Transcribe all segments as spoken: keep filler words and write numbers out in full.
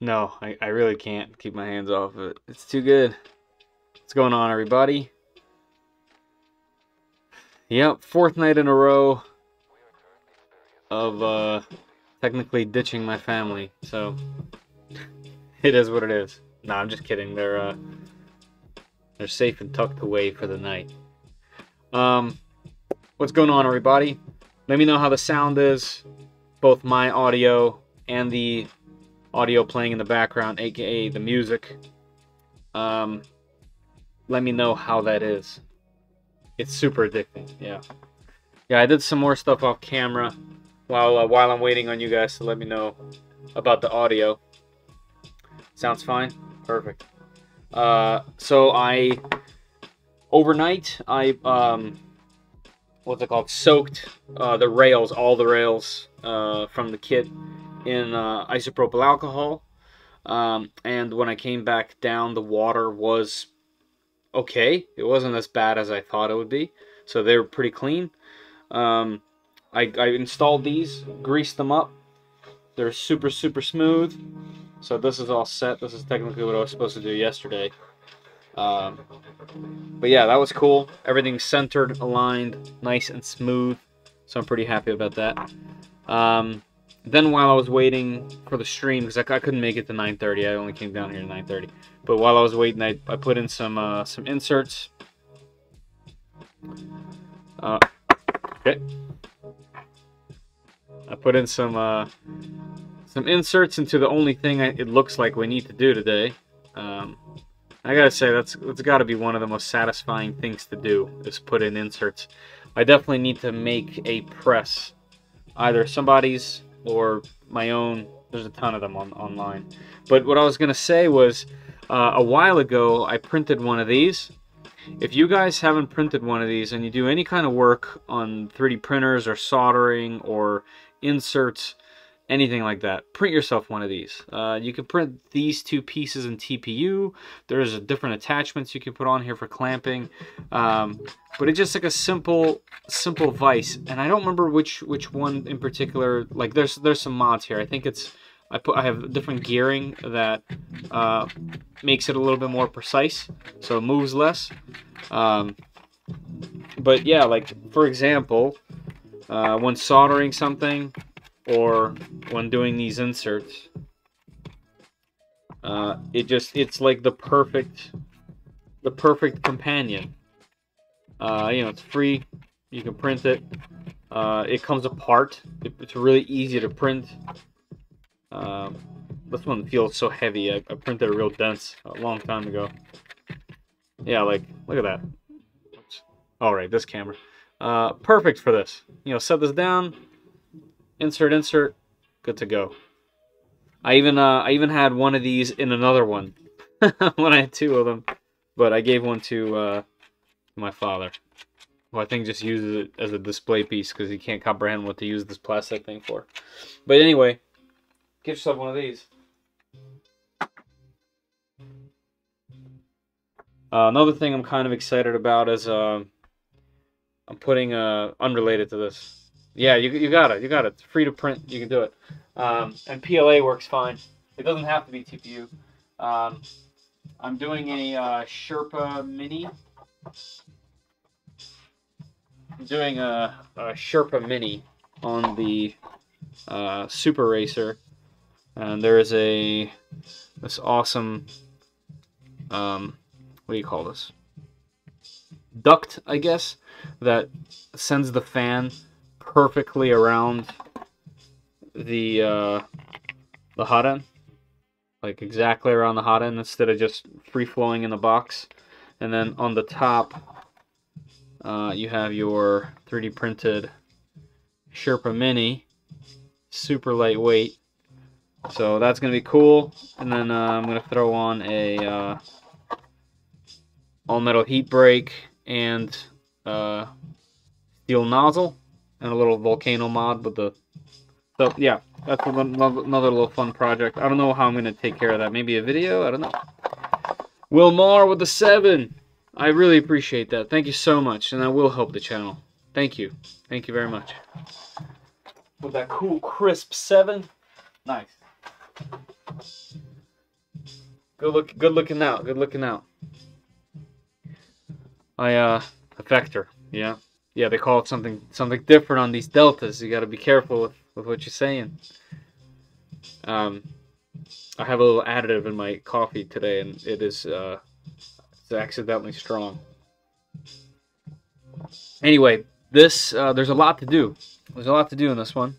No, I, I really can't keep my hands off of it. It's too good. What's going on, everybody? Yep, fourth night in a row of uh, technically ditching my family. So, it is what it is. No, I'm just kidding. They're, uh, they're safe and tucked away for the night. Um, what's going on, everybody? Let me know how the sound is. Both my audio and the audio playing in the background, aka the music. Um, let me know how that is. It's super addicting. Yeah, yeah. I did some more stuff off camera while uh, while I'm waiting on you guys to let me know about the audio. Sounds fine. Perfect. Uh, so I overnight I um, what's it called? Soaked uh, the rails, all the rails uh, from the kit in uh, isopropyl alcohol, um, and when I came back down, the water was okay. It wasn't as bad as I thought it would be, so they were pretty clean. um, I, I installed these, greased them up. They're super super smooth, so this is all set. This is technically what I was supposed to do yesterday. Um, but yeah, that was cool. Everything's centered, aligned, nice and smooth, so I'm pretty happy about that. um, Then while I was waiting for the stream, because I, I couldn't make it to nine thirty, I only came down here at nine thirty. But while I was waiting, I, I put in some uh, some inserts. Uh, okay. I put in some uh, some inserts into the only thing I, it looks like we need to do today. Um, I gotta say that's that's got to be one of the most satisfying things to do, is put in inserts. I definitely need to make a press, either somebody's or my own. There's a ton of them on online. But what I was gonna say was, uh, a while ago I printed one of these. If you guys haven't printed one of these and you do any kind of work on three D printers or soldering or inserts, anything like that, print yourself one of these. Uh, you can print these two pieces in T P U. There's different attachments you can put on here for clamping, um, but it's just like a simple, simple vise. And I don't remember which which one in particular. Like there's there's some mods here. I think it's I put I have different gearing that uh, makes it a little bit more precise, so it moves less. Um, but yeah, like for example, uh, when soldering something, or when doing these inserts, uh, it just it's like the perfect the perfect companion. Uh, you know, it's free, you can print it, uh, it comes apart, it, it's really easy to print. Um, this one feels so heavy. I, I printed it real dense a long time ago. Yeah, like look at that. Oops. All right, this camera, uh, perfect for this. You know, set this down, insert, insert, good to go. I even uh, I even had one of these in another one when I had two of them, but I gave one to uh, my father, who I think just uses it as a display piece because he can't comprehend what to use this plastic thing for. But anyway, get yourself one of these. Uh, another thing I'm kind of excited about is uh, I'm putting uh, unrelated to this. Yeah, you, you got it. You got it. It's free to print. You can do it. Um, and P L A works fine. It doesn't have to be T P U. Um, I'm doing a uh, Sherpa Mini. I'm doing a, a Sherpa Mini on the uh, Super Racer. And there is a this awesome, um, what do you call this? Duct, I guess, that sends the fan perfectly around the uh, the hot end, like exactly around the hot end, instead of just free flowing in the box. And then on the top, uh, you have your three D printed Sherpa Mini, super lightweight. So that's gonna be cool. And then uh, I'm gonna throw on a uh, all metal heat brake and uh, steel nozzle. And a little volcano mod with the, so yeah, that's another little fun project. I don't know how I'm gonna take care of that. Maybe a video. I don't know. Will Mar with the seven. I really appreciate that. Thank you so much, and that will help the channel. Thank you. Thank you very much. With that cool crisp seven, nice. Good look. Good looking out. Good looking out. I uh, a vector. Yeah, yeah. They call it something something different on these deltas. You got to be careful with with what you're saying. Um, I have a little additive in my coffee today, and it is uh, it's accidentally strong. Anyway, this uh, there's a lot to do. There's a lot to do in this one.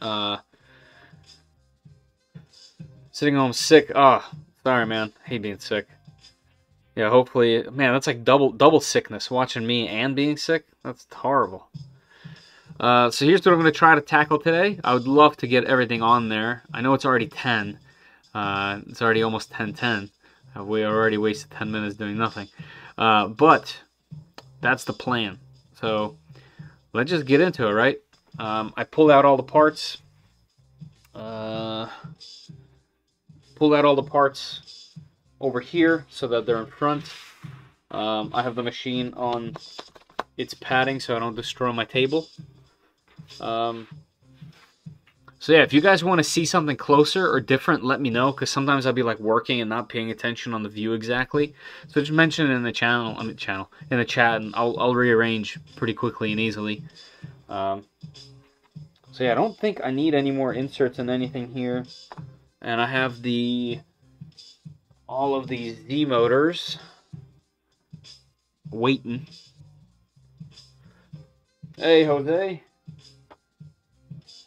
Uh, sitting home sick. Ah, oh, sorry, man. I hate being sick. Yeah, hopefully, man. That's like double double sickness. Watching me and being sick. That's horrible. Uh, so here's what I'm going to try to tackle today. I would love to get everything on there. I know it's already ten. Uh, it's already almost ten ten. We already wasted ten minutes doing nothing. Uh, but that's the plan. So let's just get into it, right? Um, I pulled out all the parts. Uh, pulled out all the parts over here so that they're in front. Um, I have the machine on its padding so I don't destroy my table. Um, so yeah, if you guys want to see something closer or different, let me know, because sometimes I'll be like working and not paying attention on the view exactly. So just mention it in the channel, I mean channel, in the chat, and I'll I'll rearrange pretty quickly and easily. Um, so yeah, I don't think I need any more inserts and anything here, and I have the all of these Z motors waiting. Hey Jose.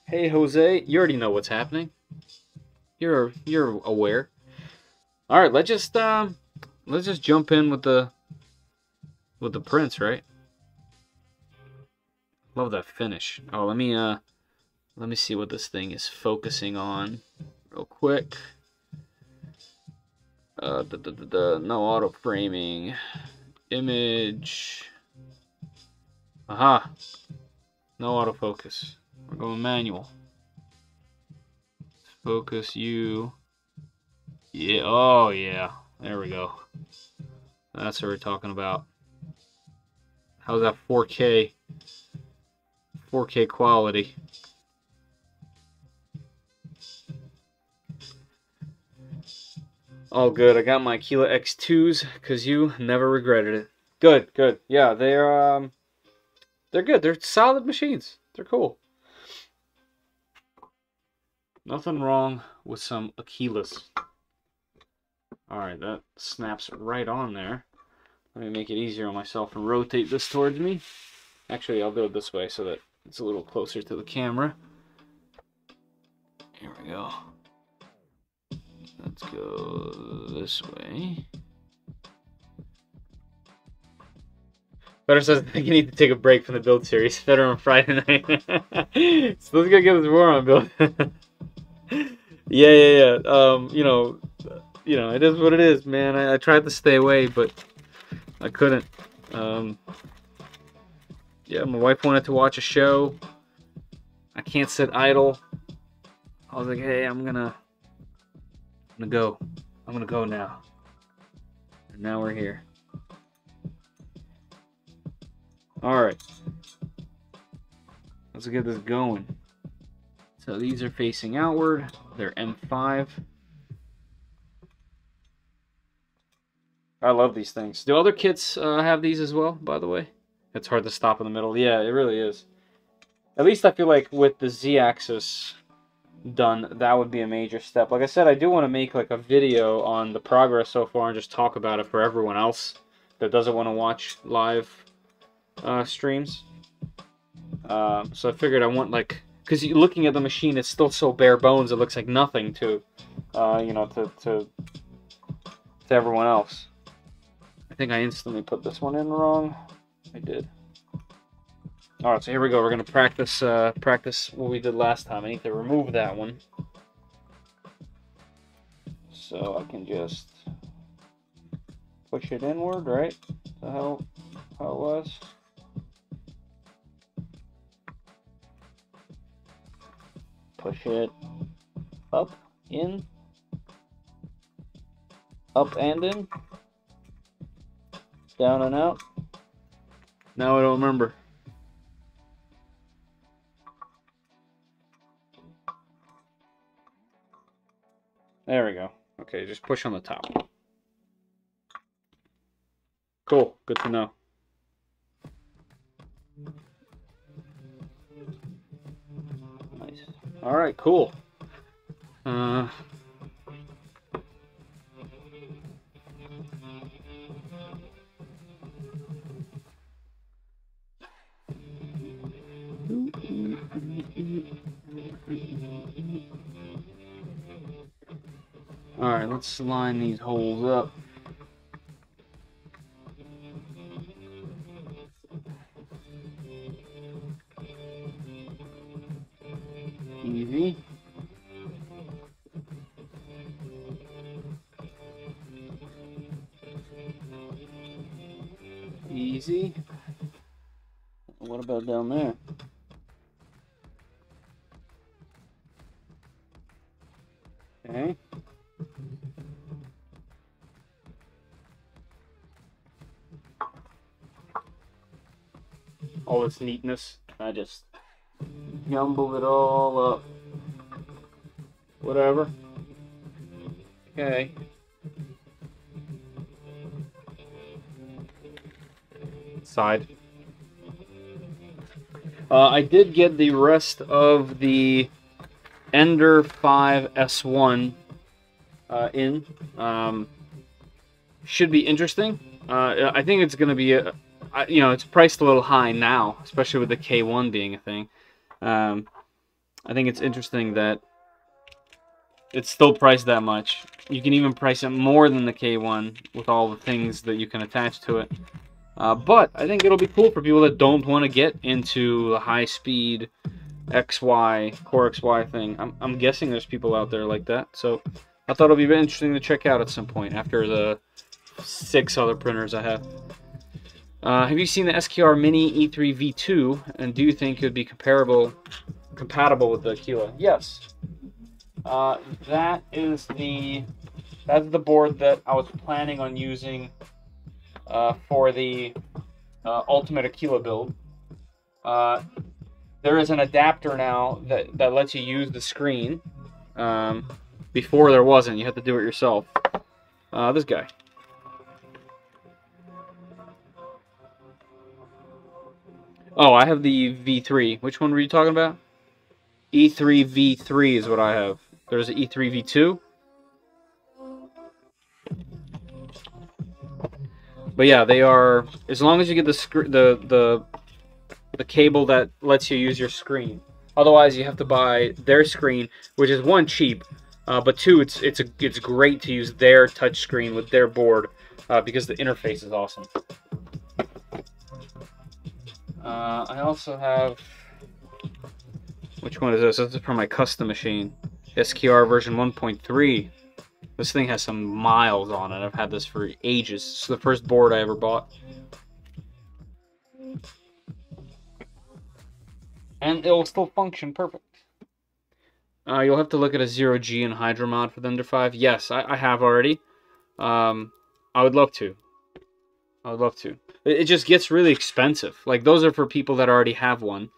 Hey Jose, you already know what's happening. You're you're aware. All right, let's just um, let's just jump in with the with the prints, right? Love that finish. Oh, let me uh, let me see what this thing is focusing on, real quick. Uh, da, da, da, da, no auto framing, image. Aha, no autofocus. We're going manual. Focus you. Yeah, oh yeah, there we go. That's what we're talking about. How's that four K? four K quality. All good, I got my Aquila X twos because you never regretted it. Good, good. Yeah, they're... Um... They're good. They're solid machines. They're cool. Nothing wrong with some Aquilas. Alright, that snaps right on there. Let me make it easier on myself and rotate this towards me. Actually, I'll do it this way so that it's a little closer to the camera. Here we go. Let's go this way. Fetter says, I think you need to take a break from the build series. Fetter on Friday night. So let's go get this war on build. yeah, yeah, yeah. Um, you know, you know, it is what it is, man. I, I tried to stay away, but I couldn't. Um, yeah, my wife wanted to watch a show. I can't sit idle. I was like, hey, I'm gonna, I'm gonna go. I'm gonna go now. And now we're here. All right, let's get this going. So these are facing outward. They're M five. I love these things. Do other kits uh, have these as well, by the way? It's hard to stop in the middle. Yeah, it really is. At least I feel like with the Z-axis done, that would be a major step. Like I said, I do want to make like a video on the progress so far and just talk about it for everyone else that doesn't want to watch live Uh, streams. Uh, so I figured I want like, because looking at the machine, it's still so bare bones. It looks like nothing to, uh, you know, to to to everyone else. I think I instantly put this one in wrong. I did. All right, so here we go. We're gonna practice uh, practice what we did last time. I need to remove that one, so I can just push it inward. Right? Is that how how it was? Push it up, in, up and in, down and out. Now I don't remember. There we go. Okay, just push on the top. Cool, good to know. Nice. All right, cool. Uh, all right, let's line these holes up. Easy. Easy. What about down there? Okay. All its neatness, I just jumbled it all up. Whatever. Okay. Side. Uh, I did get the rest of the Ender five S one uh, in. Um, should be interesting. Uh, I think it's going to be a, I, you know, it's priced a little high now, especially with the K one being a thing. Um, I think it's interesting that it's still priced that much. You can even price it more than the K one with all the things that you can attach to it. Uh, but I think it'll be cool for people that don't want to get into the high-speed X Y, Core X Y thing. I'm, I'm guessing there's people out there like that. So I thought it'll be interesting to check out at some point after the six other printers I have. Uh, have you seen the S Q R Mini E three V two, and do you think it would be comparable, compatible with the Aquila? Yes. Uh, that is the that's the board that I was planning on using uh, for the uh, Ultimate Aquila build. Uh, there is an adapter now that that lets you use the screen. Um, before there wasn't. You had to do it yourself. Uh, this guy. Oh, I have the V three. Which one were you talking about? E three V three is what I have. There's an E three V two. But yeah, they are, as long as you get the sc the the the cable that lets you use your screen. Otherwise, you have to buy their screen, which is one cheap, uh, but two, it's it's a, it's great to use their touch screen with their board uh, because the interface is awesome. Uh, I also have, which one is this? This is for my custom machine, S Q R version one point three. This thing has some miles on it. I've had this for ages. It's the first board I ever bought. And it'll still function perfect. Uh, you'll have to look at a zero G and Hydra mod for the Ender five. Yes, I, I have already. Um, I would love to. I would love to. It just gets really expensive. Like, those are for people that already have one.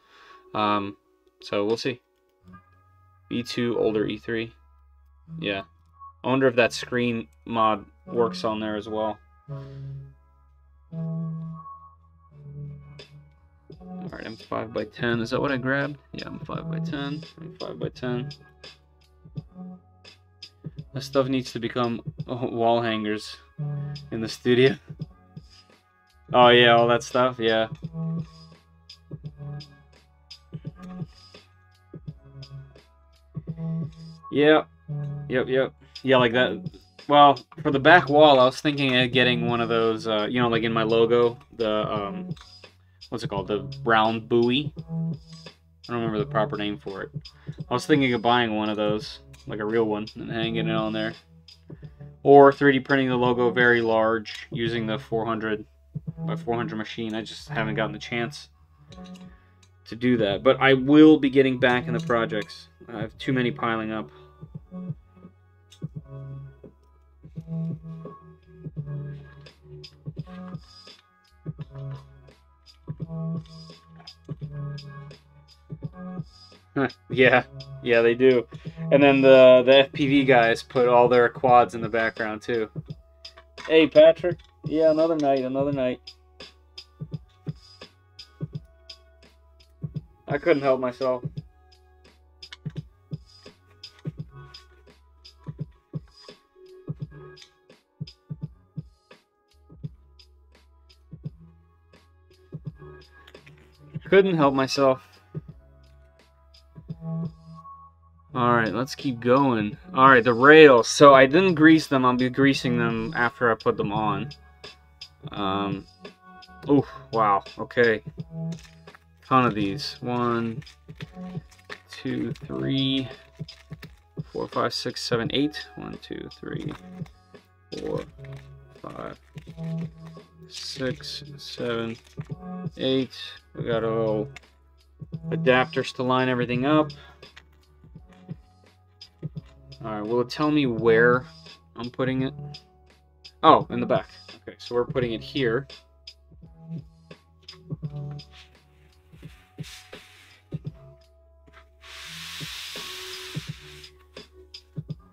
Um, so we'll see. E two, older E three. Yeah. I wonder if that screen mod works on there as well. Alright, M five by ten. Is that what I grabbed? Yeah, M five by ten. M five by ten. This stuff needs to become wall hangers in the studio. Oh yeah, all that stuff, yeah. Yep, yep, yep. Yeah, like that. Well, for the back wall, I was thinking of getting one of those, uh, you know, like in my logo, the, um, what's it called? The round buoy. I don't remember the proper name for it. I was thinking of buying one of those, like a real one, and hanging it on there. Or three D printing the logo very large using the four hundred by four hundred machine. I just haven't gotten the chance to do that, but I will be getting back in the projects. I have too many piling up. Huh, yeah, yeah, they do. And then the, the F P V guys put all their quads in the background, too. Hey, Patrick. Yeah, another night, another night. I couldn't help myself. Couldn't help myself. Alright, let's keep going. Alright, the rails. So I didn't grease them. I'll be greasing them after I put them on. Um, oh, wow. Okay. Ton of these. One, two, three, four, five, six, seven, eight. One, two, three, four, five, six, seven, eight. We got our little adapters to line everything up. Alright, will it tell me where I'm putting it? Oh, in the back. Okay, so we're putting it here.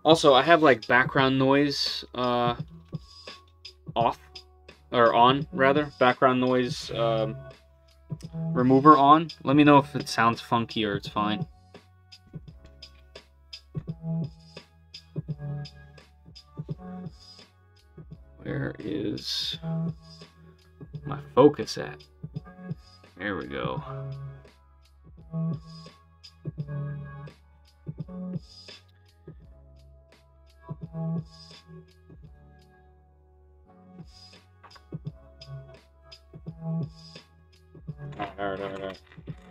Also, I have like background noise uh, off, or on rather, background noise um, remover on. Let me know if it sounds funky or it's fine. Where is my focus at? There we go. Alright, alright, alright.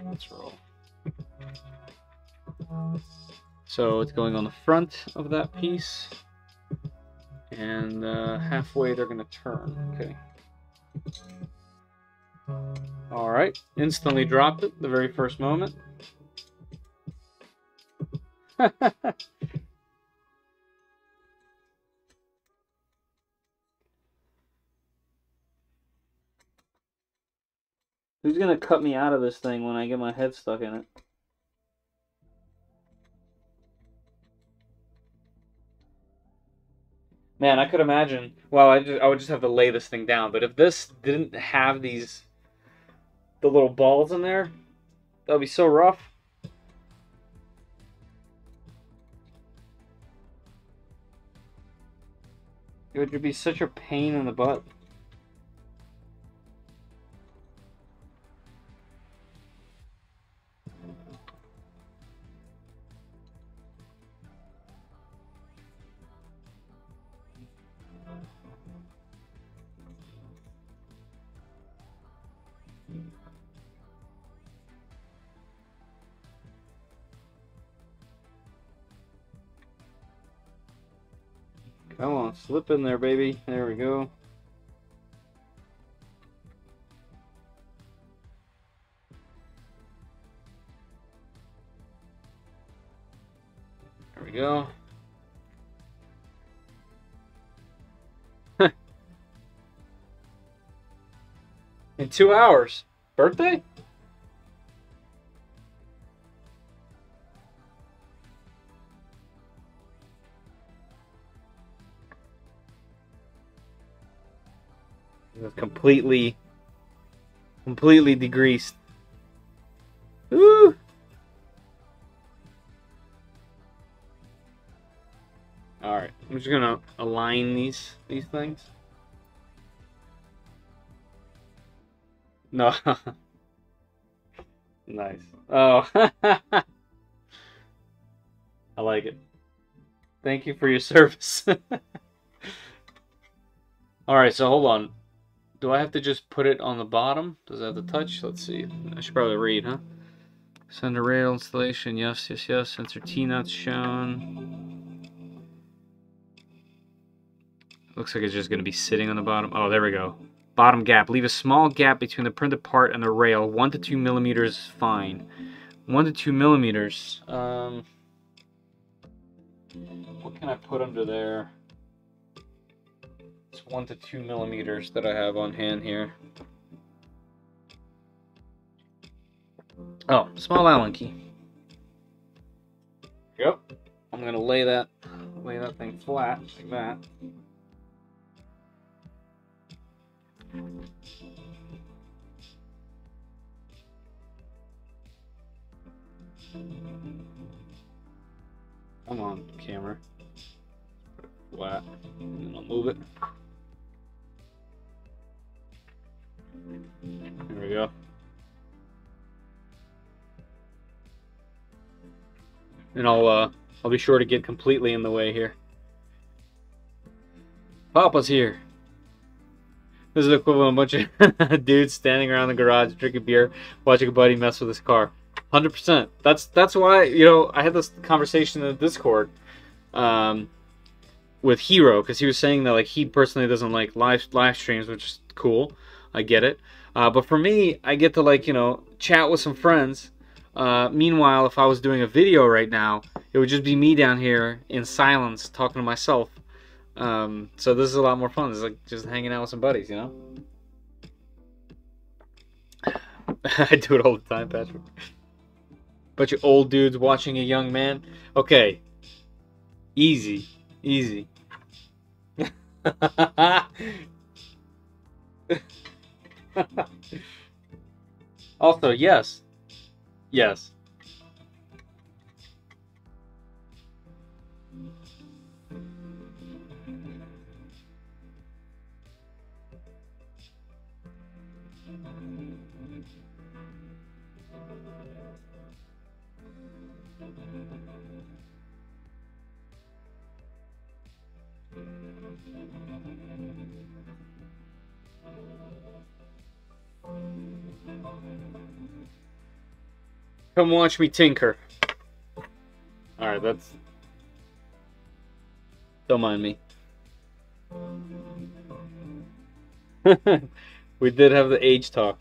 Let's roll. So it's going on the front of that piece. And uh, halfway they're going to turn. Okay. Alright. Instantly dropped it the very first moment. Who's going to cut me out of this thing when I get my head stuck in it? Man, I could imagine. Well, I, just, I would just have to lay this thing down. But if this didn't have these, the little balls in there, that would be so rough. It would be such a pain in the butt. Come on, slip in there, baby. There we go. There we go. In two hours. Birthday? Completely, completely degreased. Woo! All right, I'm just gonna align these these things. No, nice. Oh, I like it. Thank you for your service. All right, so hold on. Do I have to just put it on the bottom? Does it have to touch? Let's see. I should probably read, huh? Center rail installation. Yes, yes, yes. Sensor T-nuts shown. Looks like it's just going to be sitting on the bottom. Oh, there we go. Bottom gap. Leave a small gap between the printed part and the rail. One to two millimeters is fine. One to two millimeters. Um, what can I put under there? One to two millimeters that I have on hand here. Oh, small Allen key. Yep. I'm gonna lay that lay that thing flat like that. Come on, camera. Put it flat, and then I'll move it. There we go. And I'll uh, I'll be sure to get completely in the way here. Papa's here. This is the equivalent of a bunch of dudes standing around the garage drinking beer, watching a buddy mess with his car. one hundred percent. That's that's why, you know, I had this conversation in the Discord um, with Hero, because he was saying that, like, he personally doesn't like live live streams, which is cool. I get it. Uh, but for me, I get to, like, you know, chat with some friends. Uh, meanwhile, if I was doing a video right now, it would just be me down here in silence talking to myself. Um, so this is a lot more fun. It's like just hanging out with some buddies, you know? I do it all the time, Patrick. Bunch of old dudes watching a young man. Okay. Easy. Easy. Also, yes. Yes. Come watch me tinker. Alright, that's... Don't mind me. We did have the age talk.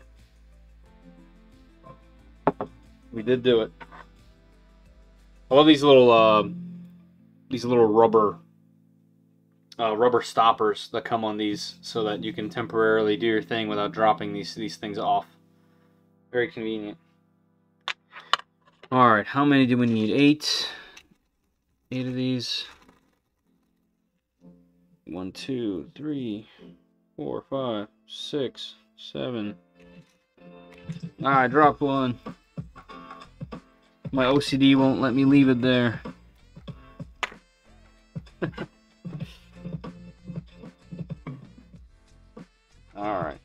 We did do it. I love these little, uh, these little rubber, uh, rubber stoppers that come on these so that you can temporarily do your thing without dropping these, these things off. Very convenient. All right, how many do we need? Eight. Eight of these. One, two, three, four, five, six, seven. All right, dropped one. My O C D won't let me leave it there. All right,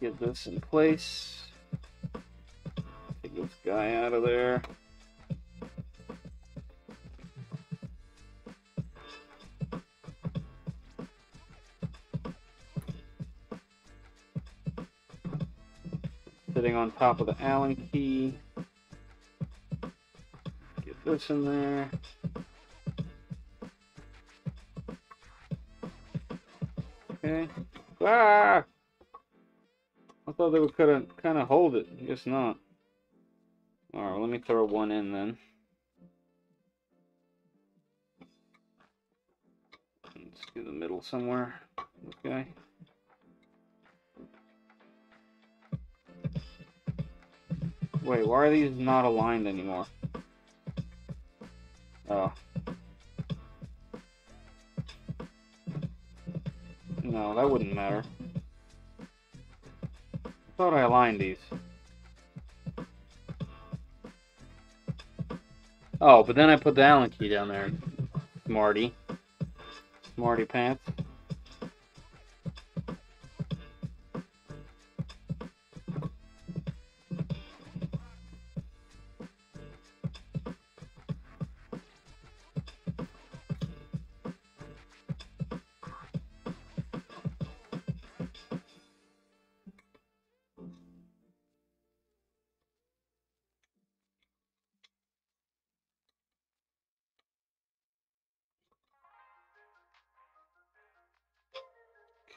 get this in place. This guy out of there. Sitting on top of the Allen key. Get this in there. Okay. Ah! I thought they would kind of kind of hold it. I guess not. Alright, well, let me throw one in then. Let's do the middle somewhere. Okay. Wait, why are these not aligned anymore? Oh. No, that wouldn't matter. I thought I aligned these. Oh, but then I put the Allen key down there. Smarty. Smarty pants.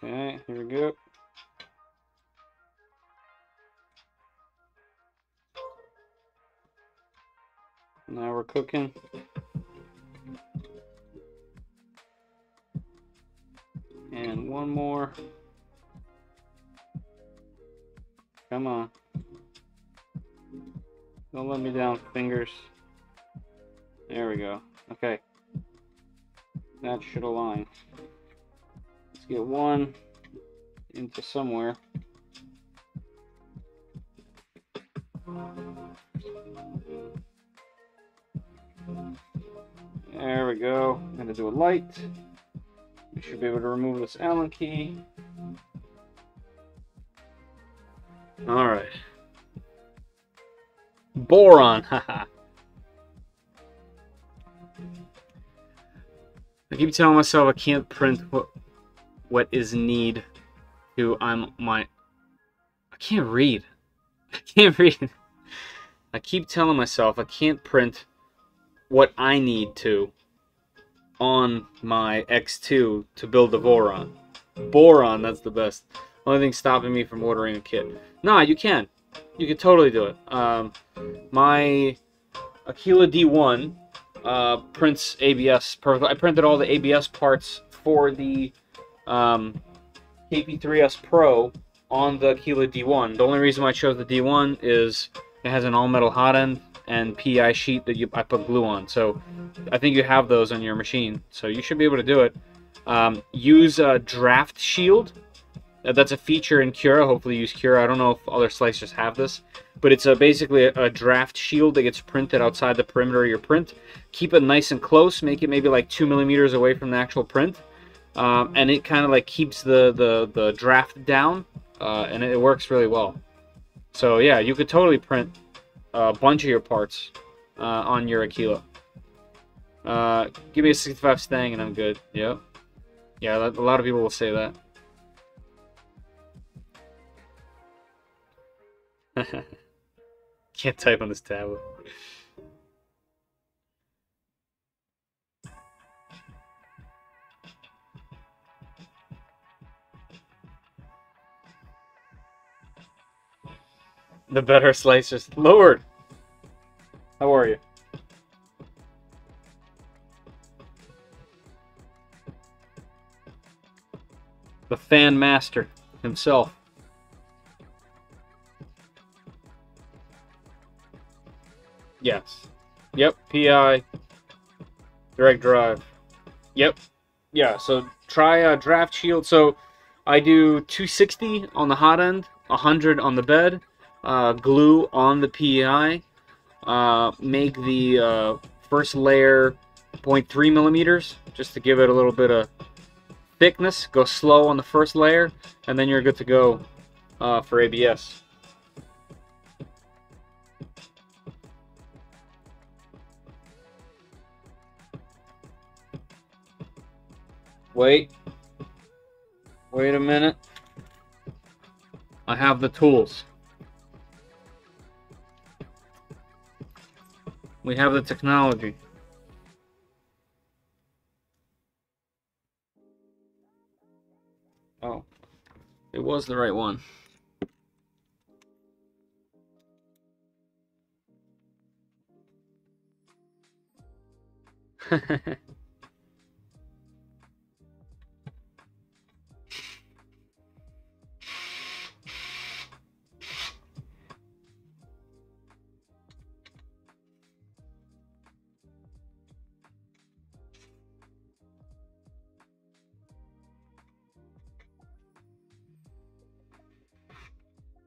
Okay, here we go. Now we're cooking. And one more. Come on. Don't let me down, fingers. There we go. Okay. that should align. Let's get one into somewhere. There we go. I'm gonna do a light. We should be able to remove this Allen key. All right. Boron, haha. I keep telling myself I can't print what what is need to I'm my I can't read. I can't read. I keep telling myself I can't print what I need to on my X two to build the Boron. Boron, that's the best. Only thing stopping me from ordering a kit. Nah, you can. You can totally do it. Um, my Aquila D one uh, prints A B S perfectly. I printed all the A B S parts for the um, K P three S Pro on the Aquila D one. The only reason why I chose the D one is it has an all-metal hot end and P I sheet that you I put glue on. So I think you have those on your machine. So you should be able to do it. Um, use a draft shield. That's a feature in Cura. Hopefully use Cura. I don't know if other slicers have this, but it's a, basically a, a draft shield that gets printed outside the perimeter of your print. Keep it nice and close. Make it maybe like two millimeters away from the actual print. Um, and it kind of like keeps the, the, the draft down, uh, and it, it works really well. So yeah, you could totally print a bunch of your parts uh, on your Aquila. Uh, give me a sixty-five Stang and I'm good. Yep. Yeah, a lot of people will say that. Can't type on this tablet. The better slicers. Lord! How are you? The fan master himself. Yes. Yep. P I. Direct drive. Yep. Yeah. So try a draft shield. So I do two sixty on the hot end, one hundred on the bed, uh, glue on the P I, uh, make the uh, first layer zero point three millimeters just to give it a little bit of thickness. Go slow on the first layer, and then you're good to go uh, for A B S. Wait, wait a minute. I have the tools. We have the technology. Oh, it was the right one.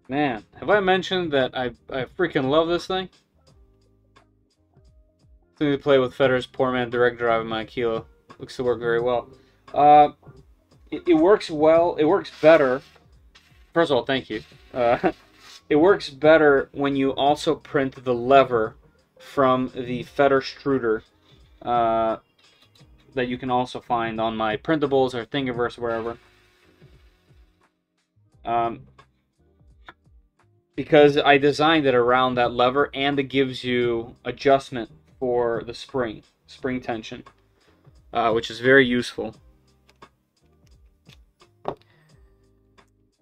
Man, have I mentioned that I, I freaking love this thing? I need to play with Federer's Poor Man Direct Drive in my Aquila. Looks to work very well. Uh, it, it works well. It works better. First of all, thank you. Uh, it works better when you also print the lever from the Federer Struder uh, that you can also find on my printables or Thingiverse or wherever. Um... Because I designed it around that lever, and it gives you adjustment for the spring, spring tension, uh, which is very useful.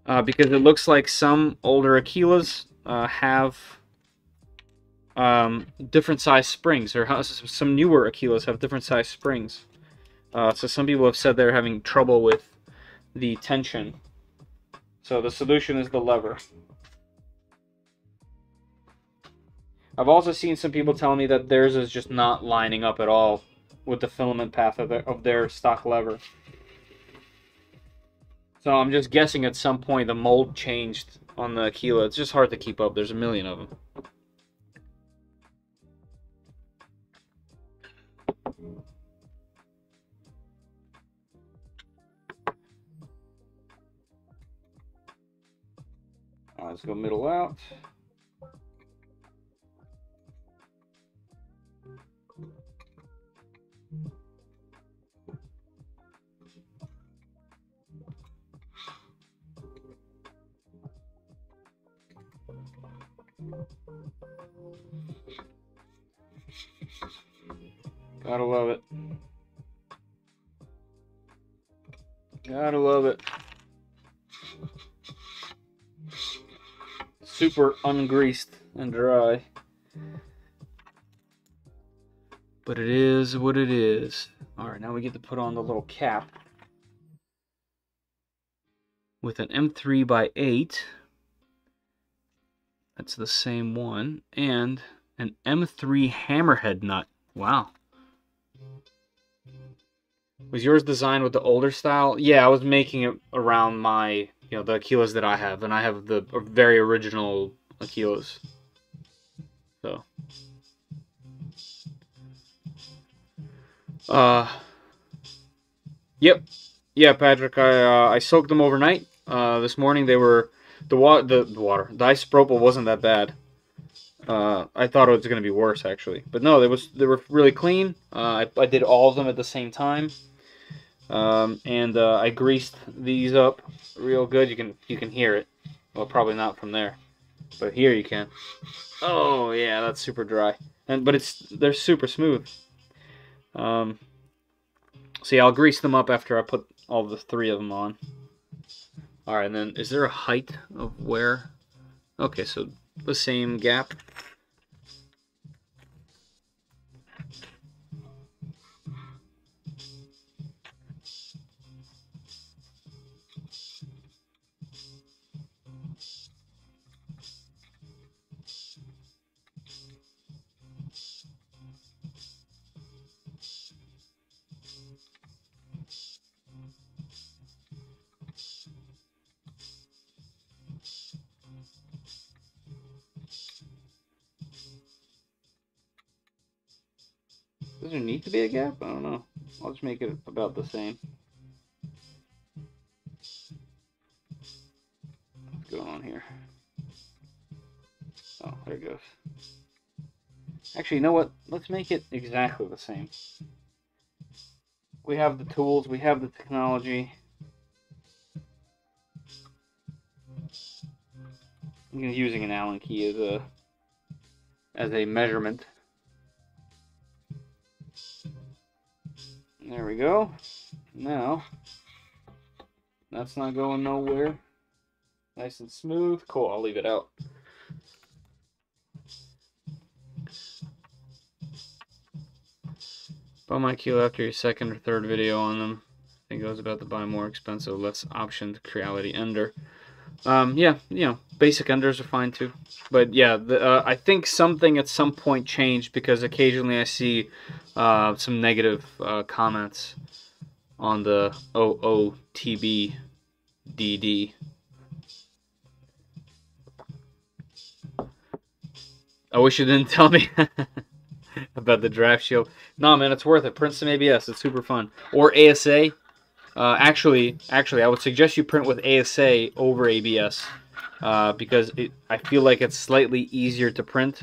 Uh, because it looks like some older Aquilas uh, have um, different size springs, or some newer Aquilas have different size springs. Uh, so some people have said they're having trouble with the tension. So the solution is the lever. I've also seen some people telling me that theirs is just not lining up at all with the filament path of their, of their stock lever. So I'm just guessing at some point the mold changed on the Aquila. It's just hard to keep up. There's a million of them. All right, let's go middle out. Gotta love it. Gotta love it. Super ungreased and dry. But it is what it is. Alright, now we get to put on the little cap. With an M three by eight. That's the same one. And an M three hammerhead nut. Wow. Was yours designed with the older style? Yeah, I was making it around my, you know, the Aquilas that I have, and I have the very original Aquilas. So, uh, yep, yeah, Patrick, I uh, I soaked them overnight. Uh, this morning they were the water, the, the water, the isopropyl wasn't that bad. Uh, I thought it was going to be worse actually, but no, they was they were really clean. Uh, I I did all of them at the same time. Um, and uh, I greased these up real good. You can you can hear it. Well, probably not from there, but here you can. Oh yeah, that's super dry. And but it's they're super smooth. Um, so yeah, I'll grease them up after I put all the three of them on. All right, and then is there a height of where? Okay, so the same gap. Does there need to be a gap? I don't know. I'll just make it about the same. What's going on here? Oh, there it goes. Actually, you know what? Let's make it exactly the same. We have the tools. We have the technology. I'm using an Allen key as a, as a measurement. There we go. Now, that's not going nowhere. Nice and smooth. Cool, I'll leave it out. Buy my Aquila after your second or third video on them. I think I was about to buy more expensive, less optioned Creality Ender. Um, yeah, you know, basic Enders are fine too. But yeah, the, uh, I think something at some point changed because occasionally I see uh, some negative uh, comments on the O O T B D D. I wish you didn't tell me about the draft shield. No, man, it's worth it. Print some A B S. It's super fun. Or A S A. Uh, actually, actually, I would suggest you print with A S A over A B S uh, because it, I feel like it's slightly easier to print.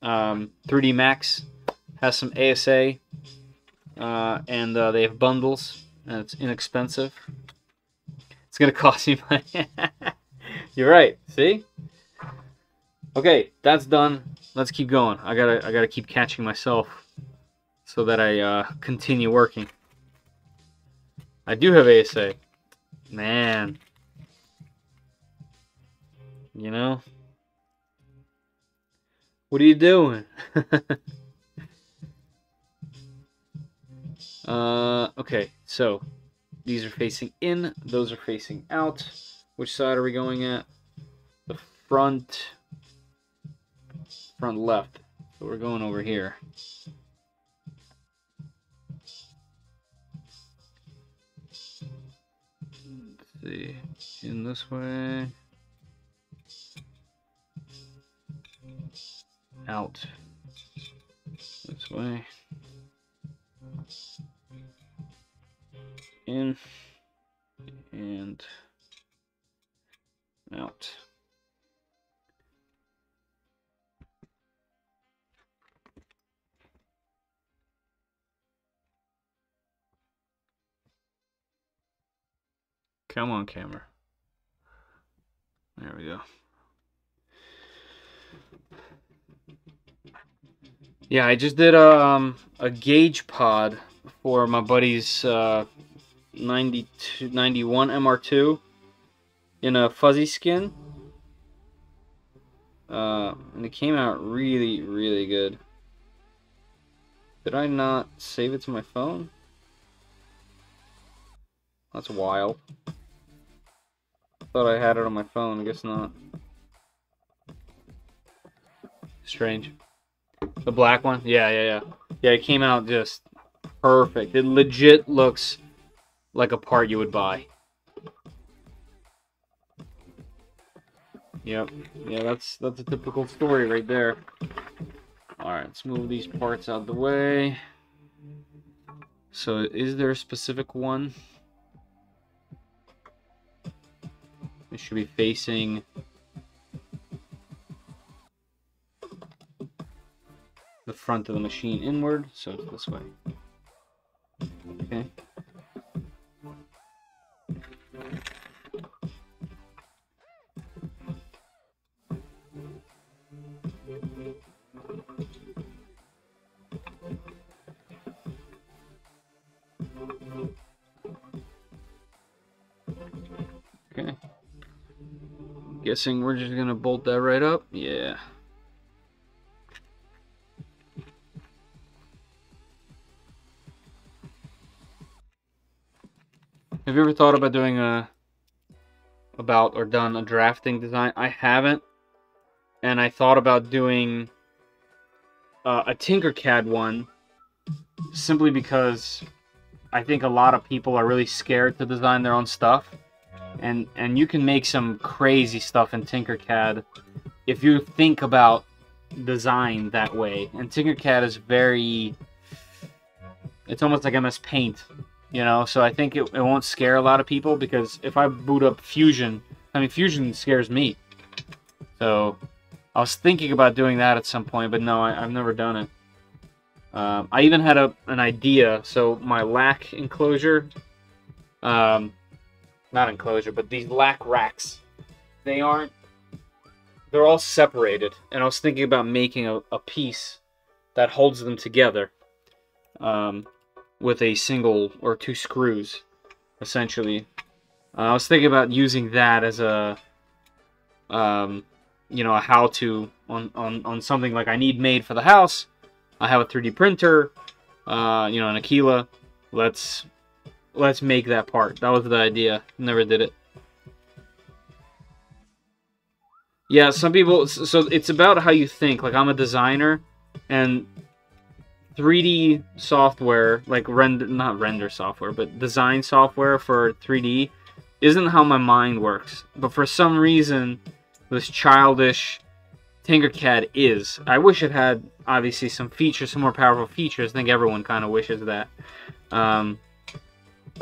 Um, three D Max has some A S A, uh, and uh, they have bundles, and it's inexpensive. It's going to cost you money. You're right. See? Okay, that's done. Let's keep going. I gotta, I gotta keep catching myself so that I uh, continue working. I do have A S A. Man. You know? What are you doing? uh, okay, so these are facing in. Those are facing out. Which side are we going at? The front. Front left. So we're going over here. see, in this way, out this way, in and out. Come on, camera. There we go. Yeah, I just did a, um, a gauge pod for my buddy's uh, ninety-two, ninety-one M R two in a fuzzy skin. Uh, and it came out really, really good. Did I not save it to my phone? That's wild. Thought I had it on my phone, I guess not. Strange. The black one? Yeah, yeah, yeah. Yeah, it came out just perfect. It legit looks like a part you would buy. Yep. Yeah, that's that's a typical story right there. Alright, let's move these parts out of the way. So is there a specific one? It should be facing the front of the machine inward, so it's this way. Okay. Okay. Guessing we're just gonna bolt that right up. Yeah. Have you ever thought about doing a about or done a drafting design? I haven't, and I thought about doing uh, a Tinkercad one simply because I think a lot of people are really scared to design their own stuff. And and you can make some crazy stuff in Tinkercad if you think about design that way. And Tinkercad is very, it's almost like M S Paint, you know? So I think it, it won't scare a lot of people, because if I boot up Fusion, I mean, Fusion scares me. So I was thinking about doing that at some point, but no, I, I've never done it. Um, I even had a, an idea. So my lac enclosure, um, not enclosure, but these lac racks, they aren't, they're all separated, and I was thinking about making a, a piece that holds them together um, with a single or two screws, essentially. Uh, I was thinking about using that as a, um, you know, a how-to on, on, on something like I need made for the house. I have a three D printer, uh, you know, an Aquila. Let's... Let's make that part. That was the idea. Never did it. Yeah, some people... So it's about how you think. Like, I'm a designer, and three D software, like render... Not render software, but design software for three D isn't how my mind works. But for some reason, this childish Tinkercad is. I wish it had, obviously, some features, some more powerful features. I think everyone kind of wishes that. Um...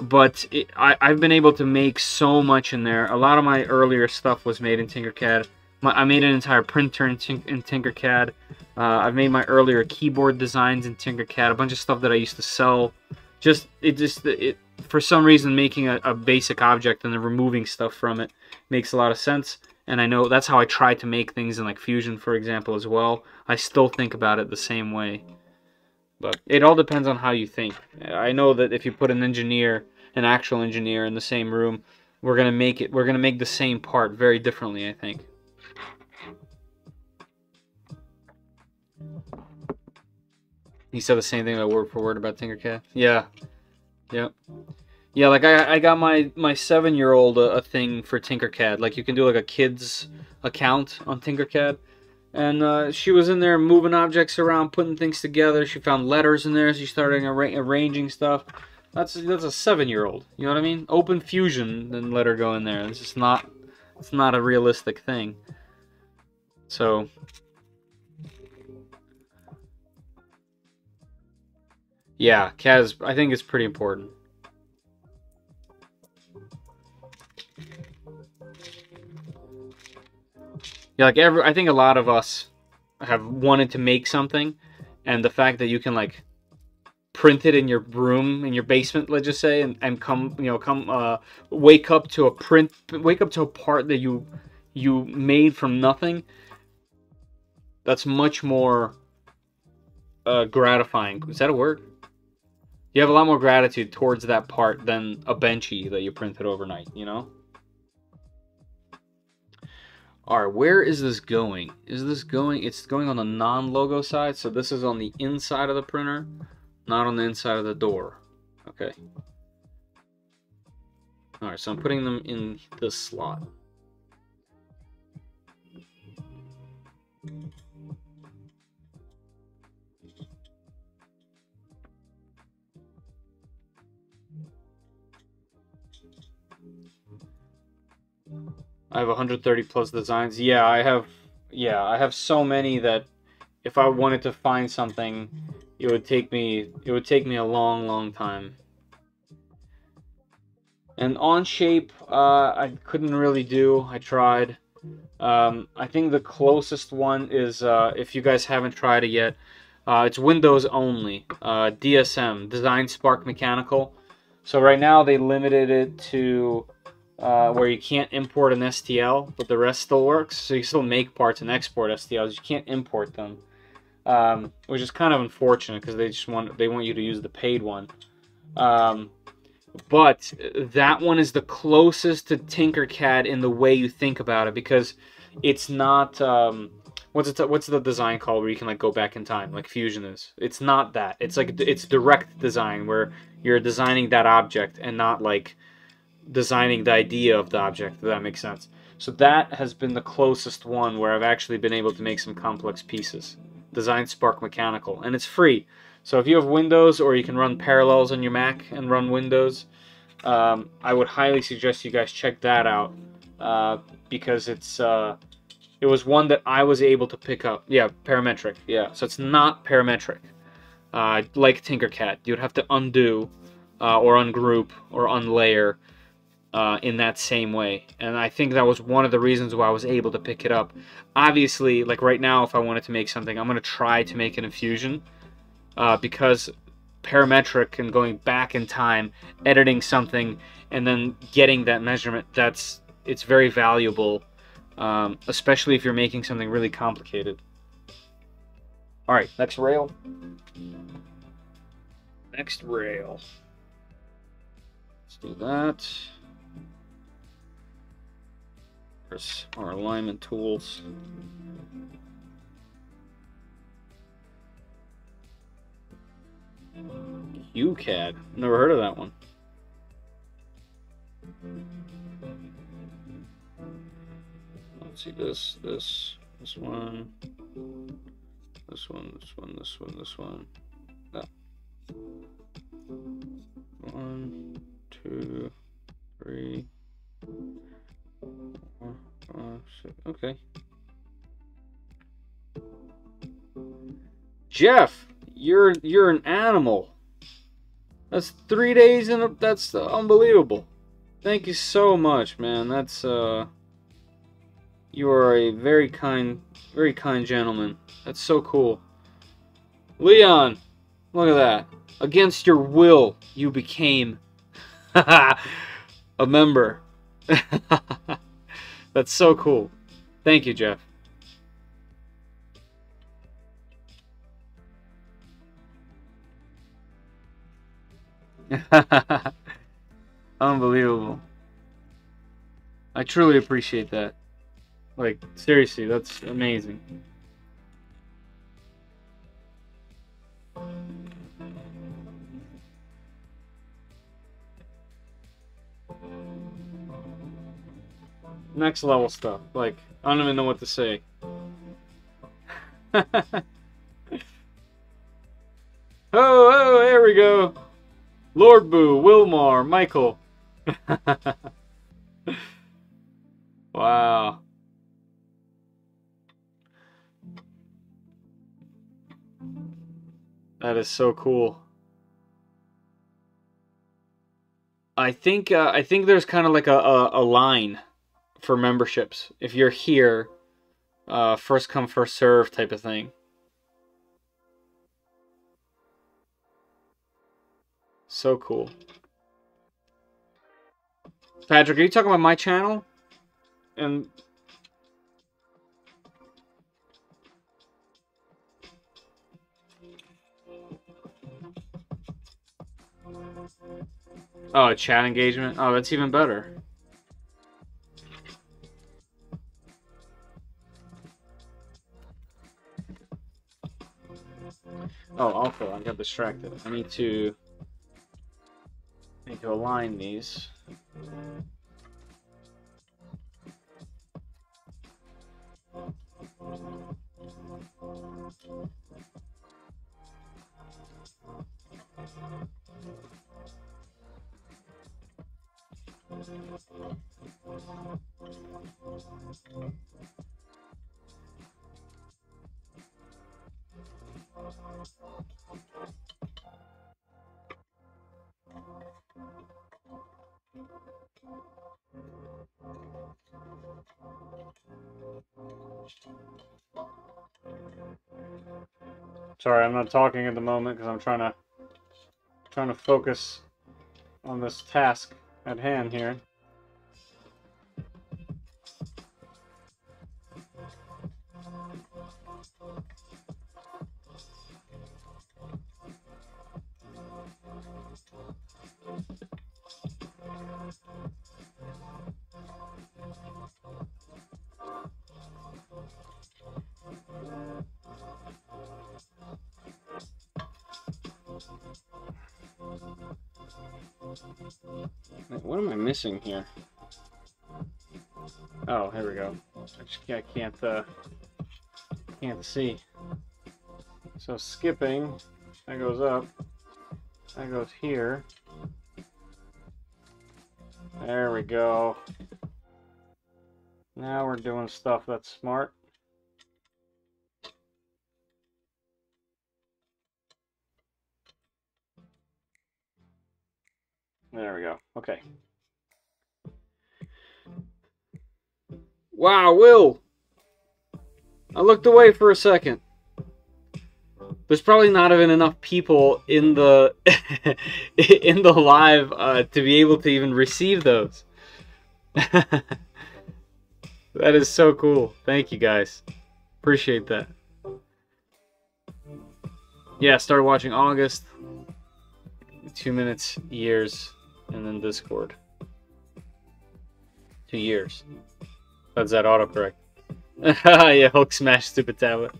But it, I, I've been able to make so much in there. A lot of my earlier stuff was made in Tinkercad. My, I made an entire printer in, in Tinkercad. Uh, I've made my earlier keyboard designs in Tinkercad. A bunch of stuff that I used to sell. Just it just it for some reason making a, a basic object and then removing stuff from it makes a lot of sense. And I know that's how I try to make things in like Fusion, for example, as well. I still think about it the same way. But it all depends on how you think. I know that if you put an engineer, an actual engineer, in the same room, we're gonna make it. We're gonna make the same part very differently, I think. He said the same thing about word for word about Tinkercad. Yeah, yep, yeah. Like I, I got my my seven-year-old a, a thing for Tinkercad. Like you can do like a kid's account on Tinkercad. And uh, she was in there moving objects around, putting things together. She found letters in there. She started ar arranging stuff. That's that's a seven-year-old. You know what I mean? Open fusion, then let her go in there. It's just not it's not a realistic thing. So yeah, Kaz, I think it's pretty important. Yeah, like every, I think a lot of us have wanted to make something, and the fact that you can like print it in your room, in your basement, let's just say, and, and come, you know, come uh, wake up to a print, wake up to a part that you you made from nothing. That's much more uh, gratifying. Is that a word? You have a lot more gratitude towards that part than a benchy that you printed overnight. You know. All right, where is this going? Is this going? It's going on the non-logo side, so this is on the inside of the printer, not on the inside of the door. Okay. All right, so I'm putting them in this slot. I have one hundred thirty plus designs. Yeah, I have yeah, I have so many that if I wanted to find something, it would take me it would take me a long, long time. And Onshape, uh, I couldn't really do. I tried. Um, I think the closest one is, uh, if you guys haven't tried it yet, uh, it's Windows only. Uh, D S M, Design Spark Mechanical. So right now they limited it to Uh, where you can't import an S T L, but the rest still works. So you still make parts and export S T Ls. You can't import them, um, which is kind of unfortunate because they just want they want you to use the paid one. Um, but that one is the closest to Tinkercad in the way you think about it, because it's not um, what's it, what's the design called where you can like go back in time like Fusion is. It's not that. It's like it's direct design where you're designing that object and not like designing the idea of the object, if that makes sense. So that has been the closest one where I've actually been able to make some complex pieces. Design Spark Mechanical, and it's free. So if you have Windows, or you can run Parallels on your Mac and run Windows, um, I would highly suggest you guys check that out, uh, because it's uh, it was one that I was able to pick up. Yeah, parametric. Yeah, so it's not parametric, uh, like Tinkercad. You'd have to undo, uh, or ungroup, or unlayer. Uh, in that same way, and I think that was one of the reasons why I was able to pick it up. Obviously, like right now, if I wanted to make something, I'm going to try to make it in Fusion, uh, because parametric and going back in time, editing something, and then getting that measurement, that's it's very valuable, um, especially if you're making something really complicated. All right, next rail. Next rail. Let's do that. Our alignment tools. U C A D. Never heard of that one. Let's see this, this, this one, this one, this one, this one, this one. That. One, two, three. Oh, shit. Okay. Jeff, you're you're an animal. That's three days in. A, that's unbelievable. Thank you so much, man. That's uh. You are a very kind, very kind gentleman. That's so cool. Leon, look at that. Against your will, you became a member. That's so cool. Thank you, Jeff. Unbelievable. I truly appreciate that. Like, seriously, that's amazing. Next level stuff. Like, I don't even know what to say. oh, oh, there we go. Lord Boo, Wilmar, Michael. Wow. That is so cool. I think uh, I think there's kind of like a, a, a line for memberships. If you're here, uh, first come, first serve type of thing. So cool. Patrick, are you talking about my channel? And oh, chat engagement. Oh, that's even better. Oh, also, I got distracted. I need to I need to align these. Sorry, I'm not talking at the moment because I'm trying to trying to focus on this task at hand here. What am I missing here? Oh, here we go. I just I can't uh, can't see. So skipping, that goes up, that goes here. There we go. Now we're doing stuff that's smart. There we go. Okay. Wow, Will! I looked away for a second. There's probably not even enough people in the in the live uh, to be able to even receive those. That is so cool. Thank you guys. Appreciate that. Yeah, started watching August. Two minutes, years, and then Discord. Two years. That's that autocorrect. Yeah, Hulk smash stupid tablet.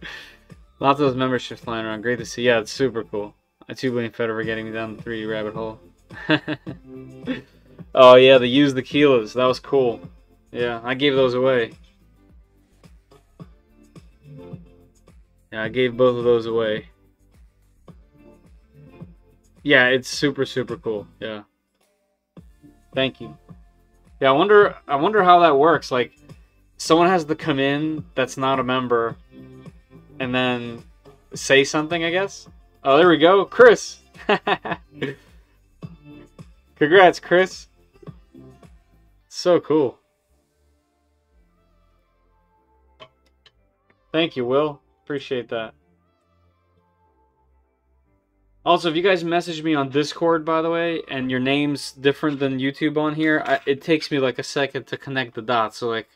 Lots of those memberships flying around. Great to see. Yeah, it's super cool. I too blame Federer for getting me down the three D rabbit hole. Oh yeah, the use the kilos. That was cool. Yeah, I gave those away. Yeah, I gave both of those away. Yeah, it's super super cool. Yeah, thank you. Yeah, I wonder I wonder how that works. Like, someone has to come in that's not a member and then say something, I guess. Oh, there we go, Chris. Congrats, Chris. So cool. Thank you, Will. Appreciate that. Also, if you guys message me on Discord, by the way, and your name's different than YouTube on here, I, it takes me like a second to connect the dots. So, like,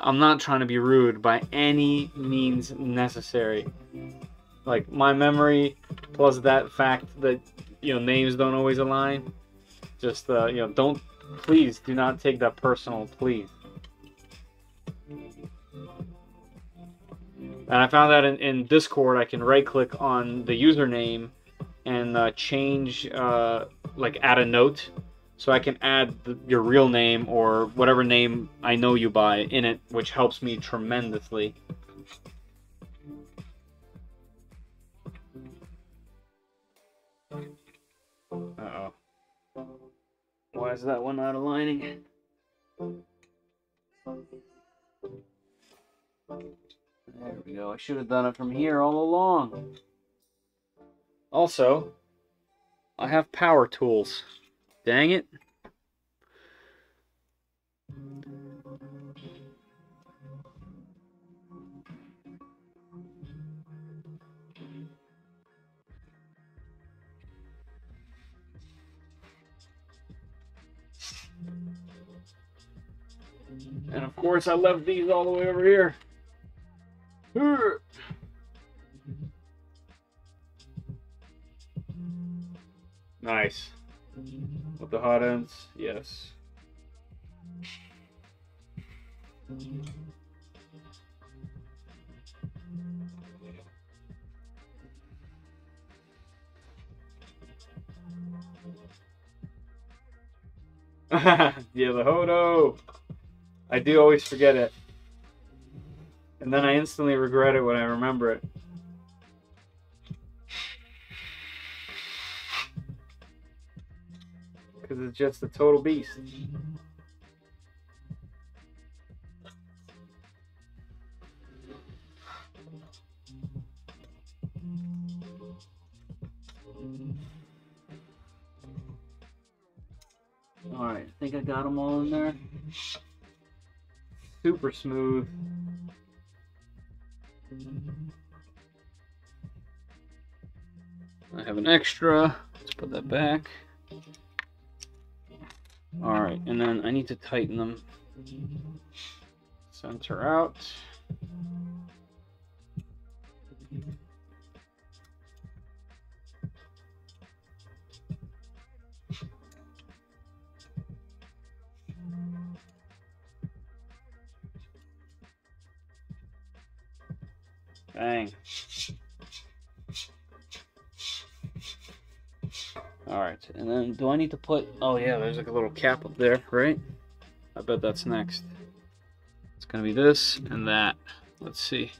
I'm not trying to be rude by any means necessary. Like, my memory plus that fact that, you know, names don't always align. Just, uh, you know, don't, please do not take that personal, please. And I found out in, in Discord, I can right-click on the username and uh, change, uh, like add a note, so I can add the, your real name or whatever name I know you by in it, which helps me tremendously. Uh-oh. Why is that one not aligning? There we go. I should have done it from here all along. Also, I have power tools. Dang it. And of course, I left these all the way over here. Urgh. Nice. With the hot ends, yes. Yeah, the Hodo. I do always forget it. And then I instantly regret it when I remember it. Because it's just a total beast. Alright, I think I got them all in there. Super smooth. I have an extra. Let's put that back. All right, and then I need to tighten them. Center out. Dang. Alright, and then do I need to put... Oh yeah, there's like a little cap up there, right? I bet that's next. It's gonna be this and that. Let's see.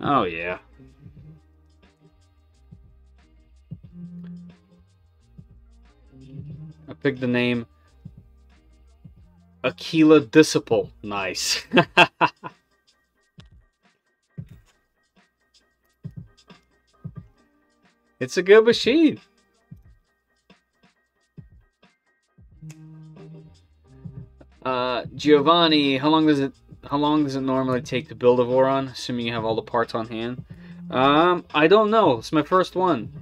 Oh yeah. I picked the name Aquila Disciple. Nice. It's a good machine. Uh, Giovanni, how long does it how long does it normally take to build a Voron, assuming you have all the parts on hand? Um, I don't know. It's my first one,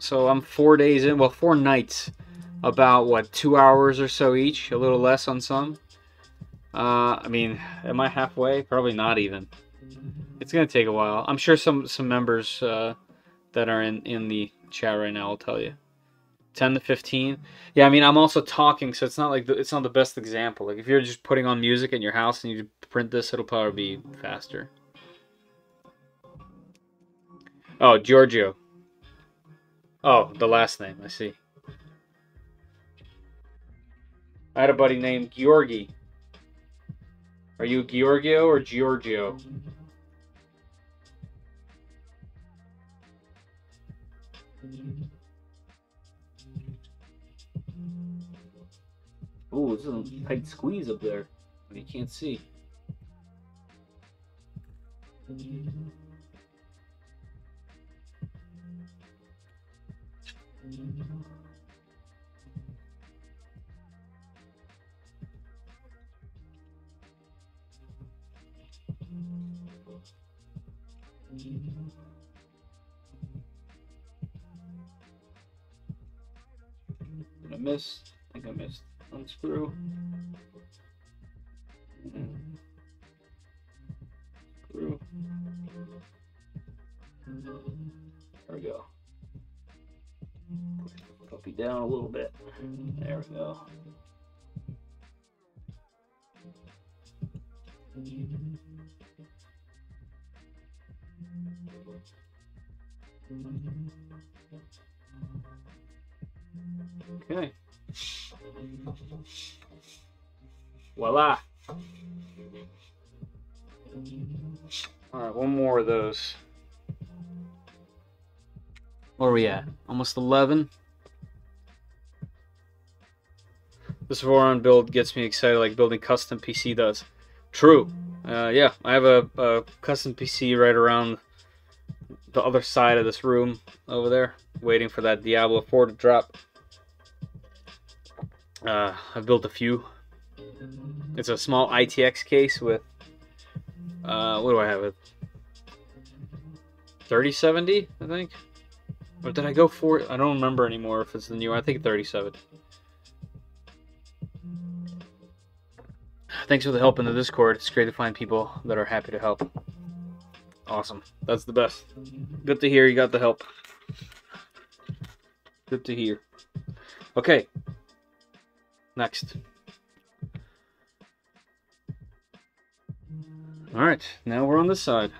so I'm four days in. Well, four nights. About what, two hours or so each, a little less on some. Uh, I mean, am I halfway? Probably not even. It's gonna take a while. I'm sure some some members. Uh, that are in, in the chat right now, I'll tell you. ten to fifteen. Yeah, I mean, I'm also talking, so it's not like the, it's not the best example. Like, if you're just putting on music in your house and you print this, it'll probably be faster. Oh, Giorgio. Oh, the last name, I see. I had a buddy named Georgi. Are you Giorgio or Giorgio? Ooh, this is a tight squeeze up there. You can't see. I missed. I think I missed. Unscrew. And screw. There we go. Push the puppy down a little bit. There we go. Okay. Voila. Alright, one more of those. Where are we at? Almost eleven. This Voron build gets me excited like building custom P C does. True. Uh, yeah, I have a, a custom P C right around the other side of this room over there, waiting for that Diablo four to drop. Uh, I've built a few. It's a small I T X case with, uh, what do I have it? thirty seventy, I think? Or did I go for it? I don't remember anymore if it's the new one. I think thirty seventy. Thanks for the help in the Discord. It's great to find people that are happy to help. Awesome. That's the best. Good to hear you got the help. Good to hear. Okay. Next. All right. Now we're on this side.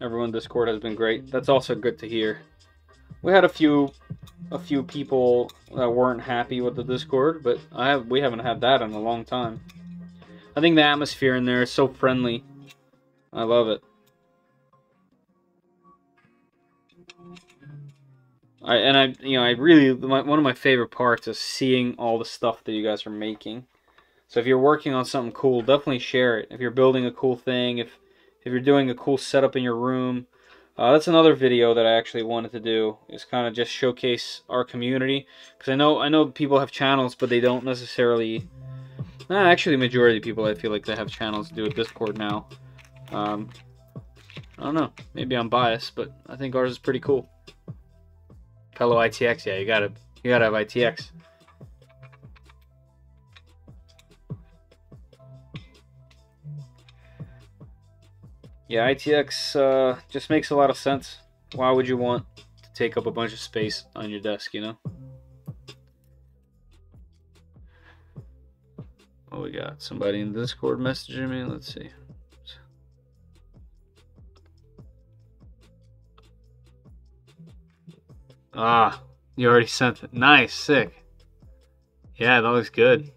Everyone, Discord has been great. That's also good to hear. We had a few... a few people that weren't happy with the Discord, but I have, we haven't had that in a long time. I think the atmosphere in there is so friendly. I love it. I and I you know I really my, one of my favorite parts is seeing all the stuff that you guys are making. So if you're working on something cool, definitely share it. If you're building a cool thing, if if you're doing a cool setup in your room. Uh, that's another video that I actually wanted to do, is kind of just showcase our community, because I know I know people have channels, but they don't necessarily. Nah, actually, majority of people I feel like they have channels to do a Discord now. Um, I don't know. Maybe I'm biased, but I think ours is pretty cool. Hello I T X, yeah, you gotta you gotta have I T X. Yeah, I T X uh, just makes a lot of sense. Why would you want to take up a bunch of space on your desk, you know? Oh, we got somebody in Discord messaging me. Let's see. Ah, you already sent it. Nice, sick. Yeah, that looks good.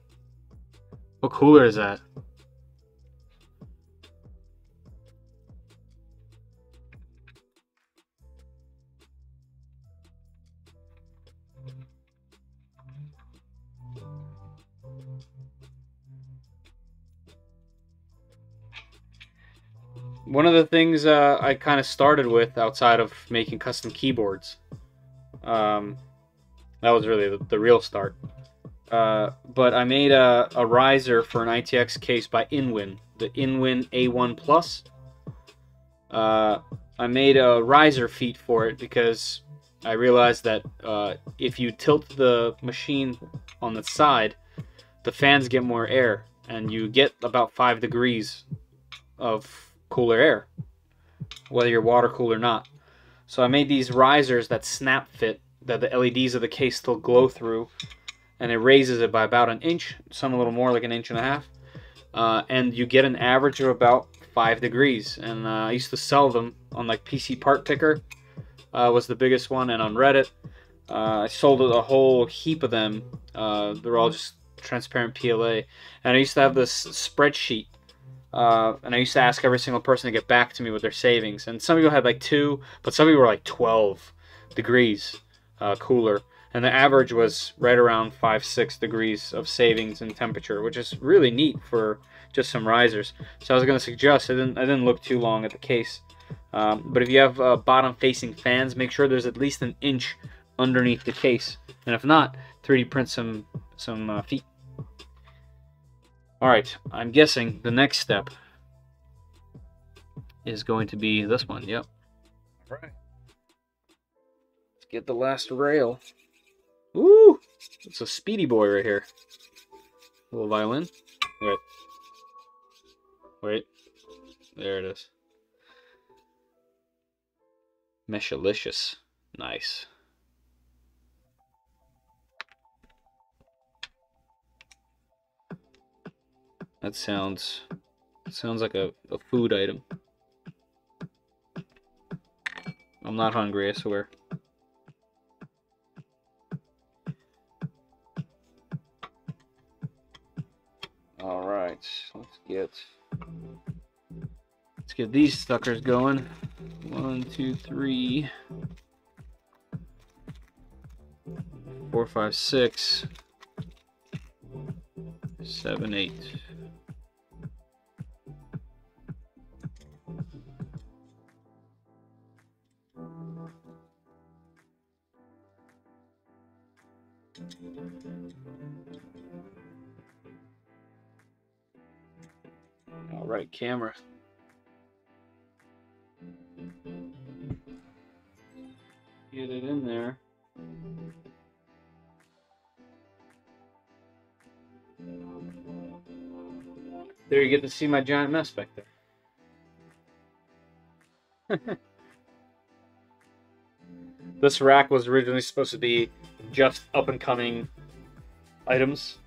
What cooler is that? One of the things uh, I kind of started with outside of making custom keyboards, um, that was really the, the real start, uh, but I made a, a riser for an I T X case by InWin, the InWin A one plus. Uh, I made a riser feet for it because I realized that uh, if you tilt the machine on the side, the fans get more air, and you get about five degrees of cooler air, whether you're water cooled or not. So I made these risers that snap fit, that the L E Ds of the case still glow through, and it raises it by about an inch, some a little more, like an inch and a half, uh, and you get an average of about five degrees. And uh, I used to sell them on like P C Part Picker, uh, was the biggest one, and on Reddit. Uh, I sold a whole heap of them. Uh, they're all just transparent P L A, and I used to have this spreadsheet. Uh, and I used to ask every single person to get back to me with their savings. And some people had like two, but some people were like twelve degrees uh, cooler. And the average was right around five, six degrees of savings in temperature, which is really neat for just some risers. So I was going to suggest, I didn't, I didn't look too long at the case. Um, but if you have uh, bottom facing fans, make sure there's at least an inch underneath the case. And if not, three D print some, some uh, feet. Alright, I'm guessing the next step is going to be this one, yep. Alright. Let's get the last rail. Woo! It's a speedy boy right here. Little violin. Wait. Wait. There it is. Meshalicious. Nice. That sounds sounds like a, a food item. I'm not hungry, I swear. All right, let's get let's get these suckers going. One, two, three, four, five, six, seven, eight. All right, camera. Get it in there. There, you get to see my giant mess back there. This rack was originally supposed to be just up-and-coming items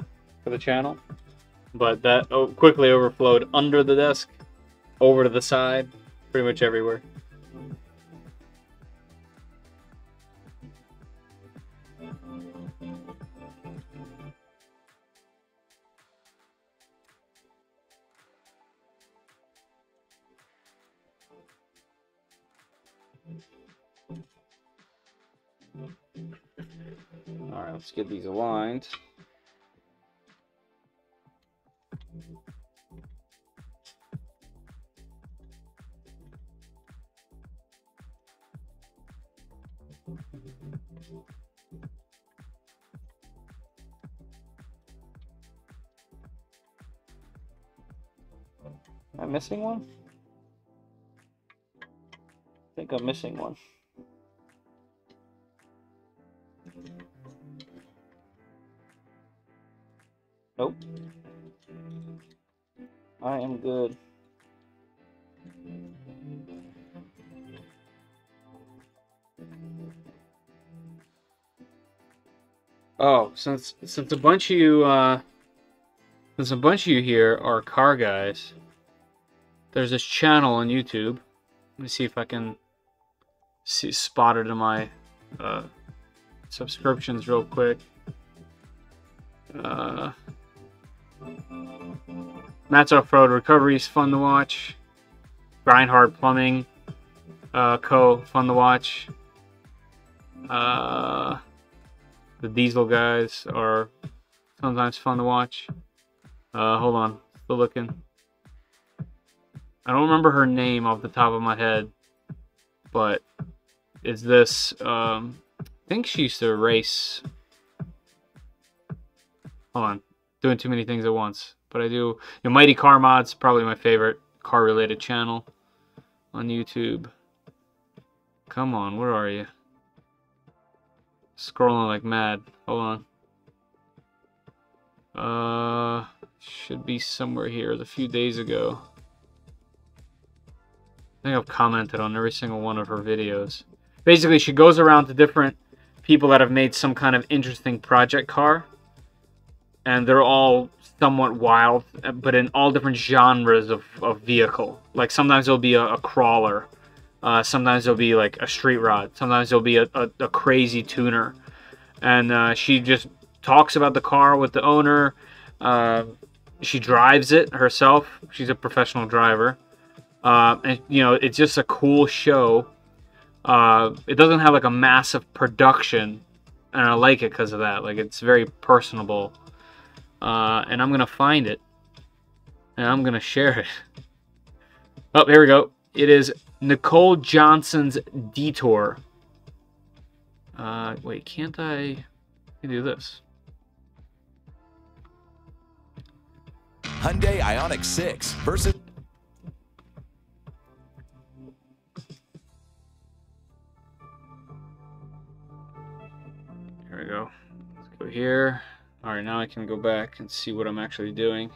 for the channel, but that quickly overflowed under the desk, over to the side, pretty much everywhere. Alright, let's get these aligned. Am I missing one? I think I'm missing one. Nope. I am good. Oh, since since a bunch of you uh since a bunch of you here are car guys, there's this channel on YouTube. Let me see if I can see spotted in my uh subscriptions real quick. Uh Matt's Off-Road Recovery is fun to watch. Grindhard Plumbing uh, Co. fun to watch. Uh, the Diesel guys are sometimes fun to watch. Uh, hold on, still looking. I don't remember her name off the top of my head, but is this? Um, I think she used to race. Hold on, doing too many things at once. But I do, you know, Mighty Car Mods, probably my favorite car-related channel on YouTube. Come on, where are you? Scrolling like mad. Hold on. Uh, should be somewhere here. It was a few days ago. I think I've commented on every single one of her videos. Basically, she goes around to different people that have made some kind of interesting project car. And they're all somewhat wild, but in all different genres of, of vehicle. Like sometimes there'll be a, a crawler, uh, sometimes there'll be like a street rod, sometimes there'll be a, a, a crazy tuner. And uh, she just talks about the car with the owner. Uh, she drives it herself. She's a professional driver. Uh, and you know, it's just a cool show. Uh, it doesn't have like a massive production, and I like it because of that. Like it's very personable. Uh, and I'm going to find it, and I'm going to share it. Oh, here we go. It is Nicole Johnson's Detour. Uh, wait, can't I do this? Hyundai Ioniq six versus... Here we go. Let's go here. All right, now I can go back and see what I'm actually doing.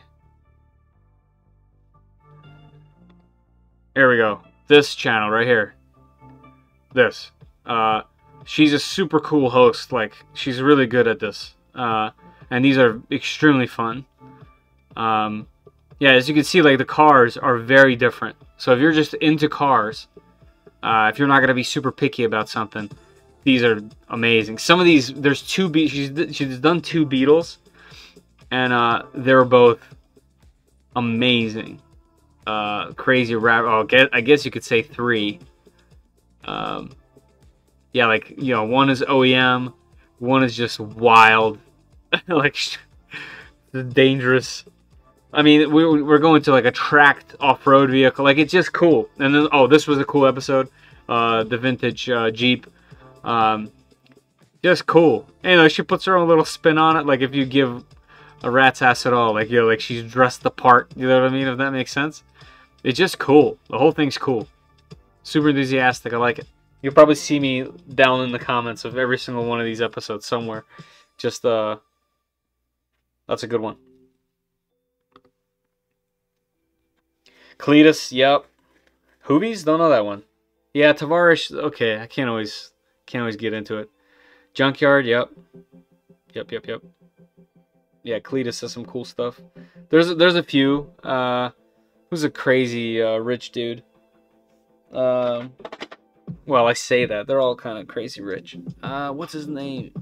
Here we go. This channel right here. This. Uh, she's a super cool host. Like, she's really good at this. Uh, and these are extremely fun. Um, yeah, as you can see, like, the cars are very different. So if you're just into cars, uh, if you're not going to be super picky about something... These are amazing. Some of these, there's two, Be she's, she's done two Beatles, and uh, they're both amazing. Uh, crazy rap, oh, I guess you could say three. Um, yeah, like, you know, one is O E M, one is just wild, like dangerous. I mean, we, we're going to like a tracked off-road vehicle. Like, it's just cool. And then, oh, this was a cool episode. Uh, the vintage uh, Jeep. Um, just cool. Anyway, she puts her own little spin on it. Like, if you give a rat's ass at all, like, you know, like she's dressed the part. You know what I mean? If that makes sense. It's just cool. The whole thing's cool. Super enthusiastic. I like it. You'll probably see me down in the comments of every single one of these episodes somewhere. Just, uh, that's a good one. Cletus, yep. Hoovies? Don't know that one. Yeah, Tavares, okay, I can't always can't always get into it. Junkyard, yep. Yep, yep, yep. Yeah, Cletus does some cool stuff. There's a, there's a few. Uh, who's a crazy uh, rich dude? Um, well, I say that. They're all kind of crazy rich. Uh, what's his name?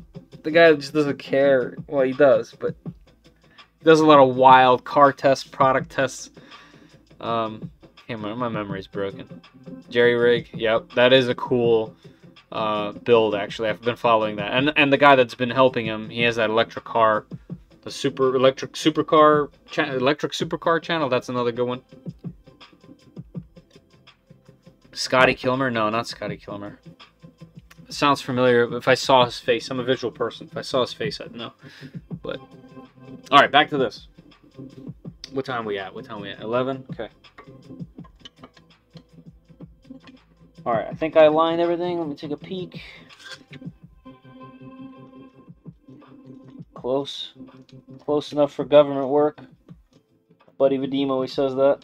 The guy that just doesn't care. Well, he does, but he does a lot of wild car tests, product tests. Um, hey, my, my memory's broken. Jerry Rig, yep, that is a cool uh, build, actually. I've been following that. And and the guy that's been helping him, he has that electric car, the super electric supercar, electric supercar channel. That's another good one. Scotty Kilmer? No, not Scotty Kilmer. It sounds familiar. If I saw his face, I'm a visual person. If I saw his face, I'd know. But, all right, back to this. What time we at? What time we at? eleven? Okay. All right, I think I lined everything. Let me take a peek. Close. Close enough for government work. Buddy Vadim always says that.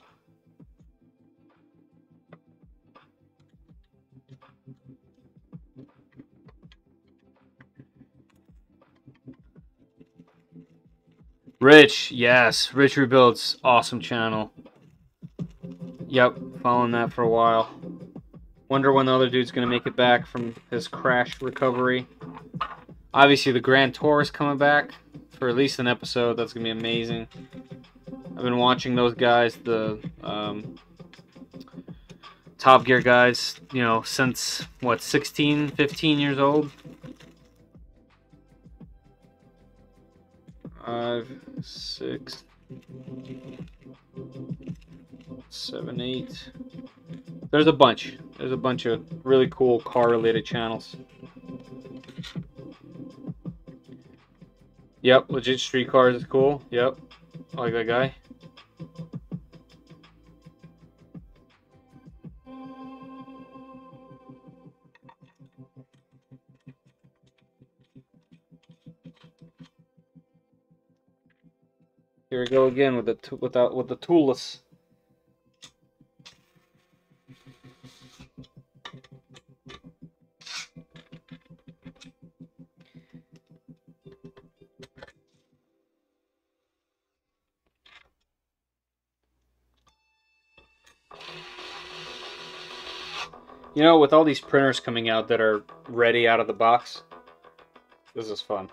Rich, yes. Rich Rebuilds, awesome channel. Yep, following that for a while. Wonder when the other dude's going to make it back from his crash recovery. Obviously, the Grand Tour is coming back for at least an episode. That's going to be amazing. I've been watching those guys, the um, Top Gear guys, you know, since, what, sixteen, fifteen years old? Five, six, seven, eight. There's a bunch. There's a bunch of really cool car-related channels. Yep, Legit Street Cars is cool. Yep, I like that guy. Here we go again with the without with the toolless. You know, with all these printers coming out that are ready out of the box, this is fun.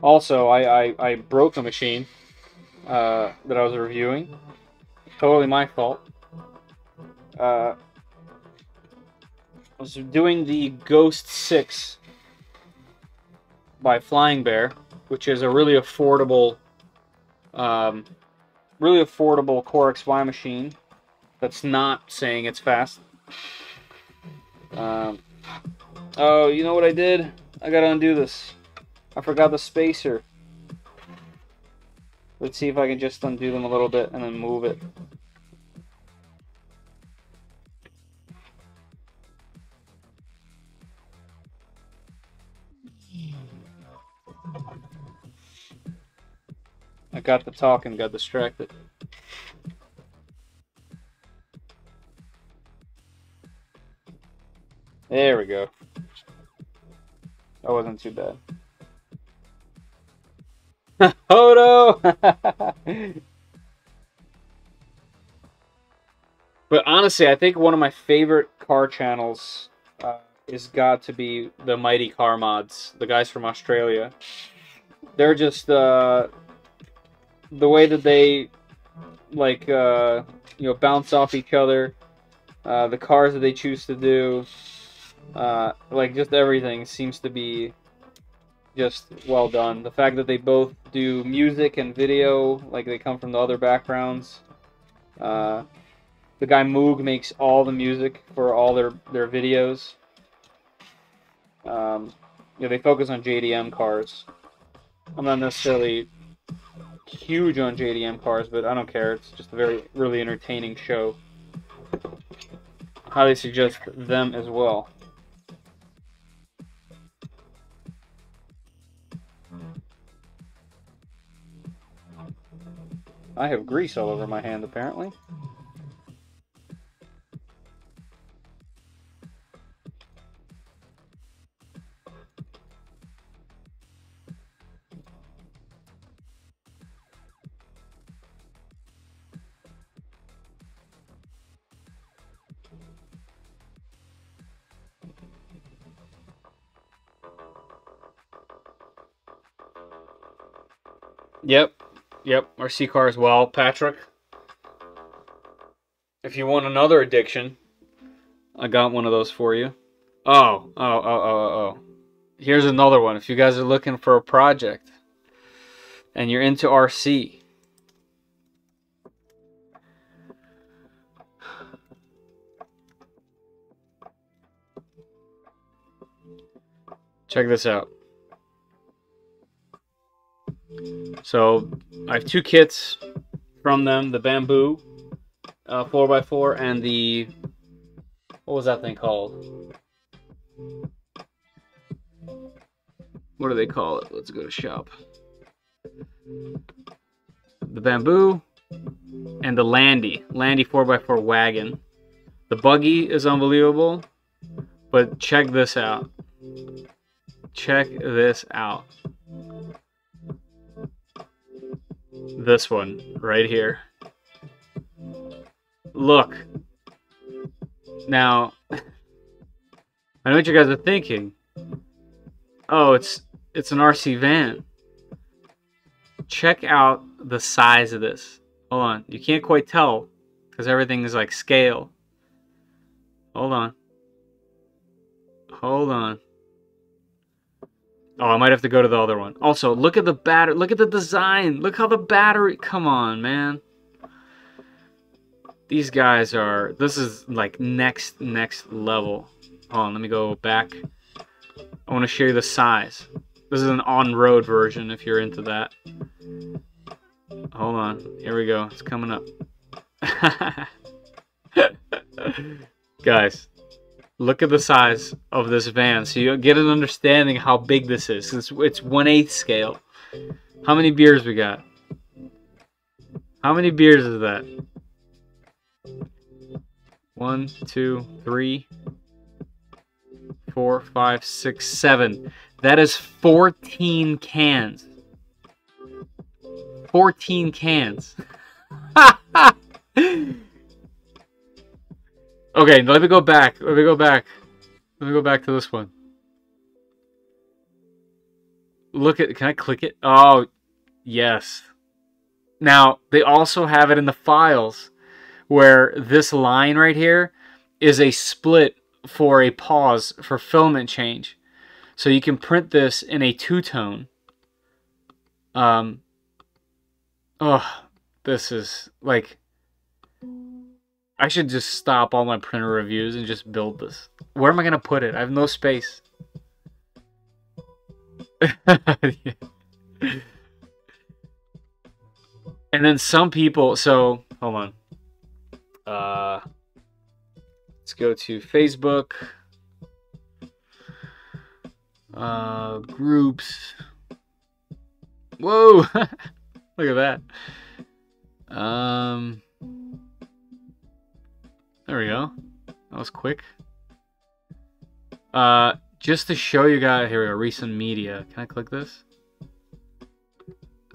Also, I, I, I broke a machine uh, that I was reviewing. Totally my fault. Uh, I was doing the Ghost six by Flying Bear, which is a really affordable, um, really affordable Core X Y machine that's not saying it's fast. Um, oh, you know what I did? I gotta undo this. I forgot the spacer. Let's see if I can just undo them a little bit and then move it. I got the talk and got distracted. There we go. That wasn't too bad. Hodo! But honestly, I think one of my favorite car channels uh, is got to be the Mighty Car Mods, the guys from Australia. They're just uh, the way that they, like, uh, you know, bounce off each other, uh, the cars that they choose to do, uh, like, just everything seems to be just well done. The fact that they both do music and video, like, they come from the other backgrounds. Uh, the guy Moog makes all the music for all their, their videos. Um, you know, they focus on J D M cars. I'm not necessarily huge on J D M cars, but I don't care. It's just a very, really entertaining show. Highly suggest them as well. I have grease all over my hand, apparently. Yep, yep, our C car as well, Patrick. If you want another addiction, I got one of those for you. Oh, oh, oh, oh, oh. Here's another one. If you guys are looking for a project and you're into R C, check this out. So I have two kits from them, the Bamboo uh, four by four and the, what was that thing called? What do they call it? Let's go to shop. The Bamboo and the Landy, Landy four by four wagon. The buggy is unbelievable, but check this out. Check this out. This one right here. Look. Now, I know what you guys are thinking. Oh, it's it's an R C van. Check out the size of this. Hold on. You can't quite tell because everything is like scale. Hold on. Hold on. Oh, I might have to go to the other one. Also, look at the battery. Look at the design. Look how the battery... Come on, man. These guys are... This is, like, next, next level. Hold on, let me go back. I want to show you the size. This is an on-road version, if you're into that. Hold on. Here we go. It's coming up. Guys. Look at the size of this van, so you get an understanding how big this is. It's, it's one eighth scale. How many beers we got? How many beers is that? One, two, three, four, five, six, seven. That is fourteen cans. fourteen cans. Ha ha! Okay, let me go back. Let me go back. Let me go back to this one. Look at... Can I click it? Oh, yes. Now, they also have it in the files where this line right here is a split for a pause for filament change. So you can print this in a two-tone. Um, oh, this is like... I should just stop all my printer reviews and just build this. Where am I going to put it? I have no space. And then some people... So, hold on. Uh, let's go to Facebook. Uh, groups. Whoa! Look at that. Um... There we go. That was quick. Uh, just to show you guys, here we go, recent media. Can I click this?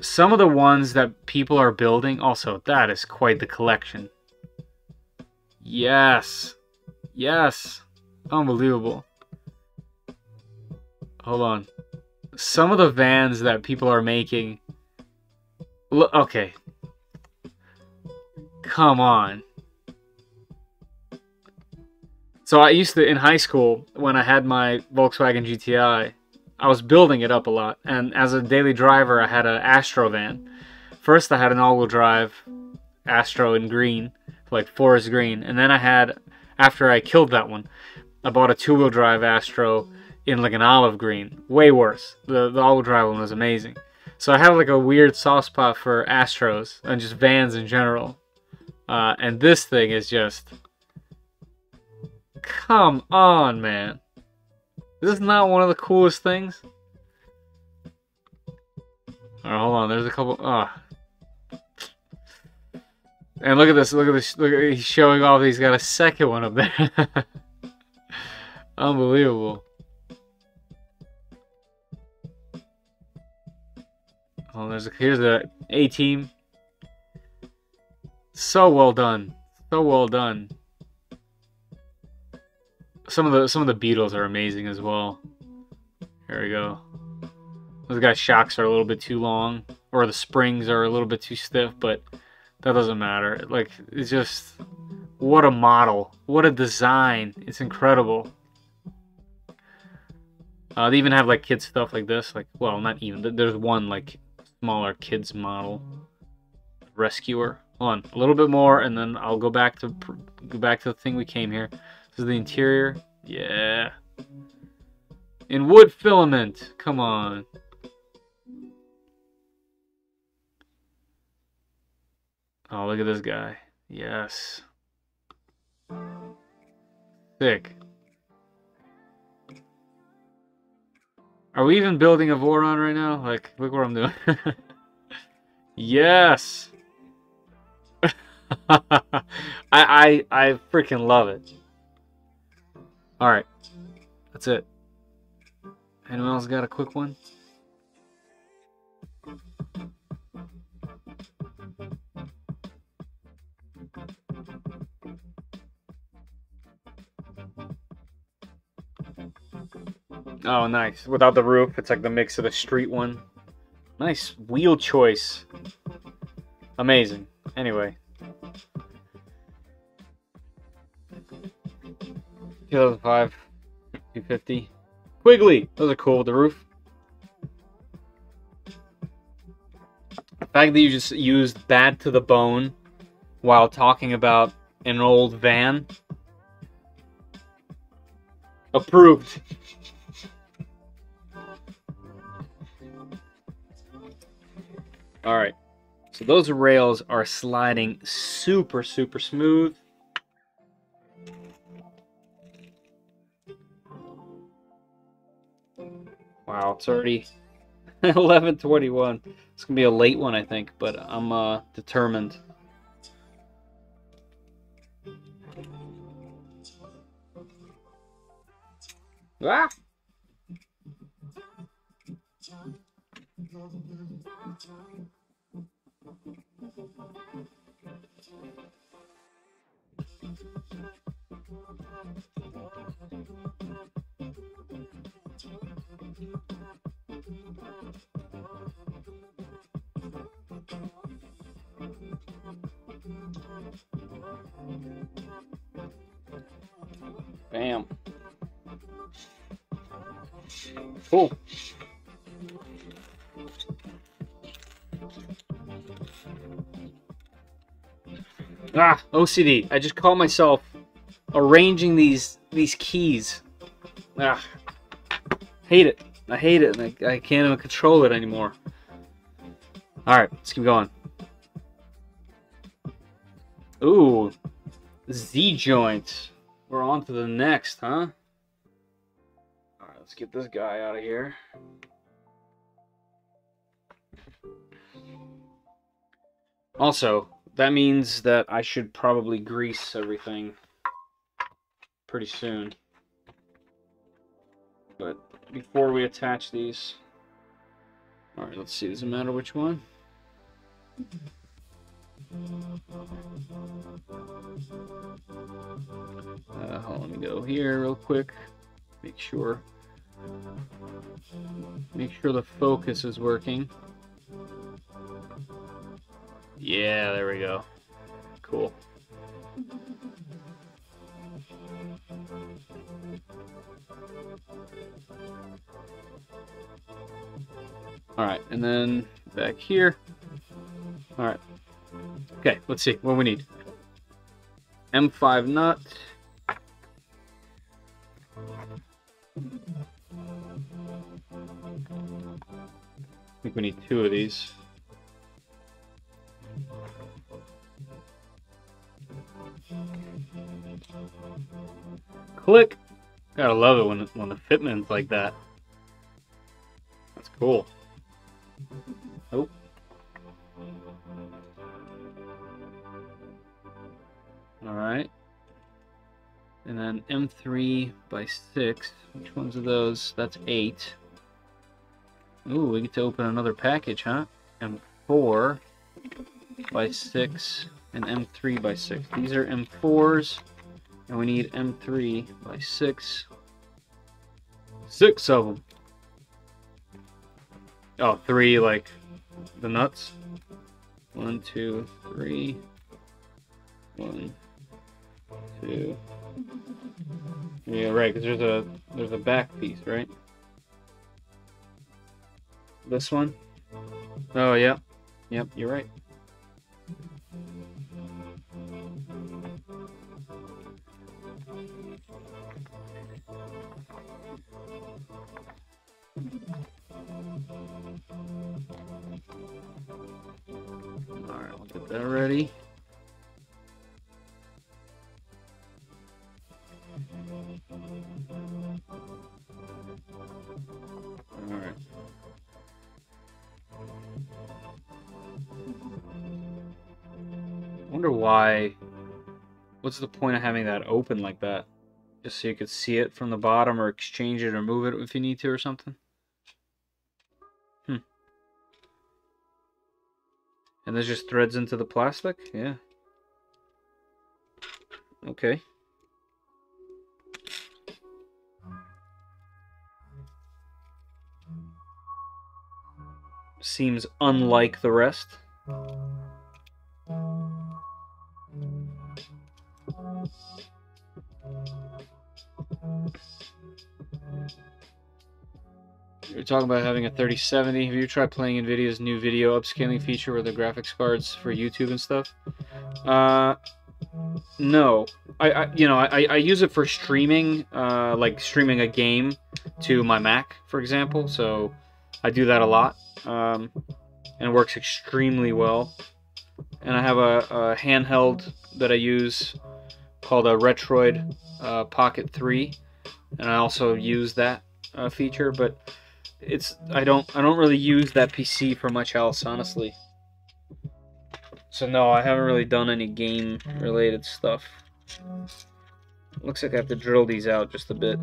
Some of the ones that people are building. Also, that is quite the collection. Yes. Yes. Unbelievable. Hold on. Some of the vans that people are making, Okay. Come on. So I used to, in high school, when I had my Volkswagen G T I, I was building it up a lot. And as a daily driver, I had an Astro van. First, I had an all-wheel drive Astro in green, like forest green. And then I had, after I killed that one, I bought a two-wheel drive Astro in like an olive green. Way worse. The, the all-wheel drive one was amazing. So I have like a weird soft spot for Astros and just vans in general. Uh, and this thing is just... Come on, man. Is this not one of the coolest things? Alright, hold on. There's a couple... Oh. And look at this. Look at this. Look at, he's showing off. He's got a second one up there. Unbelievable. Oh, there's a, here's the A-Team. So well done. So well done. Some of the some of the Beatles are amazing as well. Here we go. Those guys' shocks are a little bit too long, or the springs are a little bit too stiff, but that doesn't matter. Like, it's just, what a model, what a design. It's incredible. Uh, they even have like kids stuff like this. Like, well, not even. There's one like smaller kids model, Rescuer. Hold on, a little bit more, and then I'll go back to go back to the thing we came here. This is the interior. Yeah. In wood filament. Come on. Oh, look at this guy. Yes. Sick. Are we even building a Voron right now? Like, look what I'm doing. Yes. I I I freaking love it. Alright, that's it. Anyone else got a quick one? Oh, nice. Without the roof, it's like the mix of the street one. Nice wheel choice. Amazing. Anyway. two thousand five, two fifty. Quigley! Those are cool with the roof. The fact that you just used that to the bone while talking about an old van. Approved. Alright. So those rails are sliding super, super smooth. Wow, it's already eleven twenty-one. It's gonna be a late one, I think, but I'm uh, determined. Ah! Bam. Cool. Ah, O C D. I just caught myself arranging these these keys. Ah, hate it. I hate it, and I, I can't even control it anymore. All right, let's keep going. Ooh, Z joint. We're on to the next, huh? All right, let's get this guy out of here. Also, that means that I should probably grease everything pretty soon. But before we attach these, all right, let's see. Does it matter which one? Uh, let me go here real quick. Make sure. Make sure the focus is working. Yeah, there we go. Cool. Alright, and then back here. Alright. Okay, let's see what we need. M five nut. I think we need two of these. Click. Gotta love it when when the fitment's like that. That's cool. Oh. All right. And then M three by six. Which ones of those? That's eight. Ooh, we get to open another package, huh? M four by six and M three by six. These are M fours. And we need M three by six. Six of them. Oh, three like the nuts. One, two, three. One, two. Yeah, right. Because there's a there's a back piece, right? This one. Oh, yeah. Yep, you're right. Alright, I'll get that ready. Alright. I wonder why. What's the point of having that open like that? Just so you could see it from the bottom or exchange it or move it if you need to or something? Hmm. And this just threads into the plastic? Yeah. Okay. Seems unlike the rest. You're talking about having a thirty seventy. Have you tried playing NVIDIA's new video upscaling feature with the graphics cards for YouTube and stuff? Uh, no. I, I you know, I, I use it for streaming, uh, like streaming a game to my Mac, for example. So I do that a lot, um, and it works extremely well. And I have a, a handheld that I use called a Retroid uh, Pocket three, and I also use that uh, feature, but it's I don't I don't really use that P C for much else, honestly. So no, I haven't really done any game related stuff. Looks like I have to drill these out just a bit.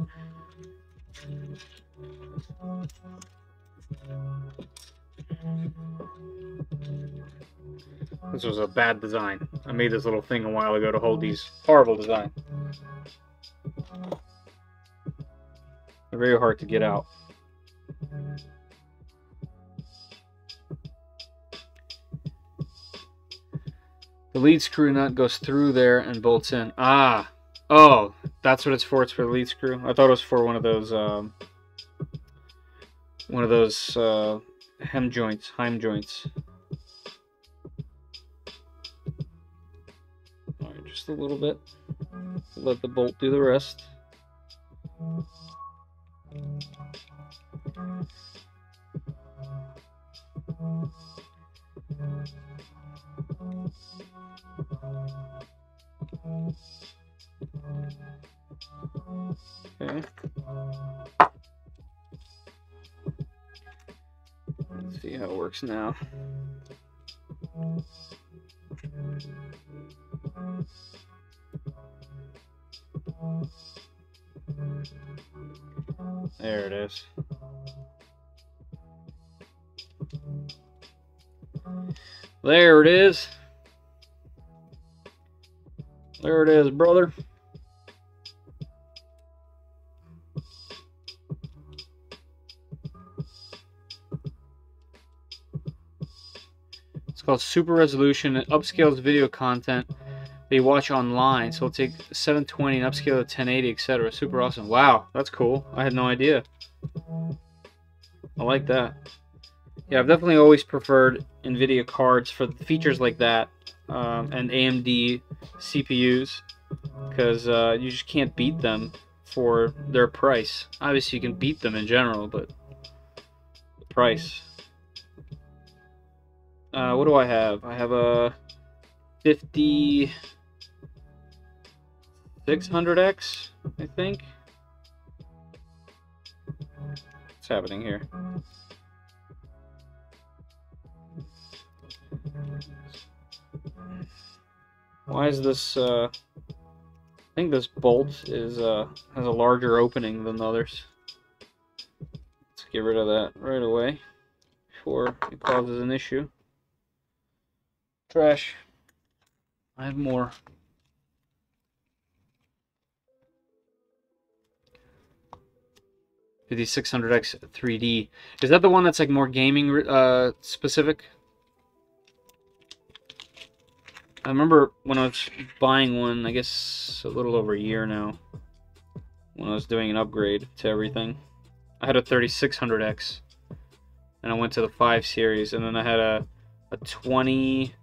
This was a bad design. I made this little thing a while ago to hold these. Horrible design. They're very hard to get out. The lead screw nut goes through there and bolts in. Ah! Oh! That's what it's for. It's for the lead screw. I thought it was for one of those, um... one of those, uh... hem joints. Heim joints. Alright, just a little bit. Let the bolt do the rest. Okay. Let's see how it works now. There it is. There it is. There it is, brother. It's called Super Resolution. It upscales video content that you watch online. So it'll take seven twenty and upscale to ten eighty, et cetera. Super awesome. Wow, that's cool. I had no idea. I like that. Yeah, I've definitely always preferred NVIDIA cards for features like that, um, and A M D C P Us, because uh, you just can't beat them for their price. Obviously, you can beat them in general, but the price. Uh, what do I have? I have a fifty-six hundred X, I think. What's happening here? Why is this, uh, I think this bolt is, uh, has a larger opening than the others. Let's get rid of that right away before it causes an issue. Trash. I have more. fifty-six hundred X three D. Is that the one that's like more gaming, uh, specific? I remember when I was buying one, I guess a little over a year now, when I was doing an upgrade to everything. I had a thirty-six hundred X, and I went to the five series, and then I had a, a twenty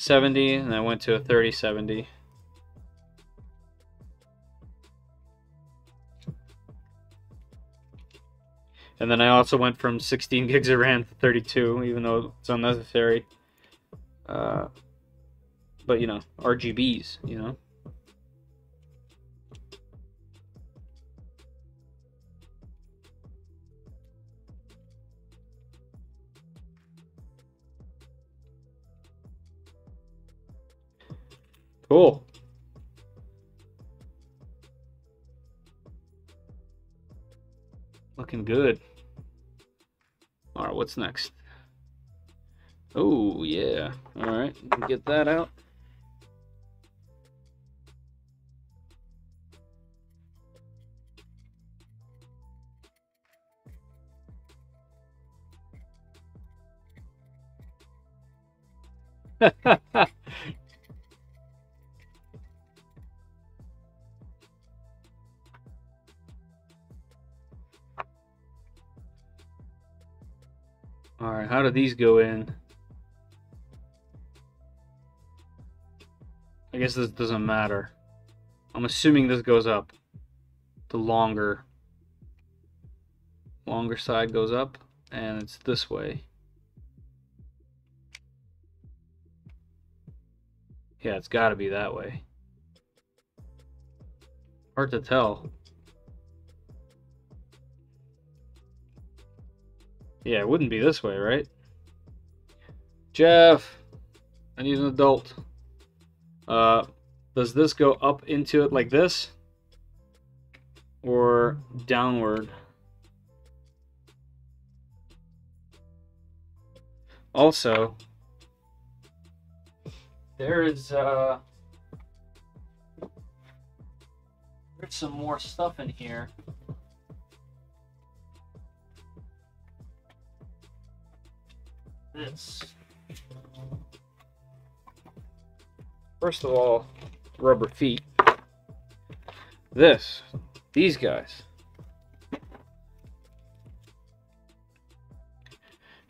seventy, and I went to a thirty seventy. And then I also went from sixteen gigs of RAM to thirty-two, even though it's unnecessary. Uh... But, you know, R G Bs, you know. Cool. Looking good. All right, what's next? Oh, yeah. All right, get that out. Alright, how do these go in? I guess this doesn't matter. I'm assuming this goes up. The longer longer side goes up, and it's this way. Yeah, it's got to be that way. Hard to tell. Yeah, it wouldn't be this way, right? Jeff, I need an adult. Uh, does this go up into it like this? Or downward? Also... There is, uh, there's some more stuff in here. This. First of all, rubber feet. This. These guys. Have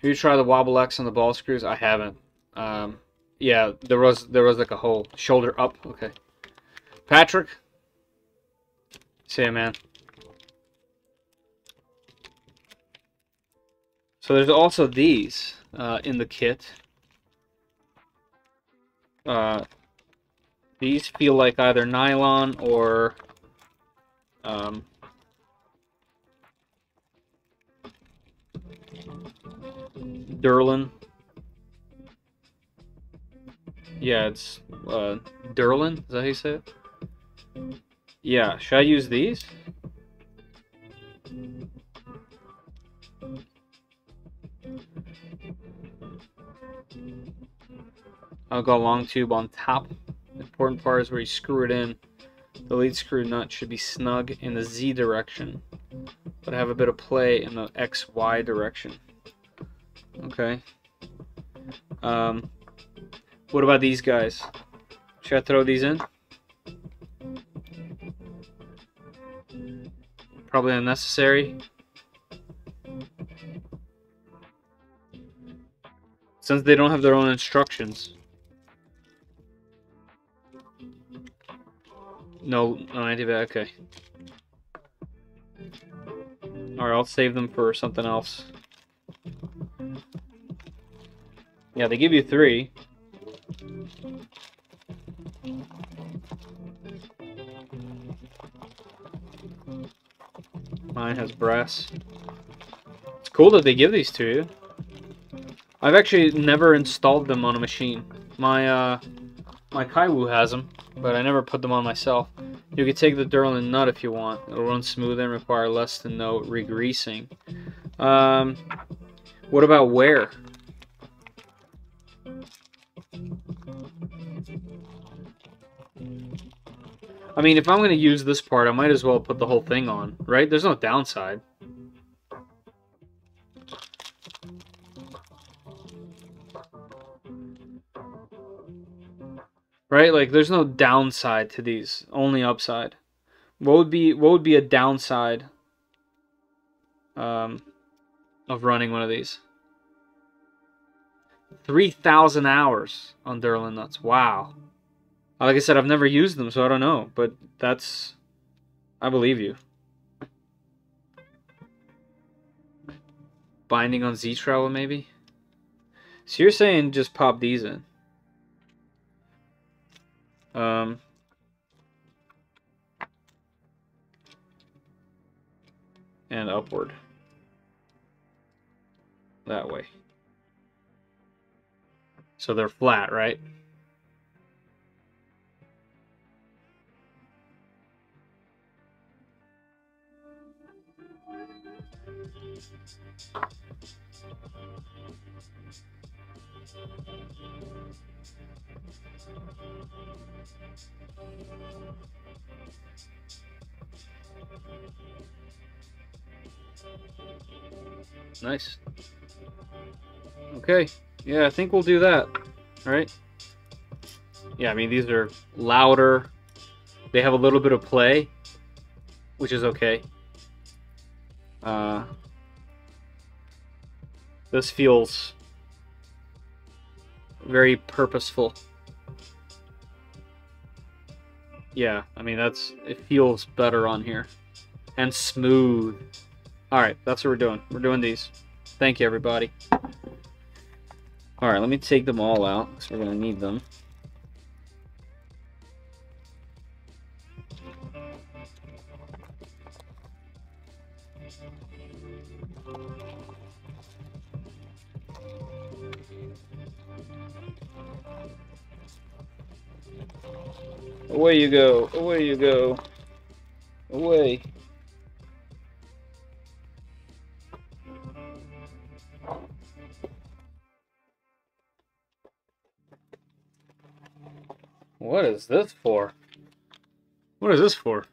you tried the Wobble X on the ball screws? I haven't. Um... Yeah, there was there was like a whole shoulder up. Okay, Patrick. See ya, man. So there's also these uh, in the kit. Uh, these feel like either nylon or um, Durlin. Yeah, it's uh, Durlin. Is that how you say it? Yeah, should I use these? I'll go long tube on top. The important part is where you screw it in. The lead screw nut should be snug in the Z direction, but have a bit of play in the X Y direction. Okay. Um, what about these guys? Should I throw these in? Probably unnecessary. Since they don't have their own instructions. No, I did that, okay. Alright, I'll save them for something else. Yeah, they give you three. Mine has brass. It's cool that they give these to you. I've actually never installed them on a machine. My uh, my Kaiwu has them, but I never put them on myself. You can take the Durlin nut if you want. It'll run smooth and require less than no re-greasing. Um, what about wear? I mean, if I'm going to use this part, I might as well put the whole thing on, right? There's no downside. Right? Like, there's no downside to these. Only upside. What would be, what would be a downside um, of running one of these? three thousand hours on Durlin nuts. Wow. Like I said, I've never used them, so I don't know. But that's... I believe you. Binding on Z-Travel, maybe? So you're saying just pop these in. Um, and upward. That way. So they're flat, right? Nice. Okay. Yeah, I think we'll do that. Alright. Yeah, I mean, these are louder. They have a little bit of play, which is okay. Uh, this feels very purposeful. Yeah, I mean, that's, it feels better on here. And smooth. Alright, that's what we're doing. We're doing these. Thank you, everybody. Alright, let me take them all out, because we're going to need them. Away you go. Away you go. Away. What is this for? What is this for?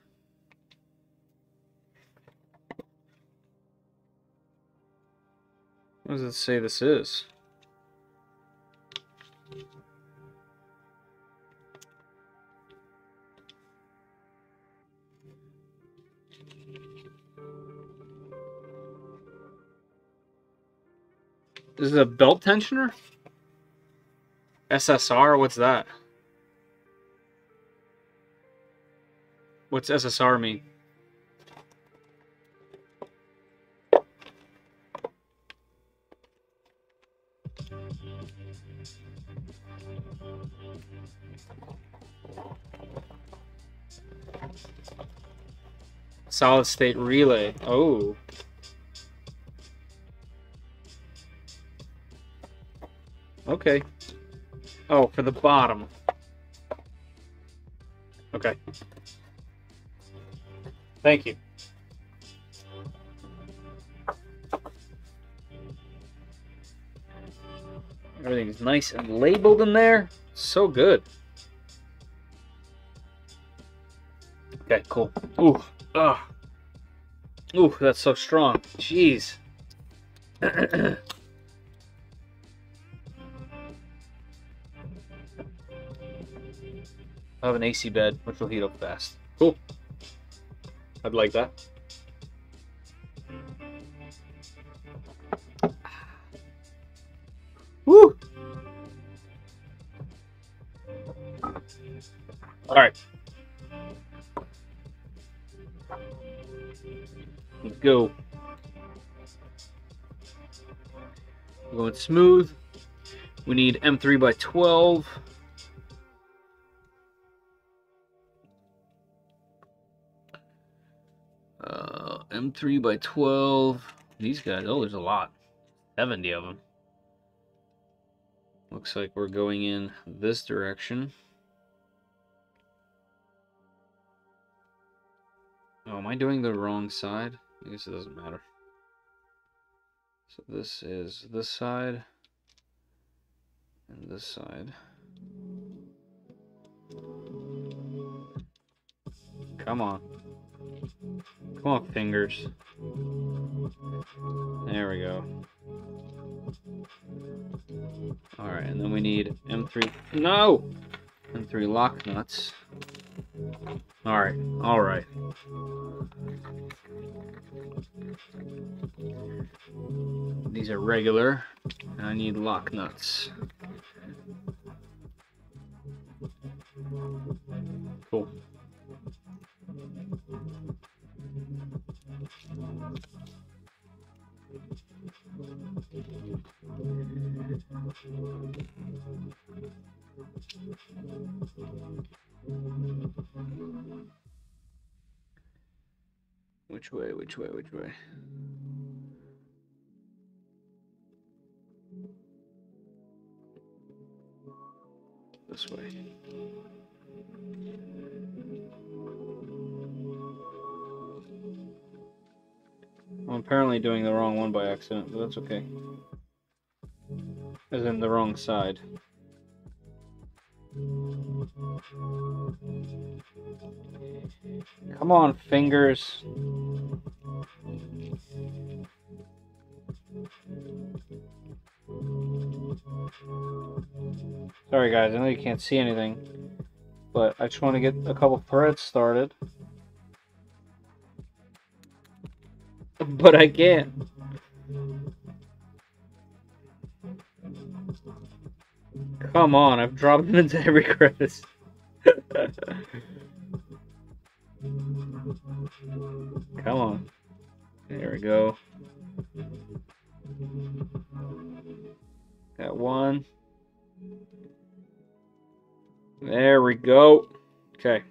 What does it say this is? This is a belt tensioner? S S R? What's that? What's S S R mean? Solid state relay. Oh. Okay. Oh, for the bottom. Okay. Thank you. Everything's nice and labeled in there. So good. Okay, cool. Ooh. Ugh. Ooh, that's so strong. Jeez. I'll have an A C bed, which will heat up fast. Cool. I'd like that. Woo! All right. Let's go. We're going smooth. We need M three by twelve. Uh, M three by twelve. These guys, oh, there's a lot. seventy of them. Looks like we're going in this direction. Oh, am I doing the wrong side? I guess it doesn't matter. So this is this side. And this side. Come on. Come on, fingers. There we go. Alright, and then we need M three... No! M three lock nuts. Alright, alright. These are regular, and I need lock nuts. Cool. Which way, which way, which way? This way. I'm apparently doing the wrong one by accident, but that's okay. As in the wrong side. Come on, fingers. Sorry guys, I know you can't see anything, but I just want to get a couple threads started. But I can't. Come on, I've dropped them into every crevice. Come on. There we go. Got one. There we go. Okay.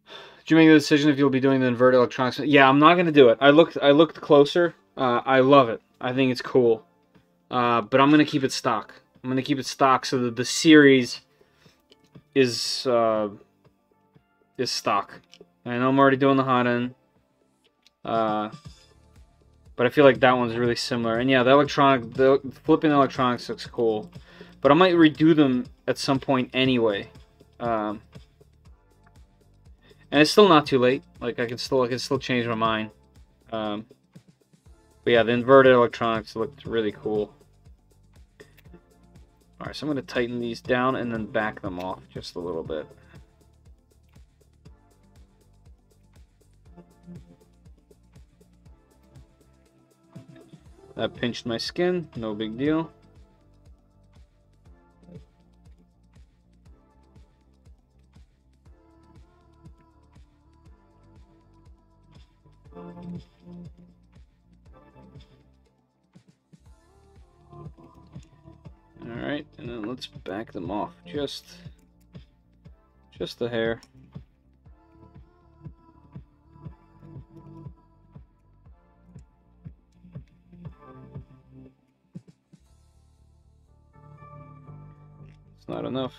Did you make the decision if you'll be doing the inverted electronics? Yeah, I'm not gonna do it. I looked. I looked closer. Uh, I love it. I think it's cool. Uh, but I'm gonna keep it stock. I'm gonna keep it stock so that the series is uh, is stock. I know I'm already doing the hot end, uh, but I feel like that one's really similar. And yeah, the electronic, the flipping electronics looks cool. But I might redo them at some point anyway. Um, and it's still not too late. Like I can still, I can still change my mind. Um, But yeah, the inverted electronics looked really cool. Alright, so I'm going to tighten these down and then back them off just a little bit. That pinched my skin, no big deal. Alright, and then let's back them off. Just, just the hair. It's not enough.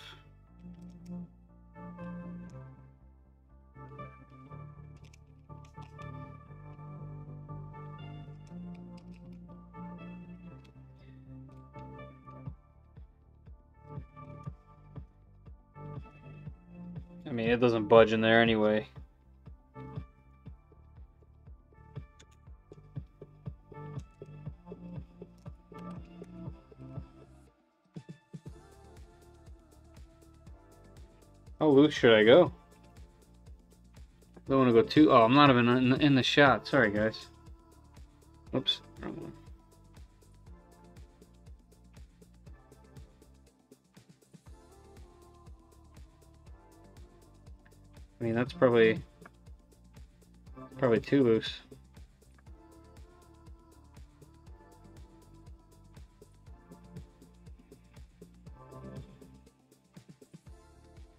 I mean, it doesn't budge in there anyway. How loose should I go? I don't want to go too... Oh, I'm not even in the, in the shot. Sorry, guys. Oops. Wrong one. I mean, that's probably... Probably too loose.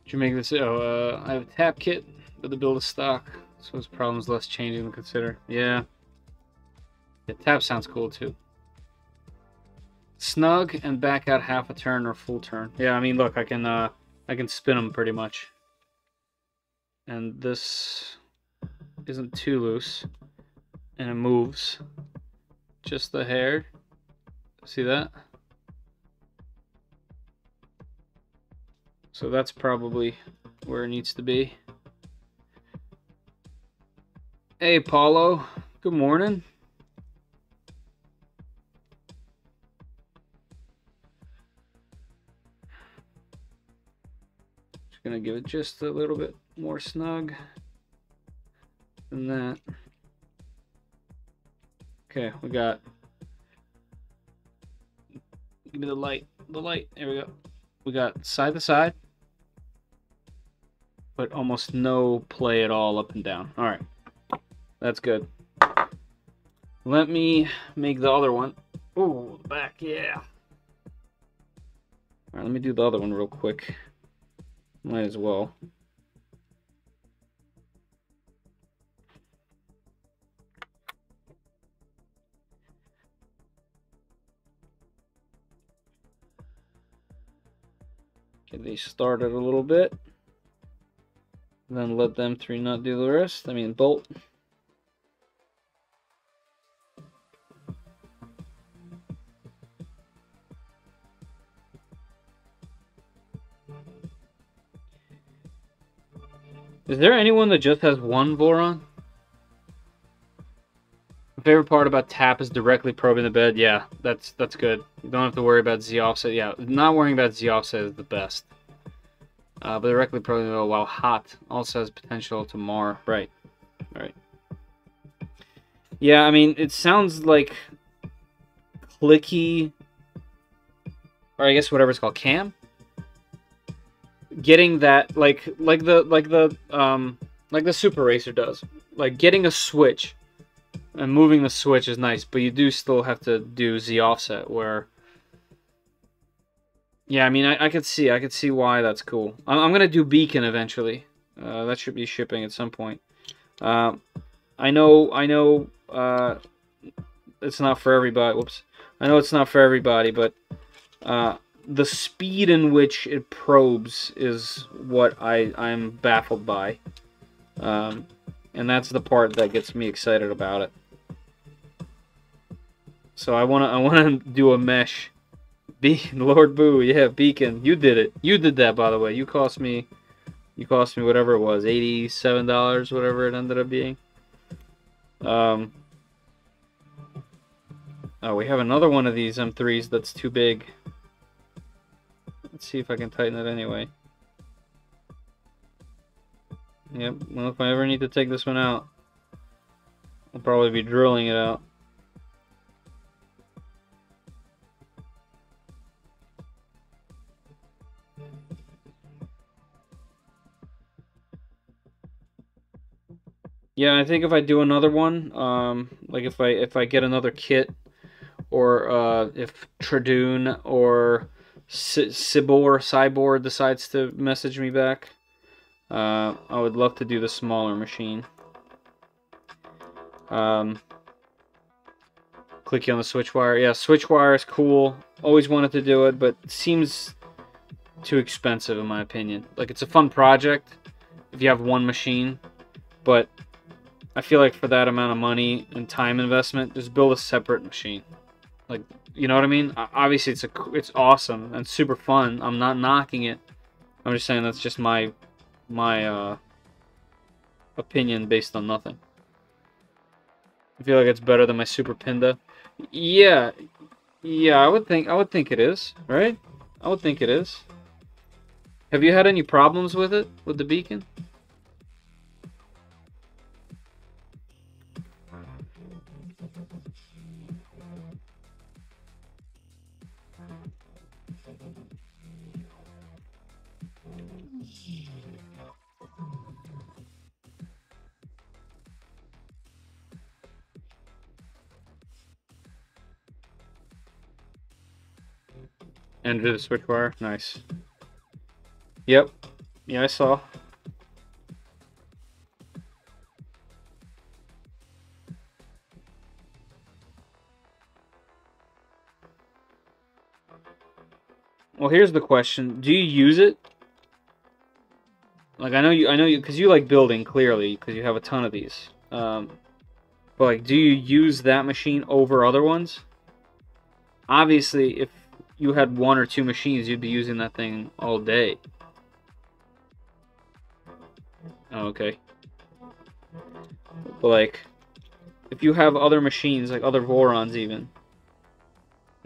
Did you make this? Oh, uh, I have a tap kit, but the build is stock, so it's problems less changing to consider. Yeah. The tap sounds cool too. Snug and back out half a turn or full turn. Yeah, I mean, look, I can, uh, I can spin them pretty much. And this isn't too loose, and it moves just the hair. See that? So that's probably where it needs to be. Hey, Paulo, good morning. Just gonna give it just a little bit more snug than that. Okay, we got, give me the light, the light, there we go. We got side to side, but almost no play at all up and down. All right, that's good. Let me make the other one. Oh, back, yeah. All right, let me do the other one real quick. Might as well. Get these started a little bit. Then let them three not do the rest. I mean, bolt. Is there anyone that just has one Voron? My favorite part about tap is directly probing the bed. Yeah, that's that's good. You don't have to worry about Z offset. Yeah, not worrying about Z offset is the best. Uh, but directly probing the bed while hot also has potential to mar. Right, right. Yeah, I mean, it sounds like clicky, or I guess whatever it's called, cam. Getting that like like the like the um like the Super Racer does, like getting a switch and moving the switch is nice, but you do still have to do Z offset where, yeah, I mean, I, I could see I could see why that's cool. I'm, I'm gonna do beacon eventually. Uh, that should be shipping at some point. Uh, I know I know uh, it's not for everybody. Whoops, I know it's not for everybody, but. Uh, The speed in which it probes is what I, I'm baffled by. Um, and that's the part that gets me excited about it. So I wanna I wanna do a mesh. Beacon, Lord Boo, yeah, Beacon. You did it. You did that, by the way. You cost me you cost me whatever it was, eighty-seven dollars, whatever it ended up being. Um Oh, we have another one of these M threes that's too big. Let's see if I can tighten it anyway. Yep, well, if I ever need to take this one out, I'll probably be drilling it out. Yeah, I think if I do another one, um, like if I if I get another kit, or uh, if Tradoon or Cyborg, Cyborg decides to message me back, Uh, I would love to do the smaller machine. Um, clicky on the switch wire. Yeah, switch wire is cool. Always wanted to do it, but it seems too expensive in my opinion. Like, it's a fun project if you have one machine, but I feel like for that amount of money and time investment, just build a separate machine. Like, you know what I mean? Obviously, it's a it's awesome and super fun. I'm not knocking it. I'm just saying that's just my my uh, opinion based on nothing. I feel like it's better than my Super Pinda. Yeah, yeah. I would think I would think it is, right? I would think it is. Have you had any problems with it, with the beacon? End of the switch wire. Nice. Yep. Yeah, I saw. Well, here's the question. Do you use it? Like, I know you, I know you, because you like building, clearly, because you have a ton of these. Um, but, like, do you use that machine over other ones? Obviously, if you had one or two machines, you'd be using that thing all day. Oh, okay. But, like, if you have other machines, like other Vorons even,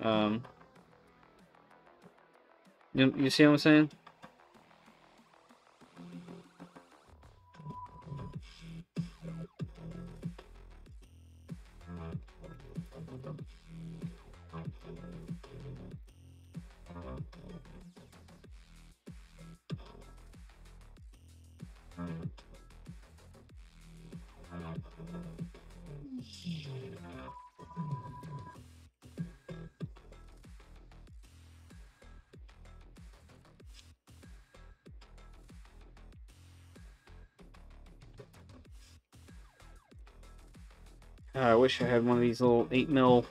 um, you, you see what I'm saying? I wish I had one of these little eight mil.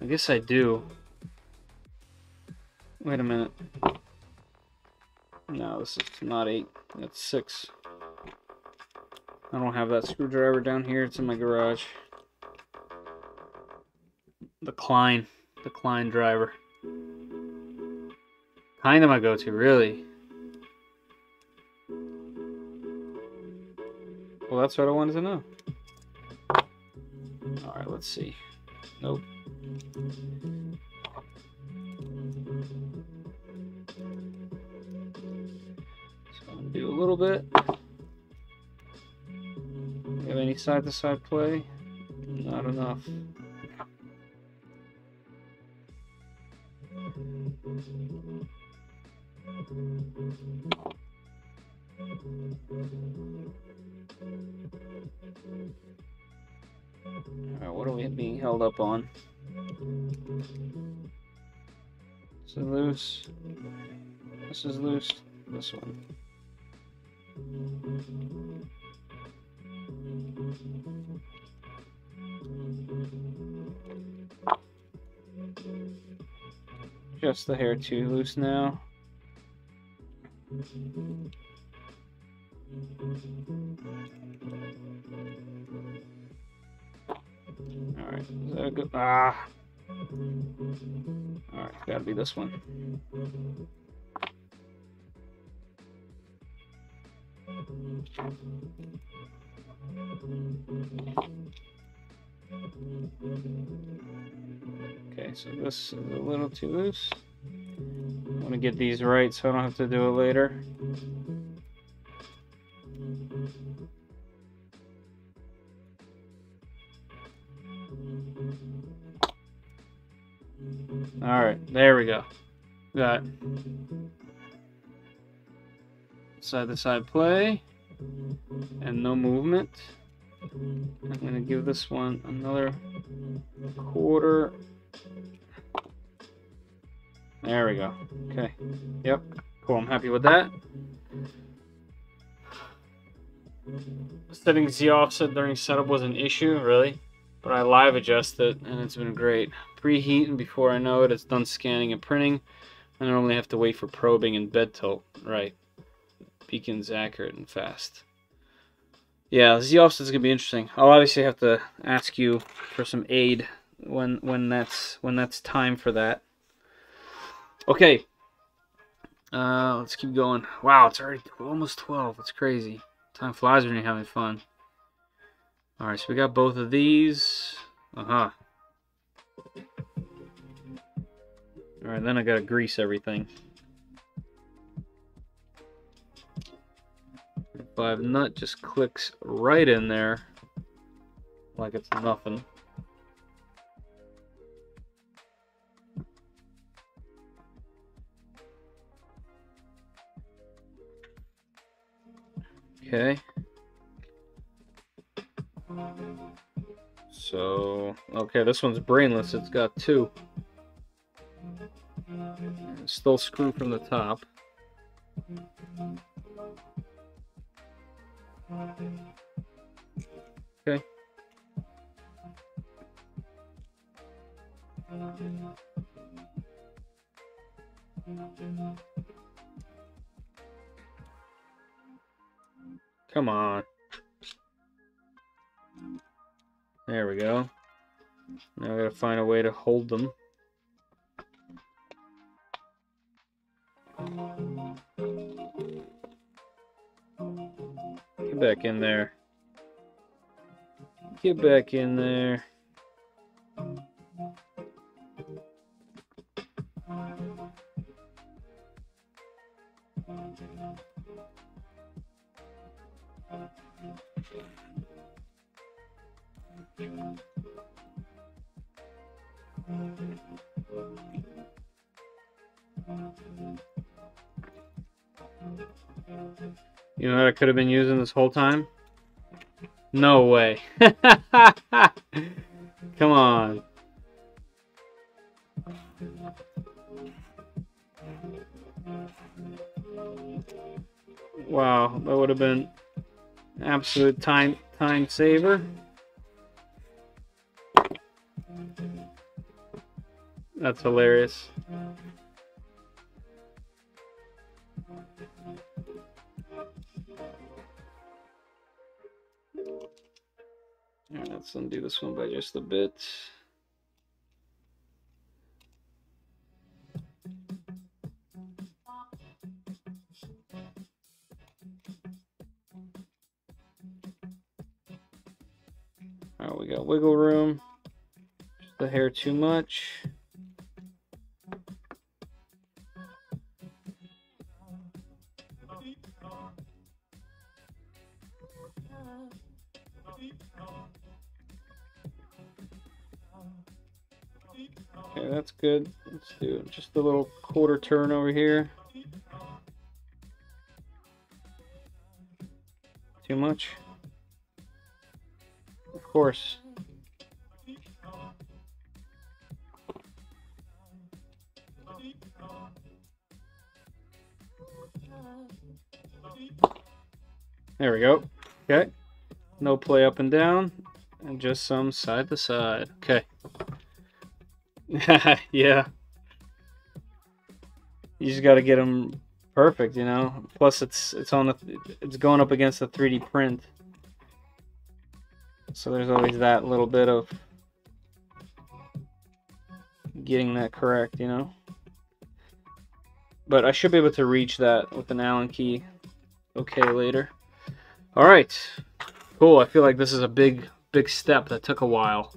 I guess I do. Wait a minute. No, this is not eight. That's six. I don't have that screwdriver down here. It's in my garage. The Klein. The Klein driver. Kind of my go-to, really. Well, that's what I wanted to know. Alright, let's see. Nope. So I'm gonna do a little bit. Do you have any side to side play? Not enough. Alright, what are we being held up on? This is loose. This is loose. This one. Just the hair too loose now. Alright, is that a good... Ah! Alright, gotta be this one. Okay, so this is a little too loose. I want to get these right so I don't have to do it later. Alright, there we go. Got it. Side to side play. And no movement. I'm going to give this one another quarter. There we go. Okay. Yep. Cool. I'm happy with that. Setting Z offset during setup was an issue, really. But I live adjust it, and it's been great. Preheat, and before I know it, it's done scanning and printing. I normally have to wait for probing and bed tilt. Right. Beacon's accurate and fast. Yeah, Z offset's gonna be interesting. I'll obviously have to ask you for some aid when when that's when that's time for that. Okay. Uh, let's keep going. Wow, it's already almost twelve. It's crazy. Time flies when you're having fun. All right, so we got both of these. Uh-huh. All right, then I gotta grease everything. Five nut just clicks right in there like it's nothing. Okay. So, okay, this one's brainless. It's got two. It's still screwed from the top. Okay. Come on. There we go. Now I gotta find a way to hold them. Get back in there. Get back in there. You know what I could have been using this whole time? No way. Come on. Wow, that would have been an absolute time time saver. That's hilarious. Alright, let's undo this one by just a bit. Alright, we got wiggle room. Just the hair too much. Okay, that's good. Let's do just a little quarter turn over here. Too much? Of course. There we go. Okay. No play up and down, and just some side to side. Okay. Yeah. You just got to get them perfect, you know. Plus, it's it's on the it's going up against a three D print, so there's always that little bit of getting that correct, you know. But I should be able to reach that with an Allen key. Okay, later. All right. Cool. I feel like this is a big big step that took a while.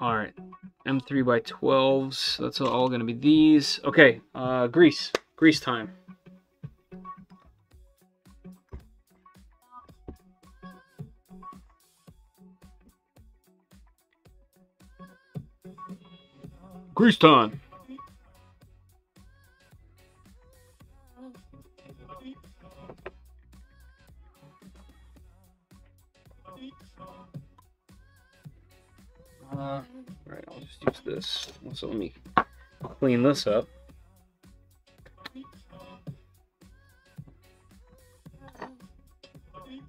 All right, M three by twelves, that's all gonna be these. Okay, uh, grease, grease time. Grease time. Uh, Alright, I'll just use this. So let me clean this up.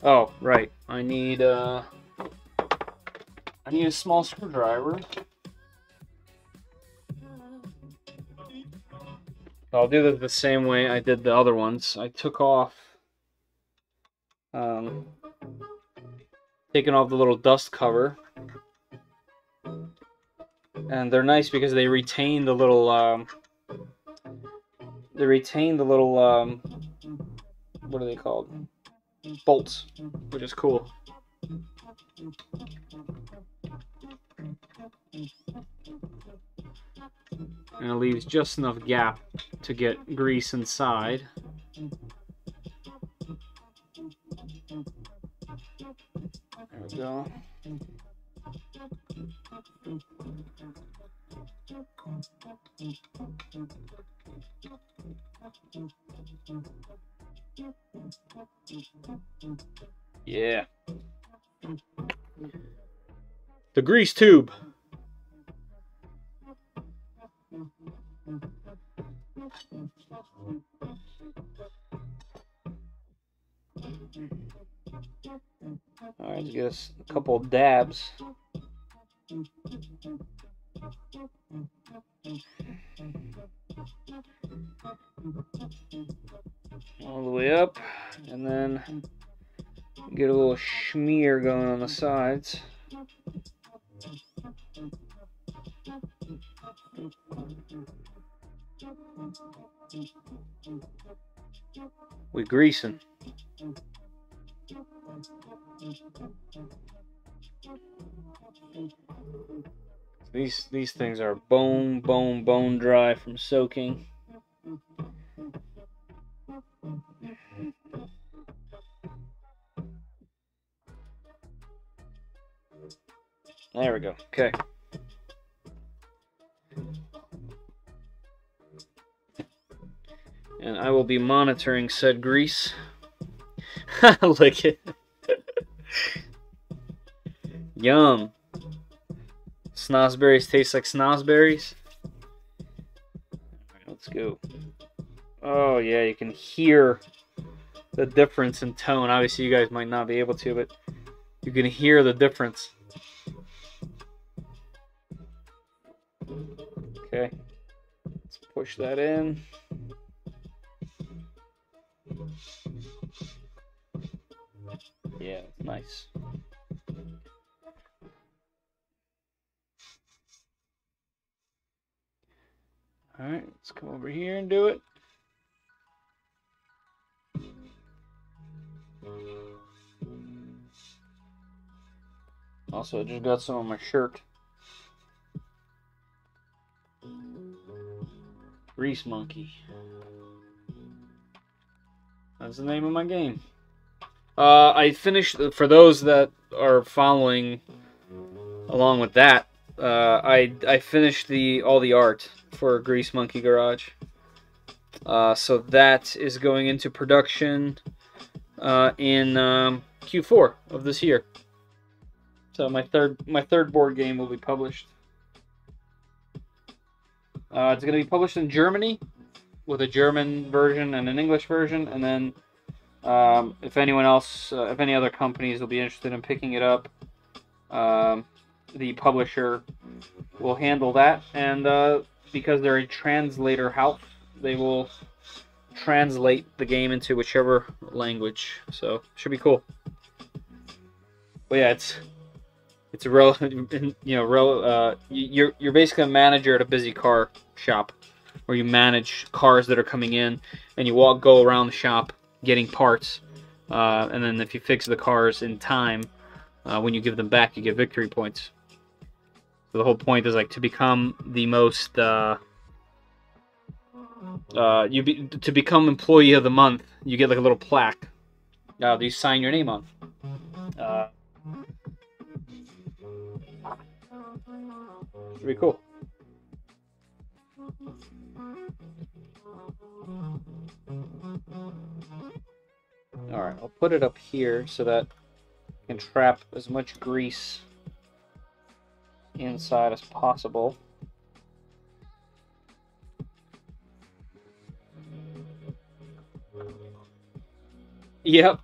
Oh, right. I need uh, I need a small screwdriver. I'll do this the same way I did the other ones. I took off, um, taking off the little dust cover. And they're nice because they retain the little, um, they retain the little, um, what are they called? Bolts, which is cool. And it leaves just enough gap to get grease inside. Yeah. The grease tube. All right, let's get us a couple of dabs. All the way up, and then get a little schmear going on the sides. We're greasing. These these things are bone, bone, bone dry from soaking. There we go. Okay. And I will be monitoring said grease. Lick it. Yum. Snozberries taste like snozberries. Alright, let's go. Oh yeah, you can hear the difference in tone. Obviously you guys might not be able to, but you can hear the difference. Okay. Let's push that in. Yeah, nice. All right, let's come over here and do it. Also, I just got some on my shirt. Grease monkey. That's the name of my game. Uh, I finished, for those that are following along with that, uh, I, I finished the all the art for Grease Monkey Garage. Uh, so that is going into production uh, in um, Q four of this year. So my third my third board game will be published. Uh, it's going to be published in Germany with a German version and an English version, and then Um, if anyone else, uh, if any other companies will be interested in picking it up, um, the publisher will handle that. And uh, because they're a translator house, they will translate the game into whichever language. So should be cool. But yeah, it's it's a real, you know, real, uh, you're you're basically a manager at a busy car shop, where you manage cars that are coming in, and you walk go around the shop getting parts, uh, and then if you fix the cars in time, uh, when you give them back, you get victory points. So the whole point is like to become the most, uh, uh, you be, to become employee of the month. You get like a little plaque uh, that you sign your name on. Uh, should be cool. Alright, I'll put it up here so that I can trap as much grease inside as possible. Yep.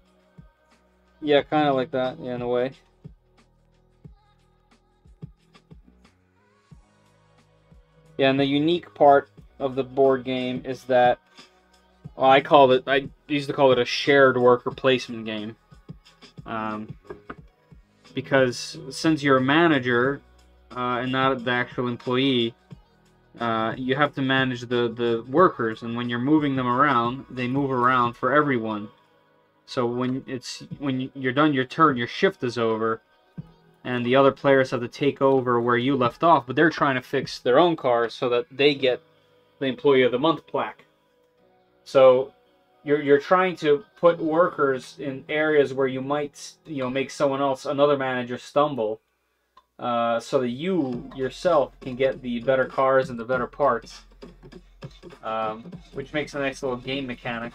Yeah, kind of like that, yeah, in a way. Yeah, and the unique part of the board game is that, well, I call it, I used to call it a shared worker placement game, um, because since you're a manager uh, and not the actual employee, uh, you have to manage the the workers, and when you're moving them around, they move around for everyone. So when it's when you're done your turn, your shift is over, and the other players have to take over where you left off, but they're trying to fix their own cars so that they get the Employee of the Month plaque. So you're, you're trying to put workers in areas where you might, you know, make someone else, another manager, stumble, uh, so that you yourself can get the better cars and the better parts, um, which makes a nice little game mechanic.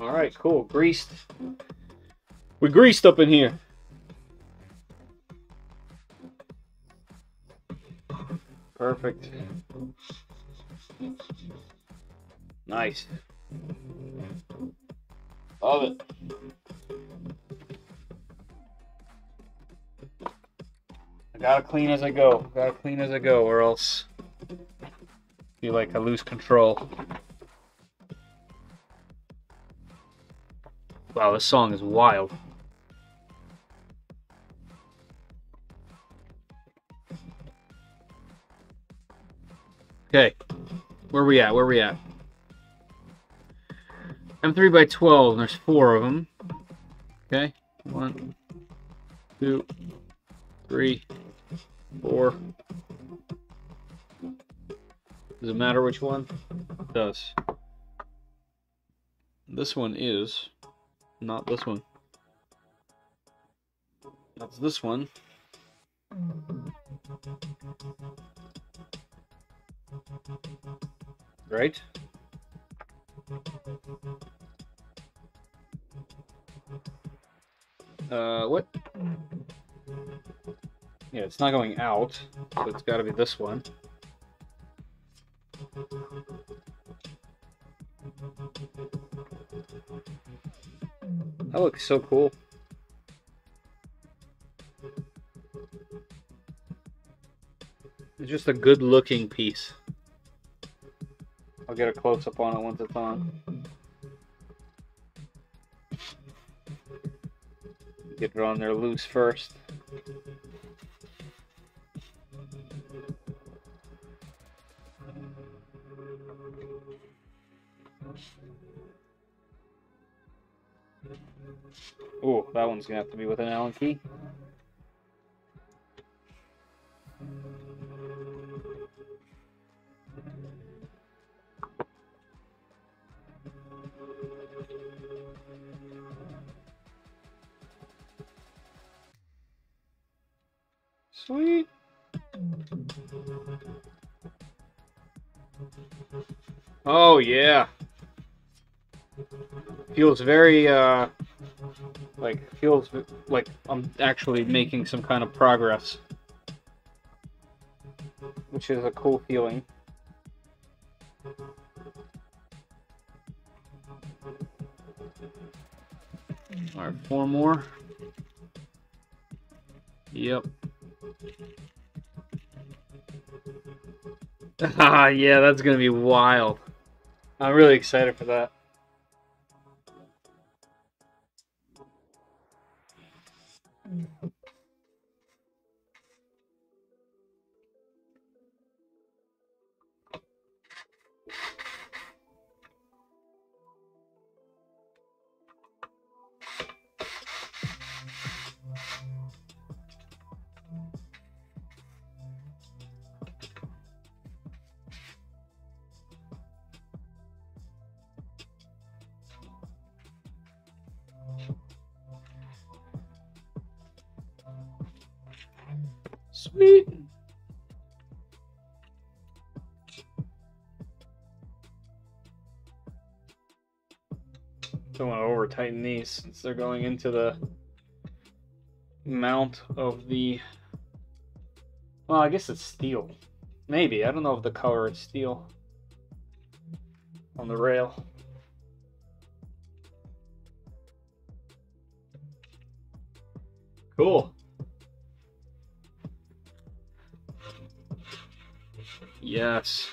All right, cool. Greased. We're greased up in here. Perfect. Nice. Love it. I gotta clean as I go. Gotta clean as I go, or else I feel like I lose control. Wow, this song is wild. Okay, where we at? Where we at? I'm three by twelve, and there's four of them. Okay, one, two, three, four. Does it matter which one? It does. This one is. Not this one. That's this one. Right? Uh, what? Yeah, it's not going out, so it's got to be this one. That looks so cool. It's just a good looking piece. I'll get a close up on it once it's on. Get it on there loose first. Oh, that one's gonna have to be with an Allen key. Sweet. Oh yeah. Feels very uh like feels like I'm actually making some kind of progress, which is a cool feeling. All right, four more. Yep. Ah, yeah, that's gonna be wild. I'm really excited for that. Sweet. Don't want to over tighten these since they're going into the mount of the, well, I guess it's steel. Maybe. I don't know if the color is steel on the rail. Cool. Yes.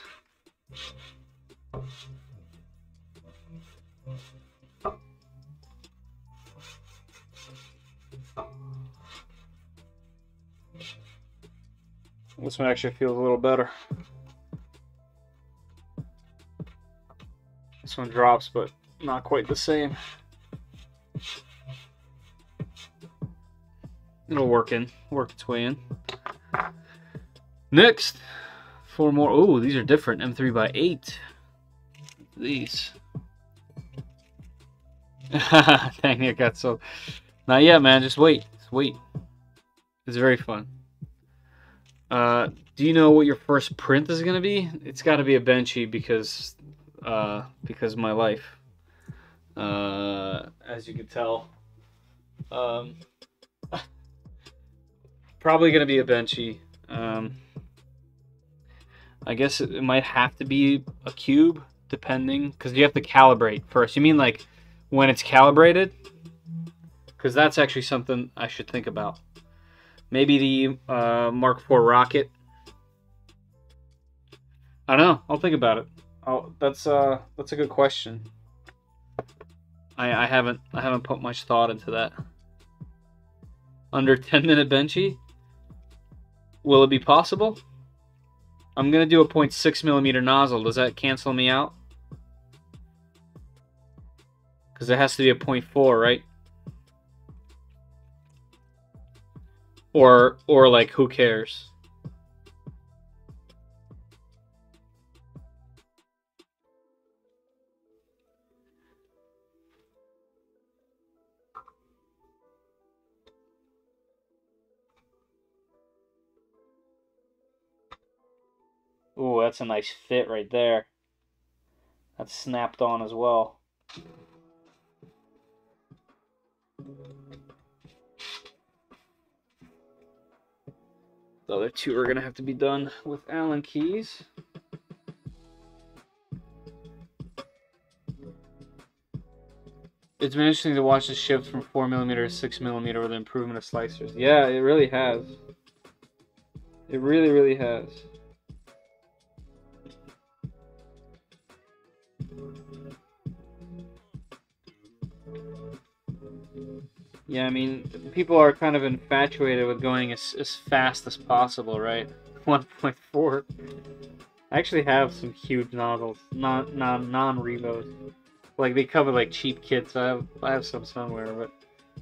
This one actually feels a little better. This one drops, but not quite the same. It'll work in, work its way in. Next. Four more. Oh, these are different. M three by eight. These. Dang, it got so. Not yet, man. Just wait. Just wait. It's very fun. Uh, do you know what your first print is going to be? It's got to be a Banshee because, uh, because my life. Uh, as you can tell. Um, probably going to be a Banshee. Um, I guess it might have to be a cube, depending. Because you have to calibrate first. You mean like when it's calibrated? Because that's actually something I should think about. Maybe the uh, Mark four rocket. I don't know. I'll think about it. I'll, that's uh, that's a good question. I I haven't I haven't put much thought into that. Under ten minute Banshee. Will it be possible? I'm gonna do a zero point six millimeter nozzle. Does that cancel me out? Because it has to be a zero point four, right? Or, or like, who cares? Ooh, that's a nice fit right there. That's snapped on as well. The other two are going to have to be done with Allen keys. It's been interesting to watch the shift from four millimeter to six millimeter with the improvement of slicers. Yeah, it really has. It really, really has. Yeah, I mean, people are kind of infatuated with going as, as fast as possible, right? one point four. I actually have some huge nozzles, non non non-revos. Like they cover like cheap kits. I have I have some somewhere, but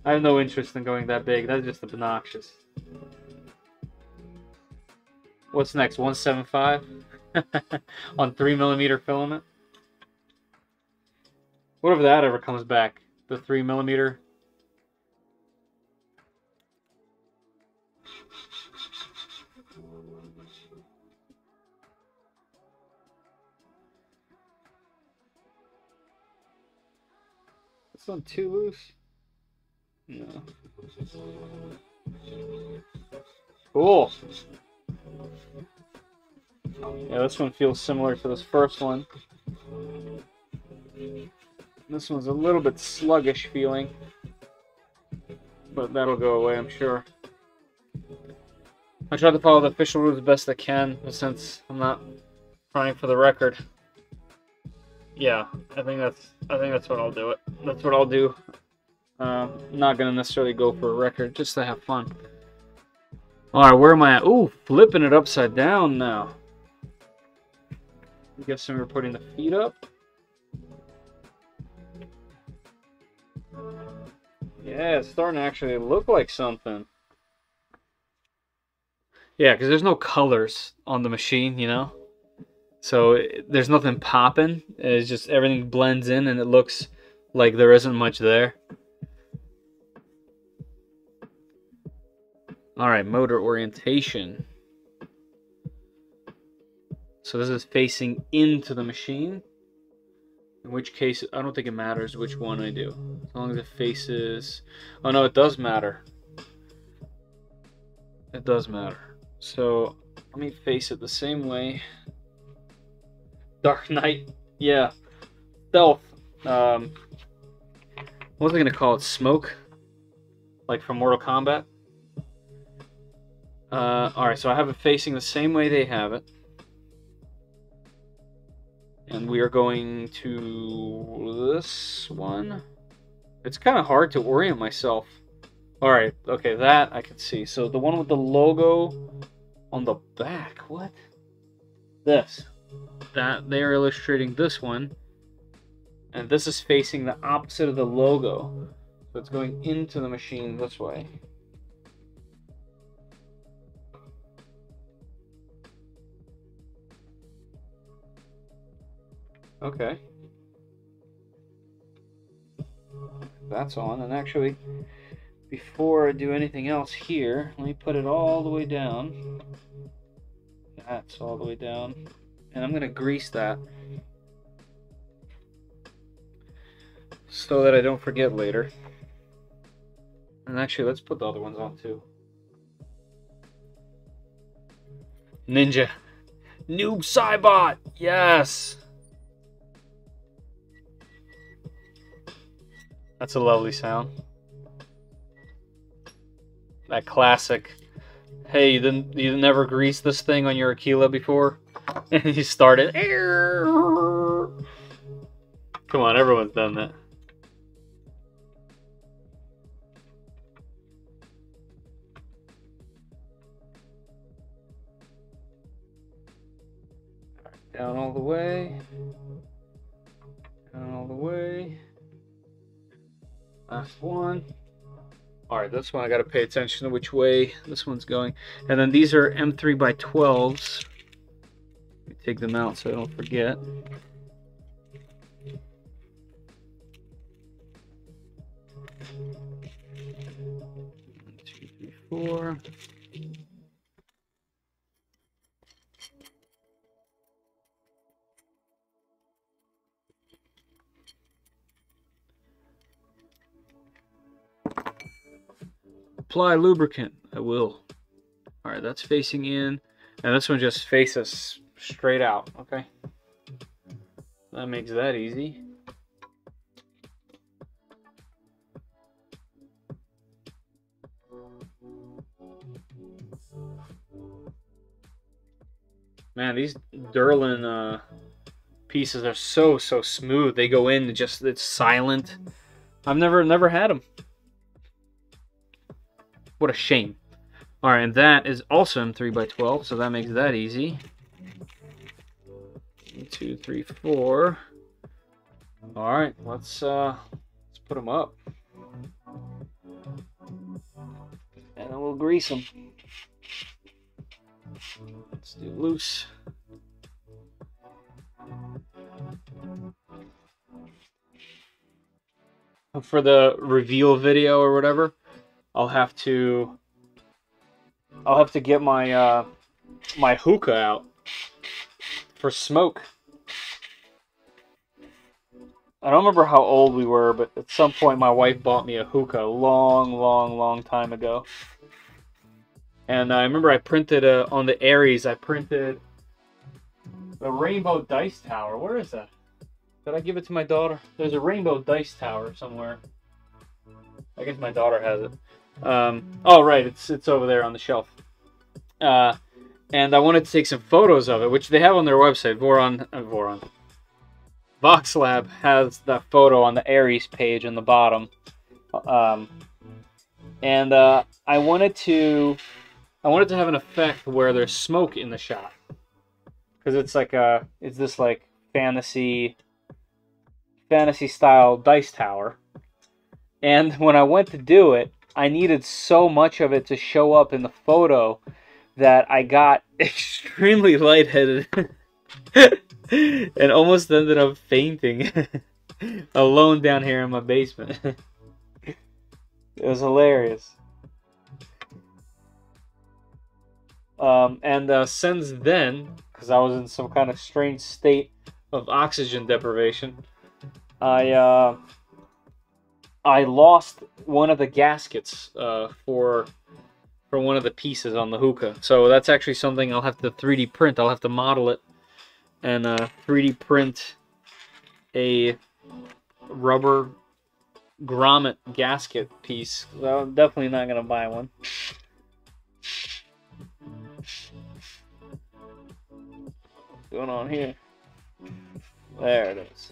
I have no interest in going that big. That's just obnoxious. What's next? one seventy-five on three millimeter filament. What if that ever comes back? The three millimeter. On too loose? No. Cool. Yeah, this one feels similar to this first one. This one's a little bit sluggish feeling, but that'll go away, I'm sure. I try to follow the official rules the best I can, but since I'm not trying for the record. Yeah, I think that's I think that's what I'll do it. That's what I'll do. Um, not gonna necessarily go for a record, just to have fun. All right, where am I at? Ooh, flipping it upside down now. I'm guessing we're putting the feet up. Yeah, it's starting to actually look like something. Yeah, because there's no colors on the machine, you know. So it, there's nothing popping. It's just everything blends in and it looks like there isn't much there. All right, motor orientation. So this is facing into the machine. In which case, I don't think it matters which one I do. As long as it faces... Oh no, it does matter. It does matter. So let me face it the same way. Dark Knight, yeah, stealth. Um, what was I gonna call it? Smoke, like from Mortal Kombat. Uh, all right, so I have it facing the same way they have it, and we are going to this one. It's kind of hard to orient myself. All right, okay, that I can see. So the one with the logo on the back. What? This. That they're illustrating this one, and this is facing the opposite of the logo, so it's going into the machine this way. Okay, that's on. And actually before I do anything else here, let me put it all the way down. That's all the way down. And I'm going to grease that so that I don't forget later. And actually, let's put the other ones on too. Ninja. Noob Cybot. Yes. That's a lovely sound. That classic, hey, you didn't, you never greased this thing on your Aquila before? And you started. Come on, everyone's done that. Down all the way. Down all the way. Last one. All right, this one I got to pay attention to which way this one's going. And then these are M three by twelves. Let me take them out so I don't forget. One, two, three, four. Apply lubricant. I will. All right, that's facing in, and this one just faces straight out. Okay, that makes that easy. Man, these Durlin uh, pieces are so so smooth. They go in just, it's silent. I've never never had them. What a shame. All right, and that is also M three by twelve, so that makes that easy. One, two, three, four. All right, let's uh, let's put them up, and then we'll grease them. Let's do loose. For the reveal video or whatever, I'll have to, I'll have to get my, uh, my hookah out for smoke. I don't remember how old we were, but at some point my wife bought me a hookah a long, long, long time ago. And I remember I printed, uh, on the Aries, I printed the Rainbow Dice Tower. Where is that? Did I give it to my daughter? There's a Rainbow Dice Tower somewhere. I guess my daughter has it. Um, oh, right, it's it's over there on the shelf. Uh, and I wanted to take some photos of it, which they have on their website. Voron, uh, Voron. VoxLab has that photo on the Aries page on the bottom. Um, and uh, I wanted to, I wanted to have an effect where there's smoke in the shot, because it's like a, it's this like fantasy, fantasy style dice tower. And when I went to do it, I needed so much of it to show up in the photo that I got extremely lightheaded and almost ended up fainting alone down here in my basement. It was hilarious. Um, and uh, since then, because I was in some kind of strange state of oxygen deprivation, I... Uh, I lost one of the gaskets uh, for for one of the pieces on the hookah. So that's actually something I'll have to three D print. I'll have to model it and uh, three D print a rubber grommet gasket piece. Well, I'm definitely not going to buy one. What's going on here? There it is.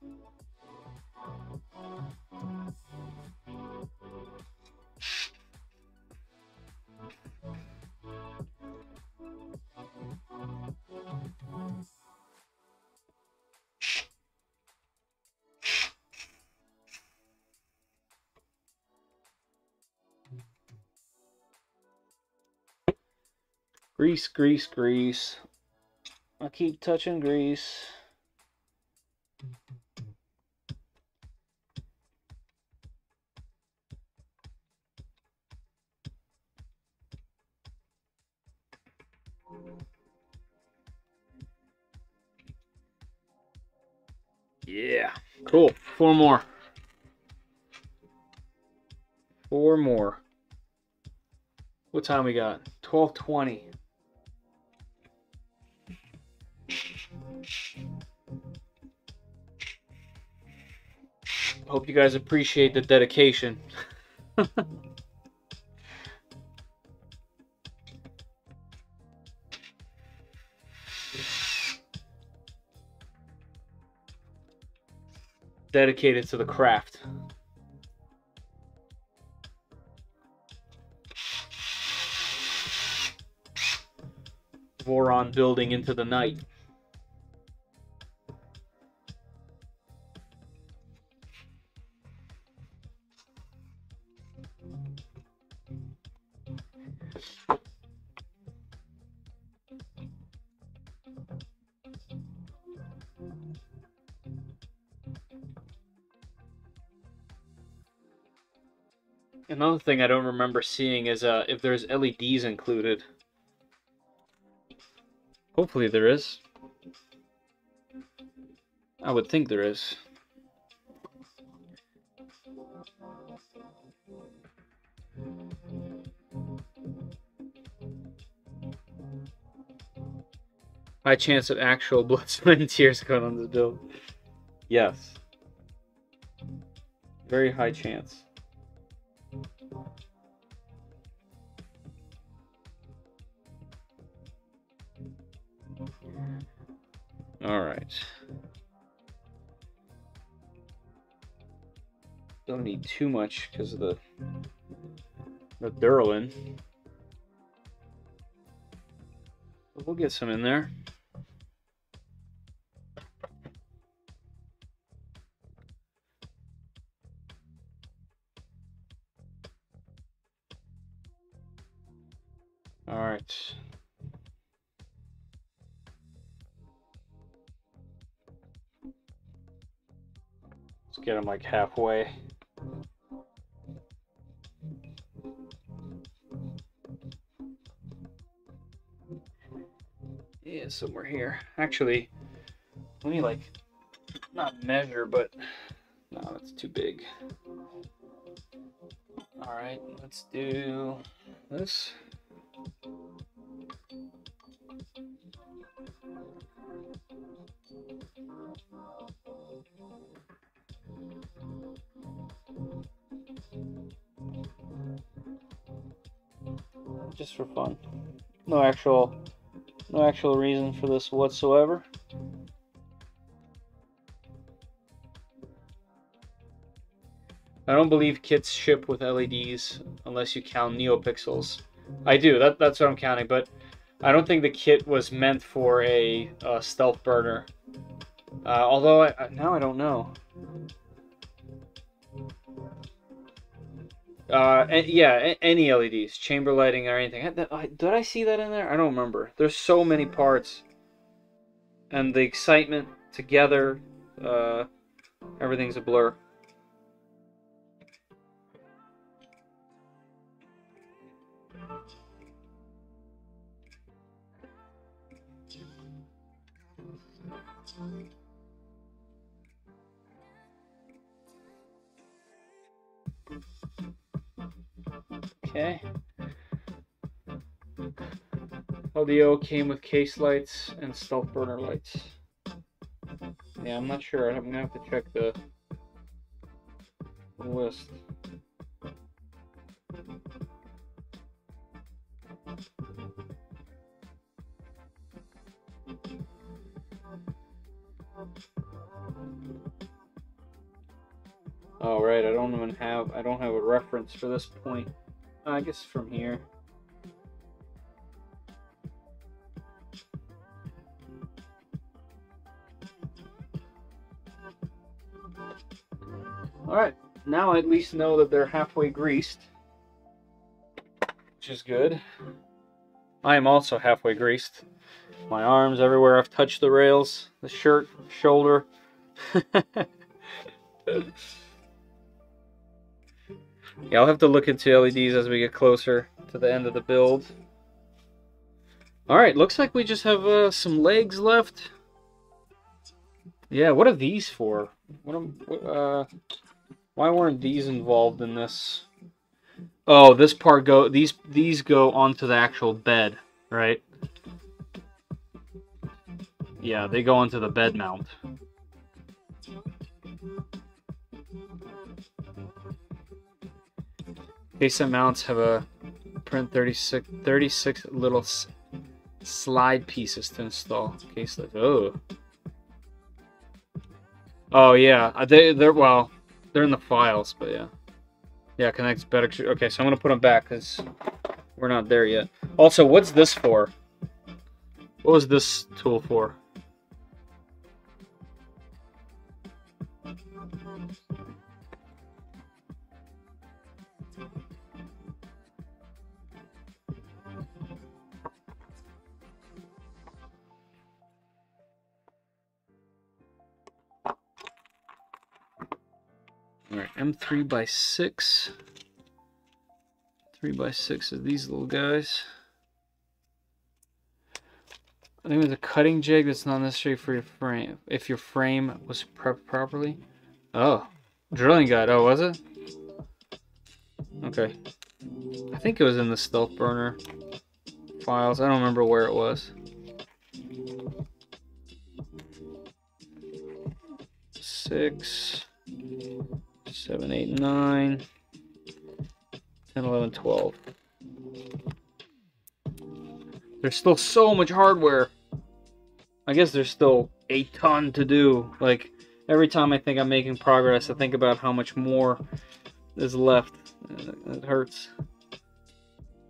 Grease, grease, grease. I keep touching grease. Yeah, cool. Four more. Four more. What time we got? twelve twenty. Hope you guys appreciate the dedication. Dedicated to the craft. Voron building into the night. Another thing I don't remember seeing is uh, if there's L E Ds included. Hopefully there is. I would think there is. High chance of actual blood, sweat, and tears going on this build. Yes. Very high chance. All right. Don't need too much because of the the Duralin. But we'll get some in there. All right. Get them like halfway. Yeah, somewhere here. Actually, let me like not measure, but no, that's too big. All right, let's do this. Just for fun. No actual no actual reason for this whatsoever. I don't believe kits ship with L E Ds unless you count NeoPixels. I do, that, that's what I'm counting, but I don't think the kit was meant for a, a stealth burner. Uh, although, I, now I don't know. Uh, and, yeah, any L E Ds, chamber lighting or anything. Did I see that in there? I don't remember. There's so many parts. And the excitement together, uh, everything's a blur. Okay. L D O came with case lights and stealth burner lights. Yeah, I'm not sure. I'm gonna have to check the list. All right, I don't even have I don't have a reference for this point. I guess from here. All right, now I at least know that they're halfway greased, which is good. I am also halfway greased. My arms everywhere I've touched the rails, the shirt, shoulder. Yeah, I'll have to look into L E Ds as we get closer to the end of the build. Alright, looks like we just have uh, some legs left. Yeah, what are these for? What am, uh, why weren't these involved in this? Oh, this part go these these go onto the actual bed, right? Yeah, they go onto the bed mount. Cassette mounts have a print thirty-six, thirty-six little s slide pieces to install. Cassette. Oh. Oh yeah, they they're well, they're in the files, but yeah, yeah connects better. Okay, so I'm gonna put them back because we're not there yet. Also, what's this for? What was this tool for? Alright, M three by six. three by six of these little guys. I think there's a cutting jig that's not necessary for your frame. If your frame was prepped properly. Oh. Drilling guide. Oh, was it? Okay. I think it was in the Stealth Burner files. I don't remember where it was. Six. seven, eight, nine, ten, eleven, twelve. There's still so much hardware. I guess there's still a ton to do. Like, every time I think I'm making progress, I think about how much more is left. It hurts.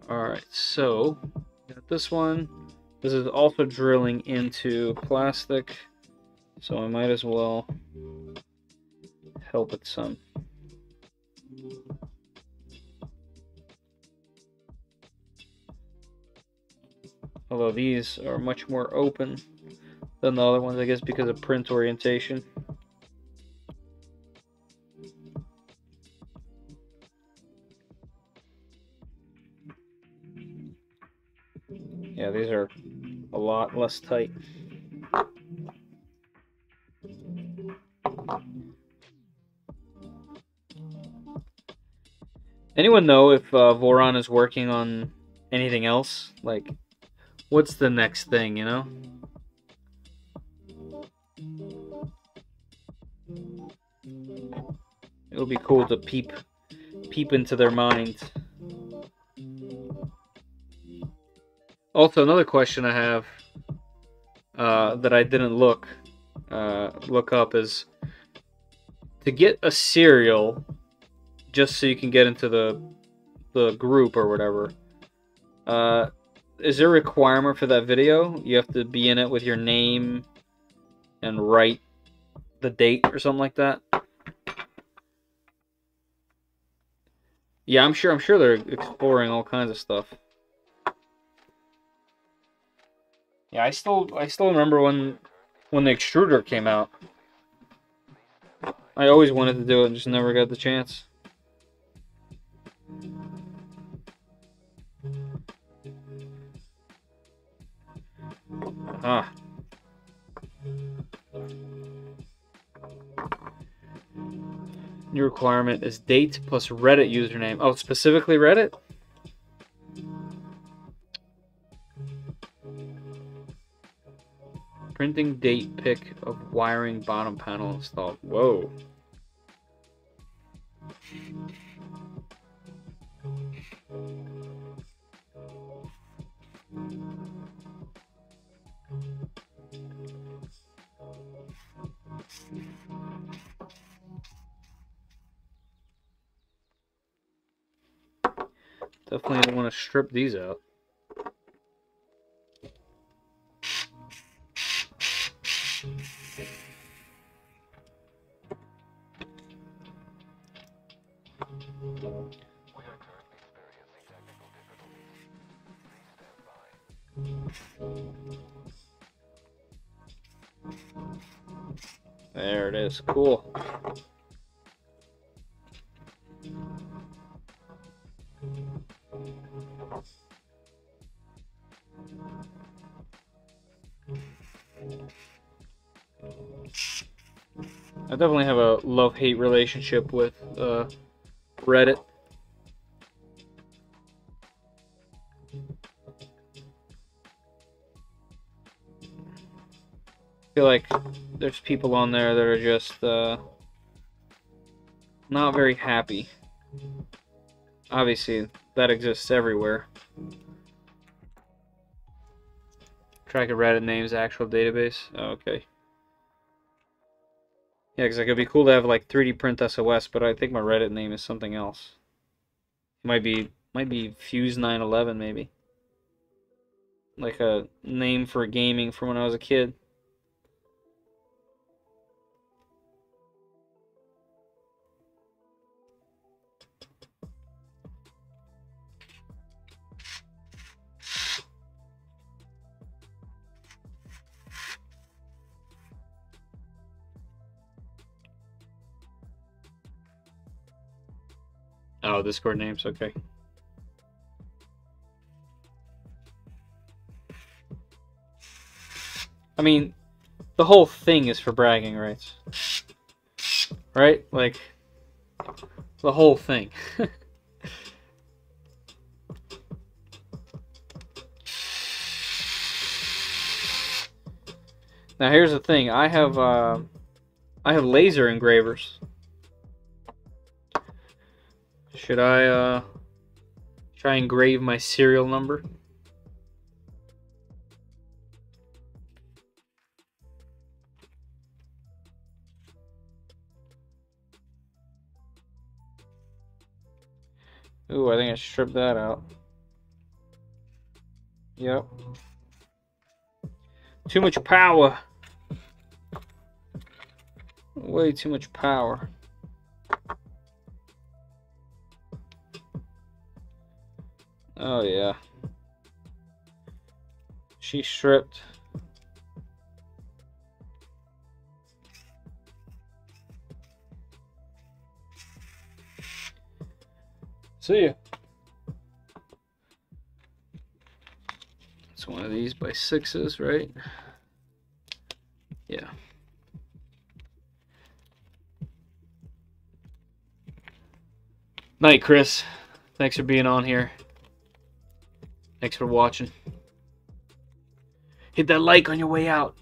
Alright, so, got this one. This is also drilling into plastic, so I might as well help it some. Although these are much more open than the other ones, I guess because of print orientation. Yeah, these are a lot less tight. Anyone know if uh, Voron is working on anything else? Like, what's the next thing, you know? It would be cool to peep, peep into their mind. Also, another question I have uh, that I didn't look uh, look up is to get a serial. Just so you can get into the the group or whatever. Uh, is there a requirement for that video? You have to be in it with your name and write the date or something like that. Yeah, I'm sure. I'm sure they're exploring all kinds of stuff. Yeah, I still I still remember when when the extruder came out. I always wanted to do it and just never got the chance. Ah. New requirement is date plus Reddit username. Oh, specifically Reddit? Printing date pick of wiring bottom panel installed. Whoa. Definitely don't want to strip these out. There it is. Cool. I definitely have a love-hate relationship with uh, Reddit. I feel like there's people on there that are just uh, not very happy. Obviously, that exists everywhere. Track of Reddit names, actual database. Oh, okay. Yeah, because it could be cool to have like three D print S O S, but I think my Reddit name is something else. It might be might be Fuse nine eleven, maybe. Like a name for gaming from when I was a kid. Oh, Discord names, okay. I mean, the whole thing is for bragging rights. Right? Like, the whole thing. Now, here's the thing. I have, uh, I have laser engravers. Should I uh, try and engrave my serial number? Ooh, I think I stripped that out. Yep. Too much power. Way too much power. Oh, yeah. She stripped. See ya. It's one of these by sixes, right? Yeah. Night, Chris. Thanks for being on here. Thanks for watching. Hit that like on your way out.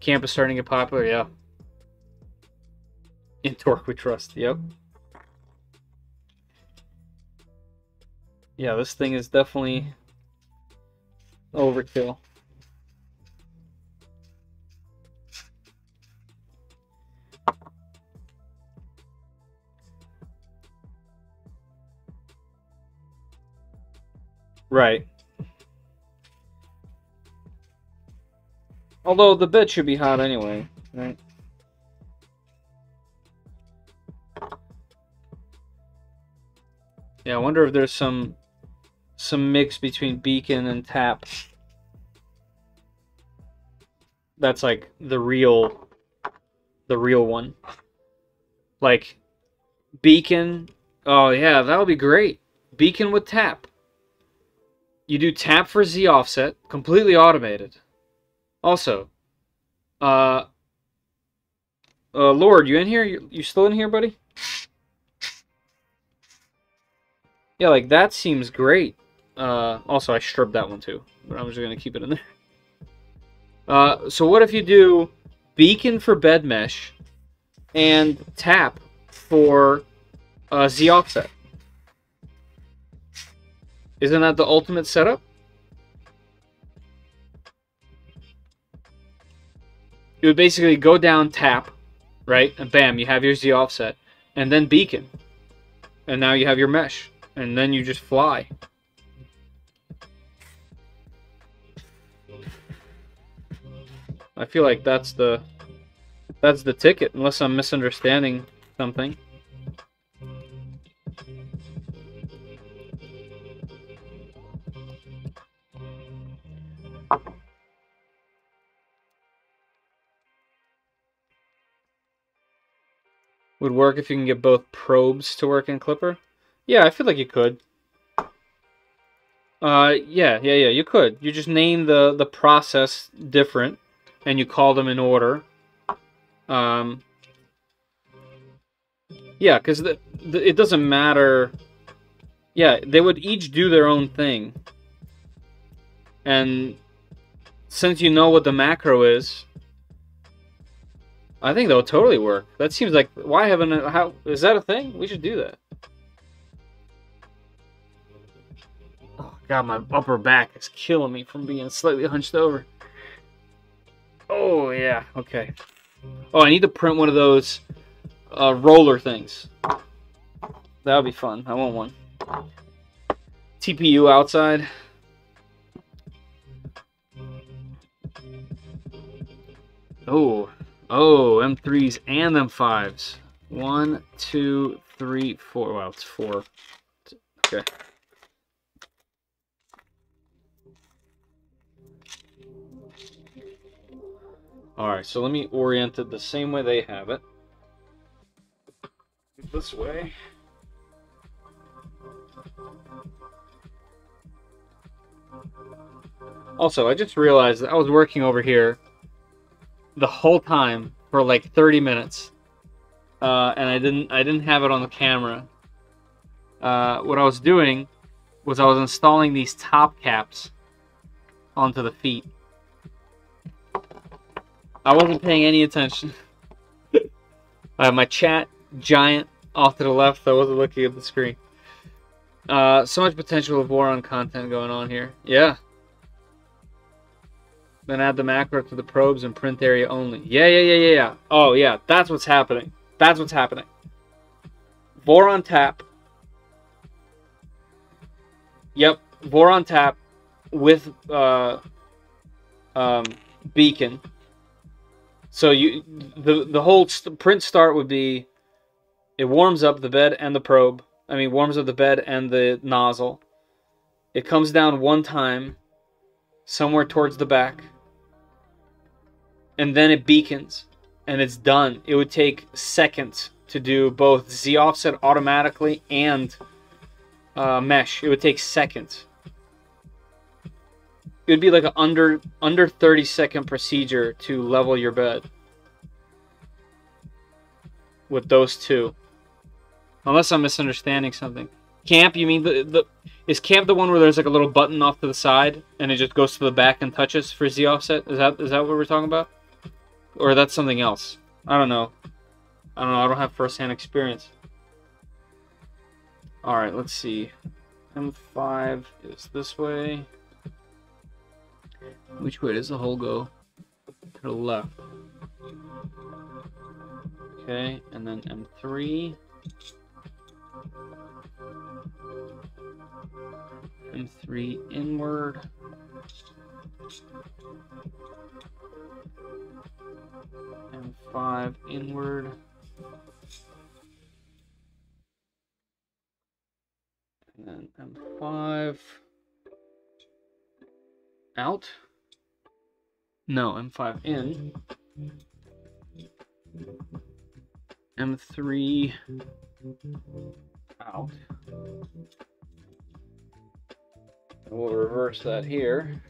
Camp is starting to get popular, yeah. In Torque we trust, yep. Yeah, this thing is definitely overkill. Right. Although the bed should be hot anyway, right? Yeah, I wonder if there's some some mix between beacon and tap. That's like the real the real one. Like beacon, oh yeah, that would be great. Beacon with tap. You do tap for Z offset, completely automated. Also, uh, uh, Lord, you in here? You, you still in here, buddy? Yeah, like that seems great. Uh, also, I stripped that one too, but I'm just gonna keep it in there. Uh, so what if you do beacon for bed mesh and tap for uh, Z offset? Isn't that the ultimate setup? You would basically go down, tap, right? And bam, you have your Z offset. And then beacon. And now you have your mesh. And then you just fly. I feel like that's the that's the ticket, unless I'm misunderstanding something. would work if you can get both probes to work in Clipper. Yeah, I feel like you could. Uh, yeah, yeah, yeah, you could. You just name the, the process different, and you call them in order. Um, yeah, because the, the, it doesn't matter. Yeah, they would each do their own thing. And since you know what the macro is, I think that would totally work. That seems like, why haven't, how, is that a thing? We should do that. God, my upper back is killing me from being slightly hunched over. Oh, yeah. Okay. Oh, I need to print one of those uh, roller things. That would be fun. I want one. T P U outside. Oh. Oh, M threes and M fives. One, two, three, four. Wow, it's four. Okay. Alright, so let me orient it the same way they have it. This way. Also, I just realized that I was working over here the whole time for like thirty minutes. Uh, and I didn't I didn't have it on the camera. Uh, what I was doing was I was installing these top caps onto the feet. I wasn't paying any attention. uh, my chat giant off to the left. I wasn't looking at the screen. Uh, so much potential of war on content going on here. Yeah. Then add the macro to the probes and print area only. Yeah, yeah, yeah, yeah, yeah. Oh, yeah. That's what's happening. That's what's happening. Vor on tap. Yep. Vor on tap with uh, um, beacon. So you, the the whole st print start would be, it warms up the bed and the probe. I mean, warms up the bed and the nozzle. It comes down one time, somewhere towards the back, and then it beacons, and it's done. It would take seconds to do both Z offset automatically and uh, mesh. It would take seconds. It would be like an under under thirty second procedure to level your bed with those two, unless I'm misunderstanding something. Camp, you mean the the is camp the one where there's like a little button off to the side and it just goes to the back and touches for Z offset? Is that is that what we're talking about, or that's something else? I don't know. I don't know. I don't have first hand experience. All right, let's see. M five is this way. Which way does the hole go? To the left. Okay, and then M three. M three inward. M five inward. And then M five. Out? No, M five in. M three out. And we'll reverse that here.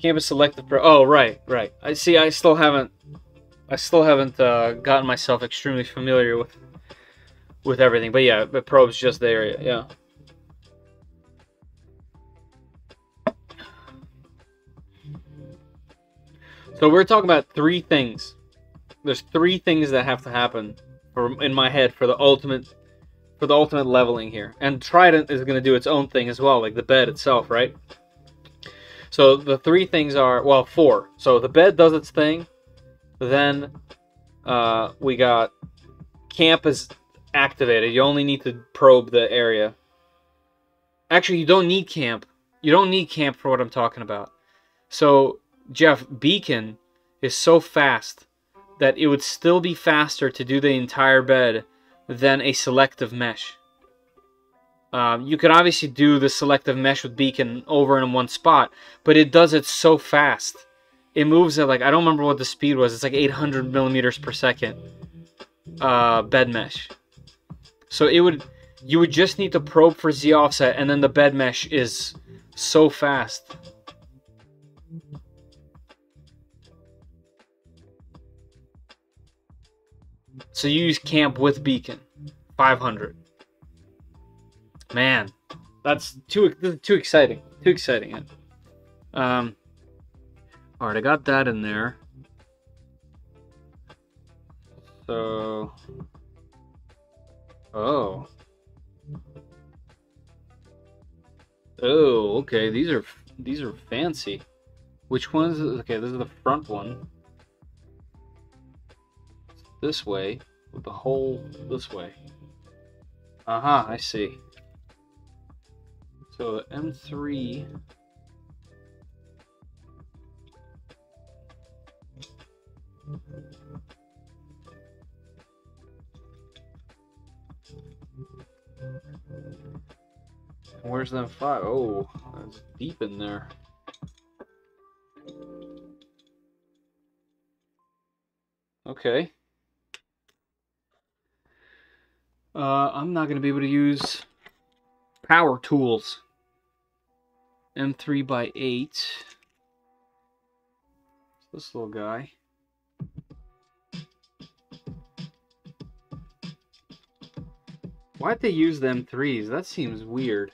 Can't be selected for. Oh, right, right. I see. I still haven't. I still haven't uh, gotten myself extremely familiar with with everything. But yeah, the probe's just the area. Yeah. So we're talking about three things. There's three things that have to happen, for, in my head, for the ultimate, for the ultimate leveling here. And Trident is going to do its own thing as well, like the bed itself, right? So the three things are, well, four. So the bed does its thing. Then uh, we got camp is activated. You only need to probe the area. Actually, you don't need camp. You don't need camp for what I'm talking about. So Jeff Beacon is so fast that it would still be faster to do the entire bed than a selective mesh. Um, you could obviously do the selective mesh with Beacon over in one spot, but it does it so fast. It moves at, like, I don't remember what the speed was. It's like eight hundred millimeters per second uh, bed mesh. So it would, you would just need to probe for Z offset, and then the bed mesh is so fast. So you use camp with Beacon, five hundred. Man, that's too too exciting. Too exciting. Um, all right, I got that in there. So, oh, oh, okay. These are these are fancy. Which ones? Okay, this is the front one. This way, with the hole this way. Aha, uh-huh, I see. So M three. Where's the M five? Oh, that's deep in there. Okay. Uh, I'm not going to be able to use power tools. M three by eight. It's this little guy. Why'd they use the M threes? That seems weird.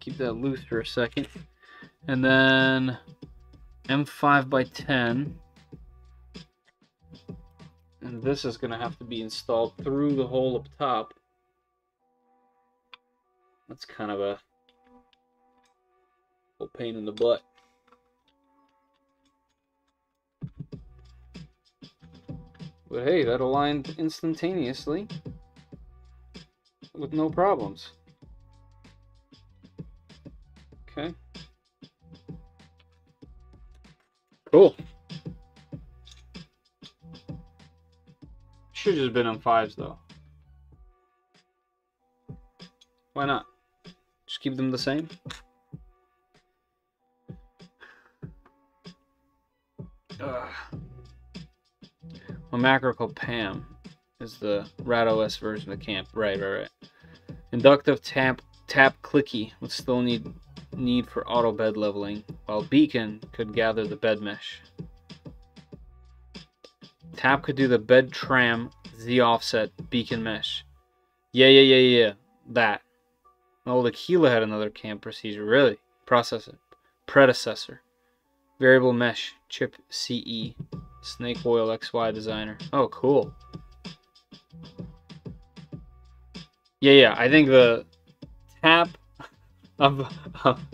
Keep that loose for a second, and then M five by ten, and this is going to have to be installed through the hole up top. That's kind of a little pain in the butt. But hey, that aligned instantaneously with no problems. Okay. Cool. Should have just been M fives though. Why not? Just keep them the same. Ugh. My macro called Pam is the RadOS version of Camp. Right, right, right. Inductive tap tap clicky would still need need for auto bed leveling, while Beacon could gather the bed mesh. Tap could do the bed tram, Z offset, Beacon mesh. Yeah, yeah, yeah, yeah. That. Oh, the Keela had another camp procedure. Really? Processor. Predecessor. Variable mesh, chip C E. Snake oil X Y designer. Oh, cool. Yeah, yeah. I think the tap. I'm, I'm,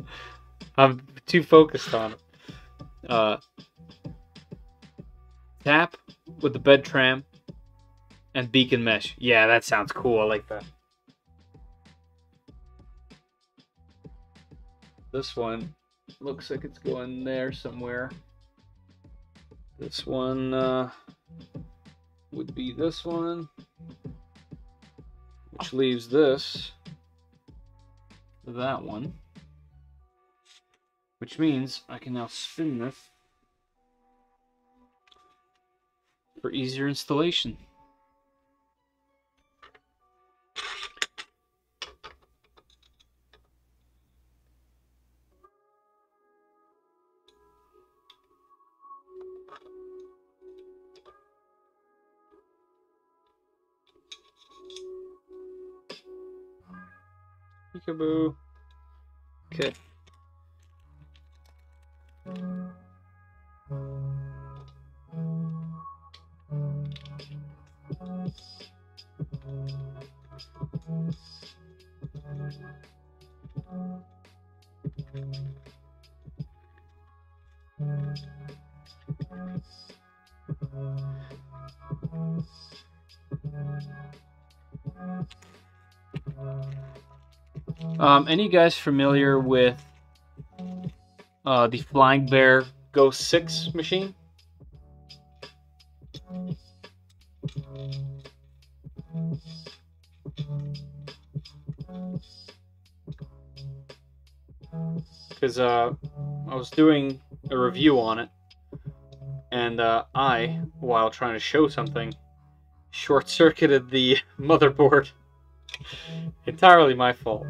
I'm too focused on it. Uh, tap with the bed tram and Beacon mesh. Yeah, that sounds cool. I like that. This one looks like it's going there somewhere. This one uh, would be this one, which leaves this. That one, which means I can now spin this for easier installation. Peekaboo. Okay. Um, any guys familiar with uh, the Flying Bear Ghost six machine? Because uh, I was doing a review on it, and uh, I, while trying to show something, short-circuited the motherboard. Entirely my fault.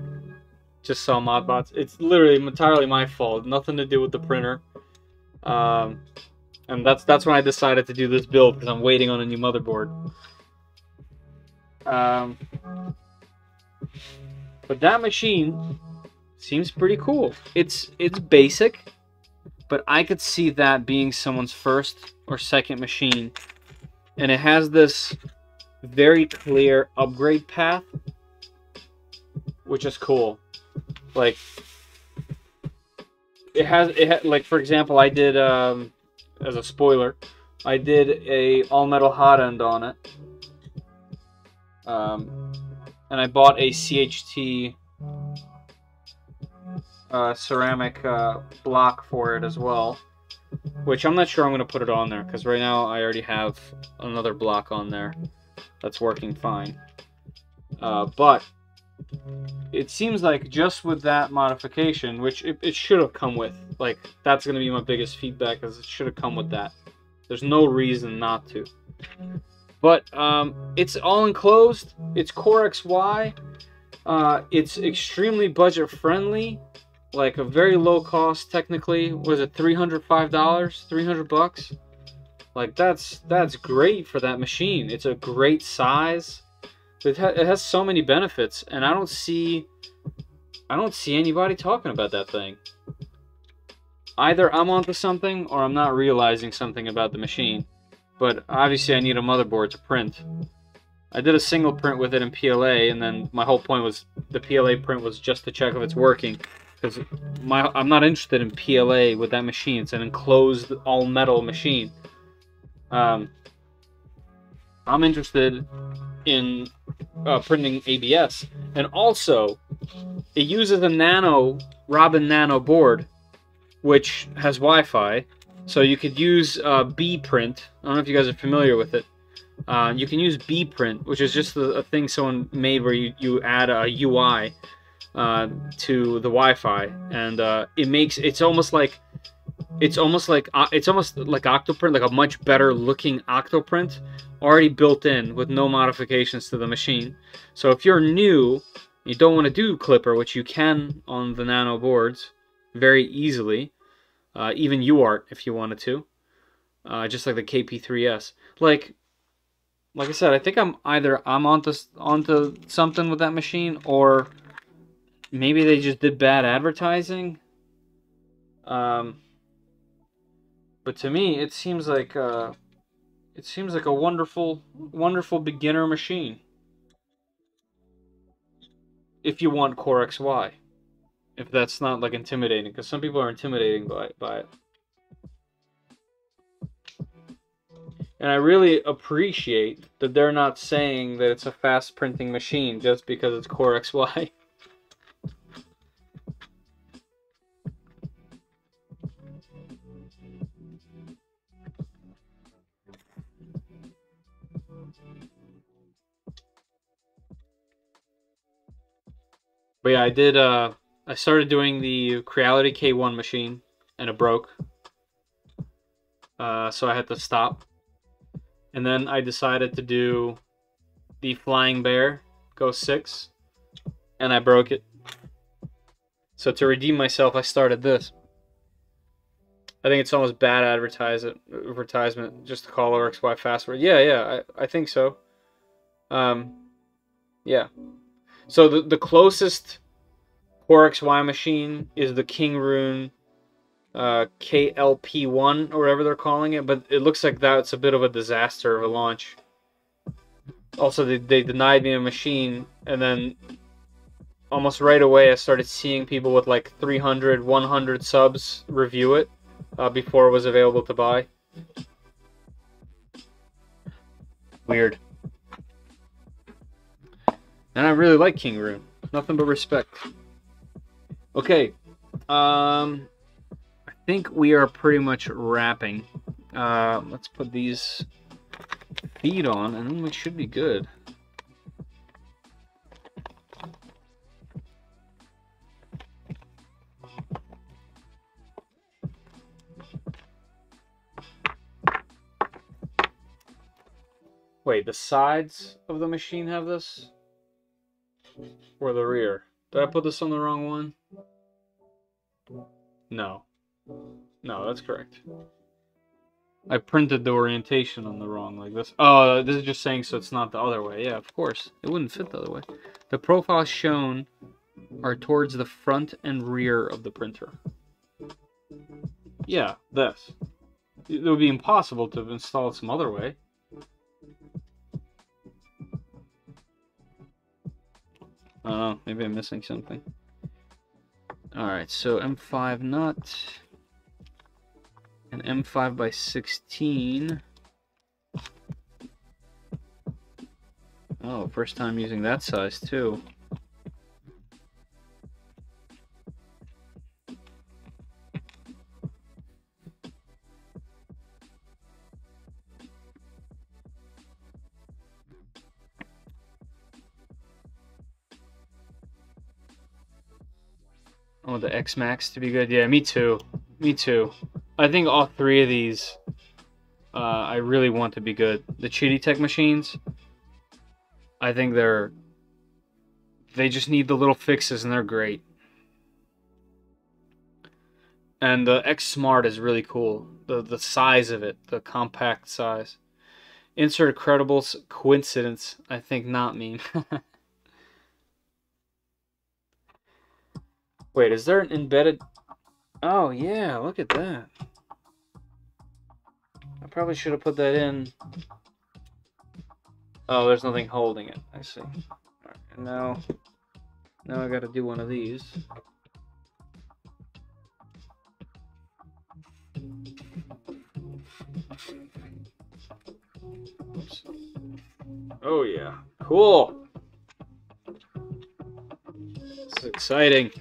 Just saw Modbots. It's literally entirely my fault. Nothing to do with the printer. Um, and that's that's when I decided to do this build, because I'm waiting on a new motherboard. Um, but that machine seems pretty cool. It's it's basic, but I could see that being someone's first or second machine. And it has this very clear upgrade path, which is cool. Like it has it ha like for example, I did um as a spoiler, I did a all metal hot end on it. Um and I bought a C H T uh ceramic uh block for it as well, which I'm not sure I'm going to put it on there, cuz right now I already have another block on there that's working fine. Uh but it seems like just with that modification, which it, it should have come with, like that's going to be my biggest feedback, is it should have come with that. There's no reason not to. But um, it's all enclosed. It's Core X Y. Uh, it's extremely budget friendly, like a very low cost technically. Was it three hundred five dollars? three hundred bucks? Like that's that's great for that machine. It's a great size. It, ha it has so many benefits, and I don't see, I don't see anybody talking about that thing. Either I'm onto something, or I'm not realizing something about the machine. But obviously, I need a motherboard to print. I did a single print with it in P L A, and then my whole point was the P L A print was just to check if it's working, because my I'm not interested in P L A with that machine. It's an enclosed all metal machine. Um, I'm interested in uh, printing A B S, and also it uses a nano Robin Nano board, which has Wi-Fi, so you could use uh, B-Print. I don't know if you guys are familiar with it. Uh, you can use B-Print, which is just a, a thing someone made where you, you add a U I uh, to the Wi-Fi, and uh, it makes it's almost like it's almost like uh, it's almost like Octoprint, like a much better looking Octoprint, already built in with no modifications to the machine. So if you're new, you don't want to do Clipper, which you can on the Nano boards very easily, uh, even UART if you wanted to, uh, just like the K P three S. Like, like I said, I think I'm either I'm onto onto something with that machine, or maybe they just did bad advertising. Um, but to me, it seems like. Uh, It seems like a wonderful, wonderful beginner machine. If you want Core X Y. If that's not like intimidating, because some people are intimidating by, by it. And I really appreciate that they're not saying that it's a fast printing machine just because it's Core X Y. But yeah, I did, uh, I started doing the Creality K one machine, and it broke. Uh, so I had to stop. And then I decided to do the Flying Bear Ghost six, and I broke it. So to redeem myself, I started this. I think it's almost bad advertisement, just to call it X Y fast forward. Yeah, yeah, I, I think so. Um, yeah. So the, the closest Core X Y machine is the King Rune uh, K L P one, or whatever they're calling it. But it looks like that's a bit of a disaster of a launch. Also, they, they denied me a machine. And then almost right away, I started seeing people with like three hundred, one hundred subs review it uh, before it was available to buy. Weird. And I really like King Rune. Nothing but respect. Okay. Um, I think we are pretty much wrapping. Uh, let's put these feet on, and then we should be good. Wait, the sides of the machine have this? Or the rear? Did I put this on the wrong one? No. No, that's correct. I printed the orientation on the wrong, like this. Oh, this is just saying so it's not the other way. Yeah, of course. It wouldn't fit the other way. The profiles shown are towards the front and rear of the printer. Yeah, this. It would be impossible to install it some other way. I don't know, maybe I'm missing something. Alright, so M five nut and M five by sixteen. Oh, first time using that size too. I want the X-Max to be good. Yeah, me too. Me too. I think all three of these uh, I really want to be good. The Cheatytech machines, I think they're... They just need the little fixes, and they're great. And the X-Smart is really cool. The, the size of it, the compact size. Insert credible coincidence, I think not mean. Wait, is there an embedded... Oh, yeah, look at that. I probably should have put that in. Oh, there's nothing holding it. I see. All right, and now, now I got to do one of these. Oops. Oh, yeah. Cool. It's exciting.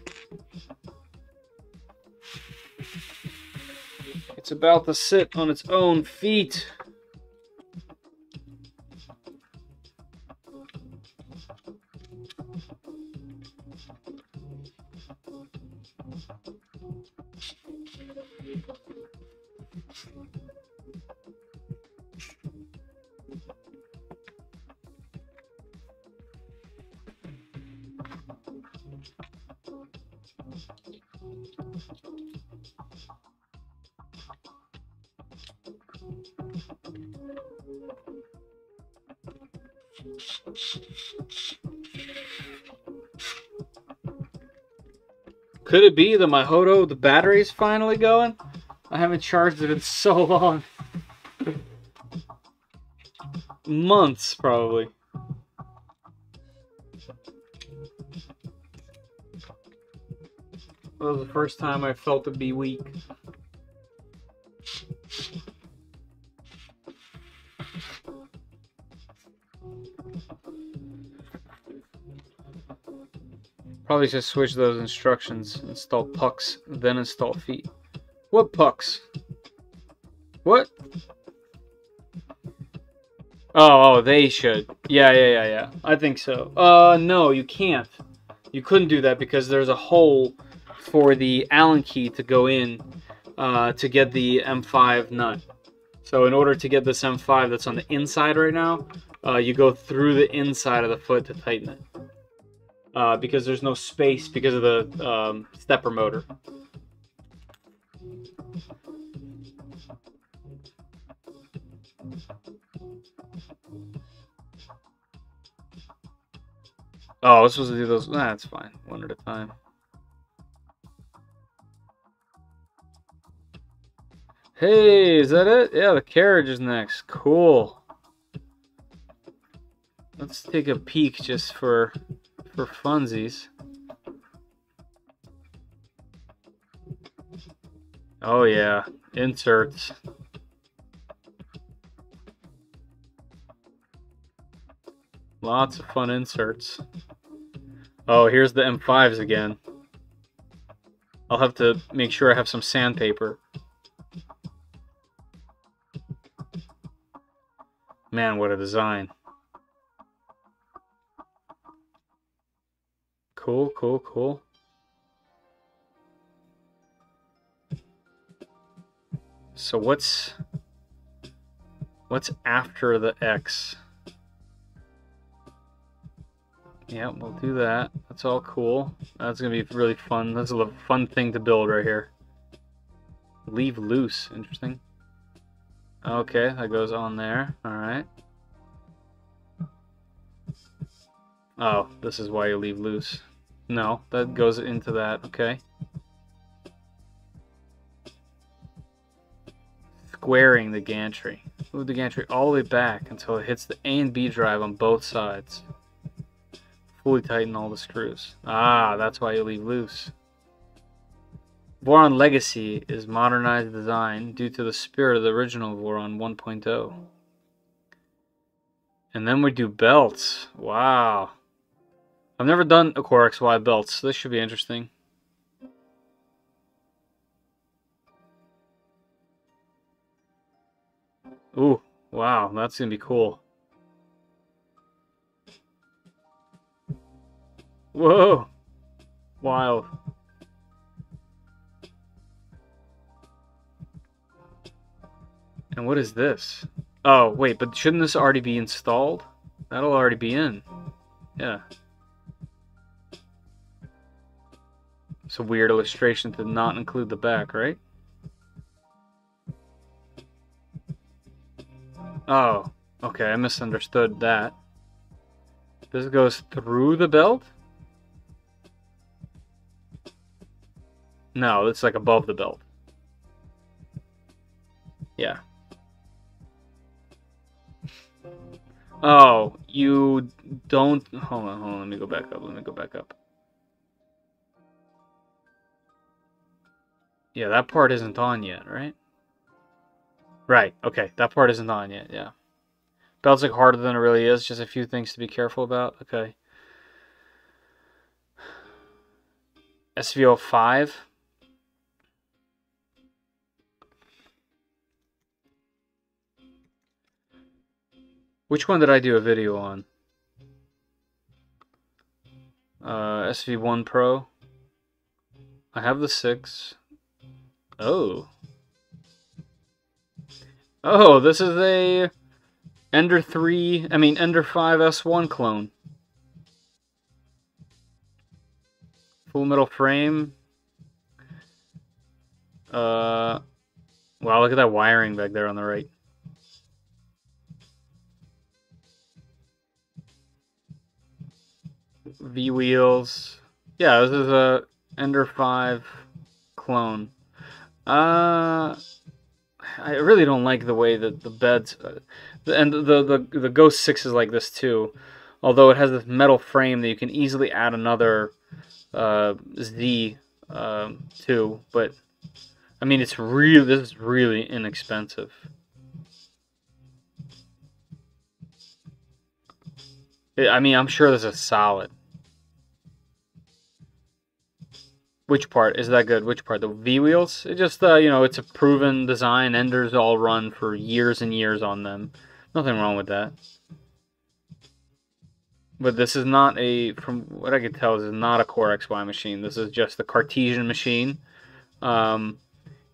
It's about to sit on its own feet. Could it be that my Hodo, the battery's finally going? I haven't charged it in so long. Months, probably. That was the first time I felt it be weak. Probably just switch those instructions. Install pucks, then install feet. What pucks? What? Oh, oh, they should. Yeah, yeah, yeah, yeah. I think so. Uh, no, you can't. You couldn't do that because there's a hole for the Allen key to go in uh, to get the M five nut. So in order to get this M five that's on the inside right now, uh, you go through the inside of the foot to tighten it. Uh, because there's no space because of the um, stepper motor. Oh, I was supposed to do those. Nah, it's fine. One at a time. Hey, is that it? Yeah, the carriage is next. Cool. Let's take a peek just for... for funsies. Oh yeah, inserts. Lots of fun inserts. Oh, here's the M fives again. I'll have to make sure I have some sandpaper. Man, what a design. Cool, cool, cool. So what's what's after the X? Yeah, we'll do that. That's all cool. That's gonna be really fun. That's a fun thing to build right here. Leave loose. Interesting. Okay, that goes on there. All right. Oh, this is why you leave loose. No, that goes into that. Okay. Squaring the gantry. Move the gantry all the way back until it hits the A and B drive on both sides. Fully tighten all the screws. Ah, that's why you leave loose. Voron Legacy is modernized design due to the spirit of the original Voron one point oh. And then we do belts. Wow. I've never done a Core X Y belts, so this should be interesting. Ooh, wow, that's going to be cool. Whoa! Wild. And what is this? Oh, wait, but shouldn't this already be installed? That'll already be in. Yeah. It's a weird illustration to not include the back, right? Oh, okay, I misunderstood that. This goes through the belt? No, it's like above the belt. Yeah. Oh, you don't... Hold on, hold on, let me go back up, let me go back up. Yeah, that part isn't on yet, right? Right, okay, that part isn't on yet, yeah. Belts look harder than it really is, just a few things to be careful about, okay. S V O five. Which one did I do a video on? Uh, S V one Pro. I have the six. Oh. Oh, this is a Ender three, I mean Ender five S one clone. Full metal frame. Uh, wow, look at that wiring back there on the right. V wheels. Yeah, this is a Ender five clone. Uh, I really don't like the way that the beds, uh, the, and the, the the Ghost six is like this too, although it has this metal frame that you can easily add another uh, Z um, to. But I mean, it's really this is really inexpensive. It, I mean, I'm sure this is solid. Which part is that good? Which part? The V wheels? It just, uh, you know, it's a proven design. Enders all run for years and years on them. Nothing wrong with that. But this is not a, from what I could tell, this is not a Core X Y machine. This is just the Cartesian machine. Um,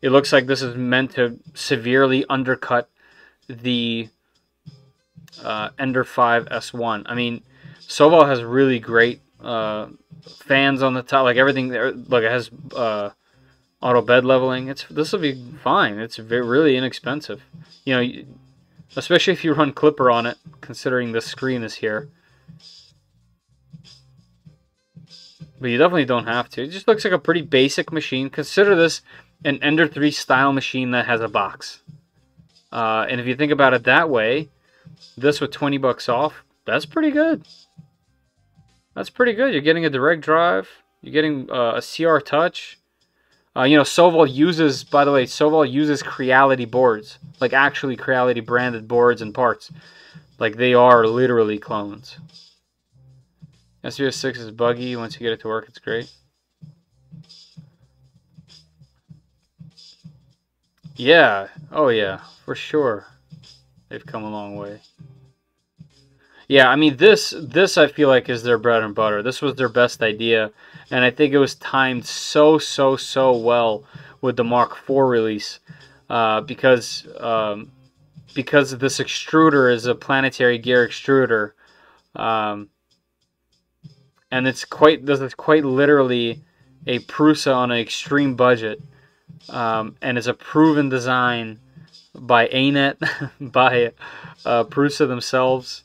it looks like this is meant to severely undercut the uh, Ender five S one. I mean, Soval has really great Uh, fans on the top, like everything there. Like it has uh, auto bed leveling. It's this will be fine. It's very, really inexpensive. You know, you, especially if you run Clipper on it, considering the screen is here. But you definitely don't have to. It just looks like a pretty basic machine. Consider this an Ender three style machine that has a box. Uh, and if you think about it that way, this with twenty bucks off, that's pretty good. That's pretty good. You're getting a direct drive. You're getting uh, a C R Touch. Uh, you know, Soval uses, by the way, Soval uses Creality boards, like actually Creality branded boards and parts. Like, they are literally clones. S V S six is buggy. Once you get it to work, it's great. Yeah. Oh, yeah. For sure. They've come a long way. Yeah, I mean, this, this I feel like is their bread and butter. This was their best idea, and I think it was timed so, so, so well with the Mark four release uh, because um, because this extruder is a planetary gear extruder, um, and it's quite this is quite literally a Prusa on an extreme budget, um, and it's a proven design by A NET, by uh, Prusa themselves.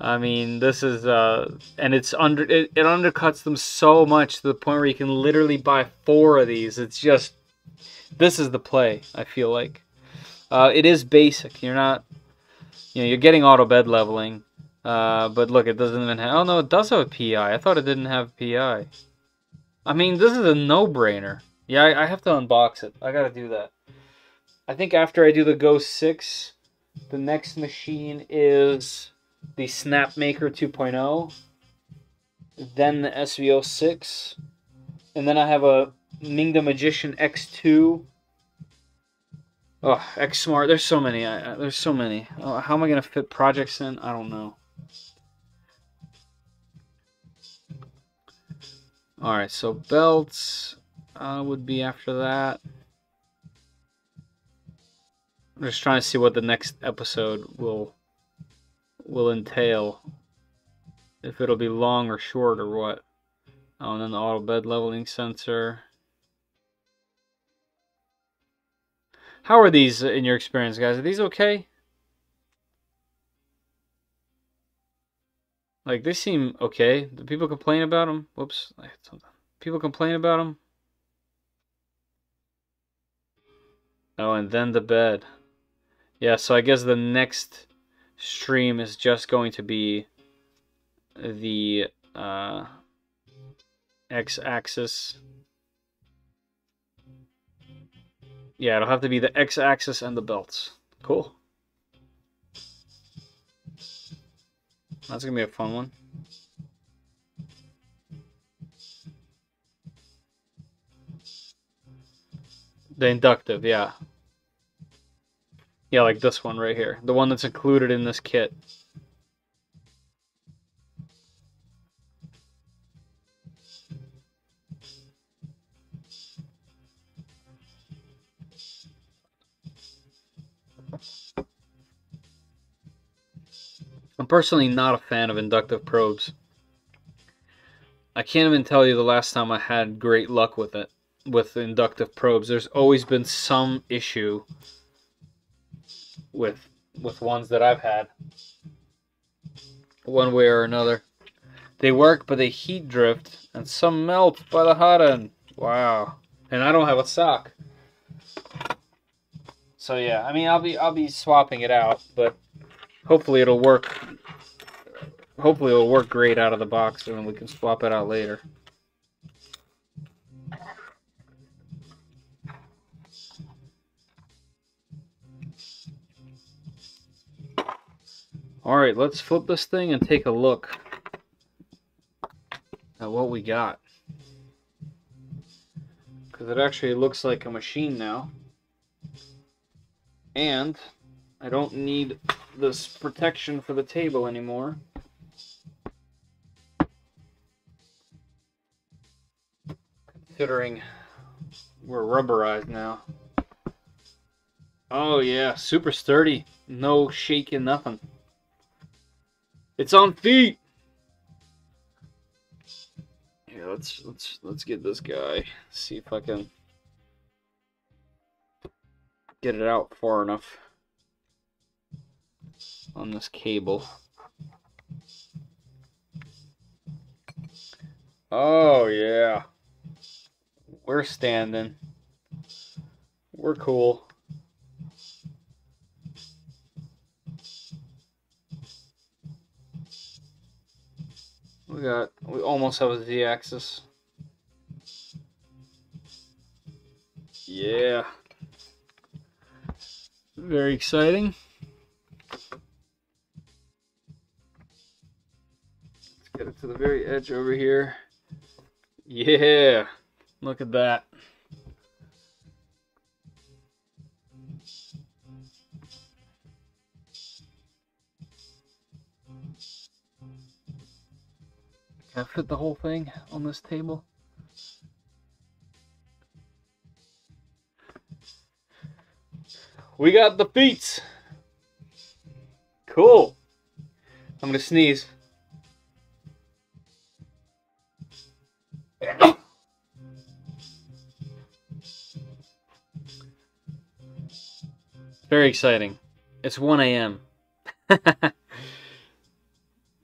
I mean, this is, uh, and it's under, it, it undercuts them so much to the point where you can literally buy four of these. It's just, this is the play, I feel like. Uh, it is basic. You're not, you know, you're getting auto bed leveling, uh, but look, it doesn't even have, oh no, it does have a P I. I thought it didn't have P I. I mean, this is a no-brainer. Yeah, I, I have to unbox it. I gotta do that. I think after I do the Go six, the next machine is the Snapmaker two point oh, then the S V O six, and then I have a Ming the Magician X two. Oh, X Smart. There's so many. I, I, there's so many. Oh, how am I gonna fit projects in? I don't know. All right, so belts uh, would be after that. I'm just trying to see what the next episode will. will entail, if it'll be long or short or what. Oh, and then the auto bed leveling sensor. How are these in your experience, guys? Are these okay? Like, they seem okay. Do people complain about them? Whoops, I hit something. People complain about them? Oh, and then the bed. Yeah, so I guess the next stream is just going to be the uh, x-axis. Yeah, it'll have to be the x-axis and the belts. Cool. That's gonna be a fun one. The inductive, yeah. Yeah, like this one right here. The one that's included in this kit. I'm personally not a fan of inductive probes. I can't even tell you the last time I had great luck with it, with inductive probes. There's always been some issue with with ones that I've had, one way or another. They work, but they heat drift, and some melt by the hot end. Wow. And I don't have a sock. So yeah, I mean, I'll be I'll be swapping it out, but hopefully it'll work. Hopefully it'll work great out of the box, and then we can swap it out later. Alright, let's flip this thing and take a look at what we got. Because it actually looks like a machine now. And I don't need this protection for the table anymore. Considering we're rubberized now. Oh yeah, super sturdy. No shaking, nothing. It's on feet. Yeah, let's let's let's get this guy. See if I can get it out far enough on this cable. Oh yeah. We're standing. We're cool. We got, we almost have a Z-axis. Yeah. Very exciting. Get it to the very edge over here. Yeah, look at that. Can I fit the whole thing on this table? We got the feet. Cool. I'm gonna sneeze. Very exciting. It's one A M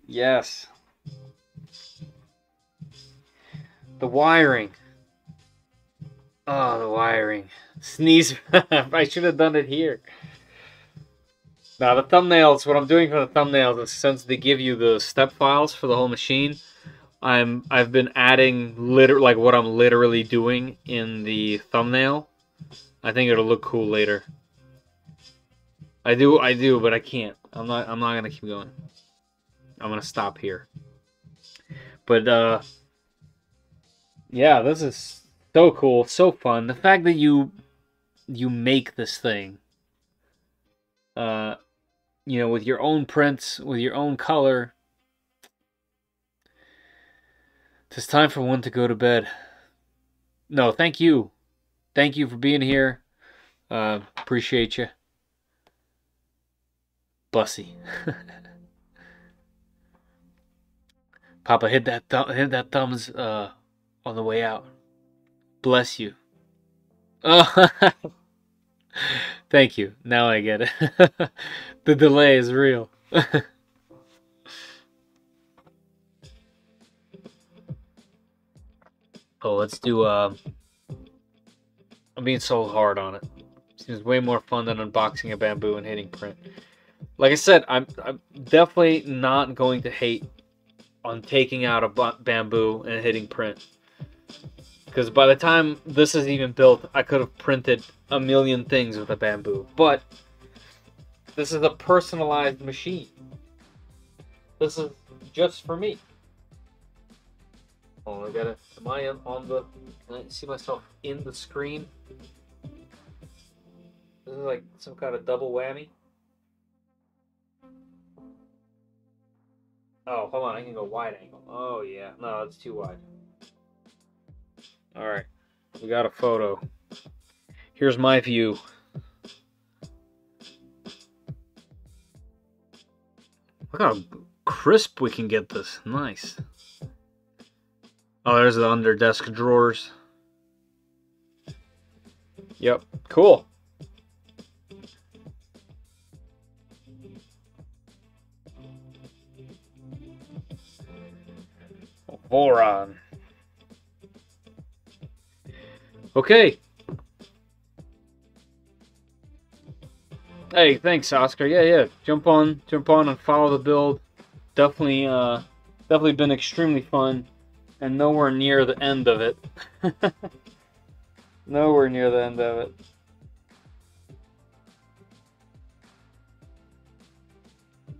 Yes. The wiring. Oh, the wiring. Sneeze. I should have done it here. Now, the thumbnails, what I'm doing for the thumbnails is since they give you the step files for the whole machine, I'm, I've been adding liter like what I'm literally doing in the thumbnail. I think it'll look cool later. I do, I do, but I can't. I'm not, I'm not gonna keep going. I'm gonna stop here. But, uh, yeah, this is so cool, so fun. The fact that you, you make this thing, uh, you know, with your own prints, with your own color. It's time for one to go to bed. No, thank you. Thank you for being here. Uh, appreciate you. Bussy. Papa, hit that thumb, hit that thumbs uh, on the way out. Bless you. Oh, thank you. Now I get it. The delay is real. Oh, let's do. Uh, I'm being so hard on it. Seems way more fun than unboxing a bamboo and hitting print. Like I said, I'm, I'm definitely not going to hate on taking out a bamboo and hitting print. Because by the time this is even built, I could have printed a million things with a bamboo. But this is a personalized machine. This is just for me. Oh, I got it. Am I on the... Can I see myself in the screen? This is like some kind of double whammy. Oh, hold on, I can go wide angle. Oh, yeah. No, it's too wide. All right. We got a photo. Here's my view. Look how crisp we can get this. Nice. Oh, there's the under desk drawers. Yep. Cool. Boron. Okay. Hey, thanks, Oscar. Yeah, yeah. Jump on, jump on, and follow the build. Definitely, uh, definitely been extremely fun, and nowhere near the end of it. Nowhere near the end of it.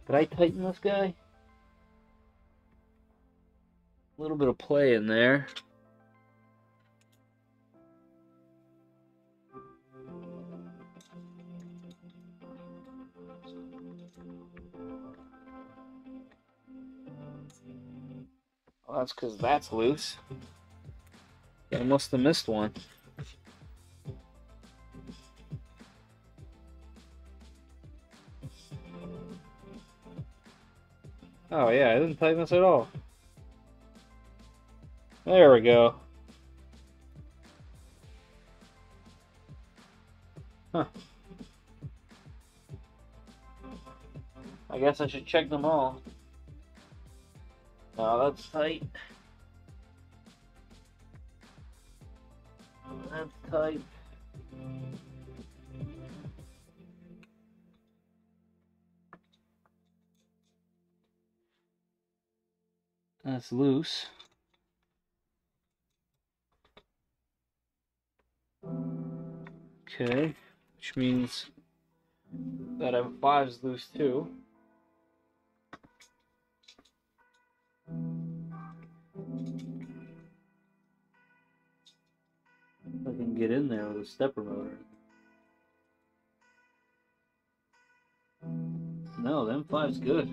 Did I tighten this guy? A little bit of play in there. Well, that's because that's loose. I must have missed one. Oh yeah, I didn't tighten this at all. There we go. Huh. I guess I should check them all. Oh, that's tight. That's tight. That's loose. Okay, which means that M five is loose too. get in there with a stepper motor. No, the M five's good.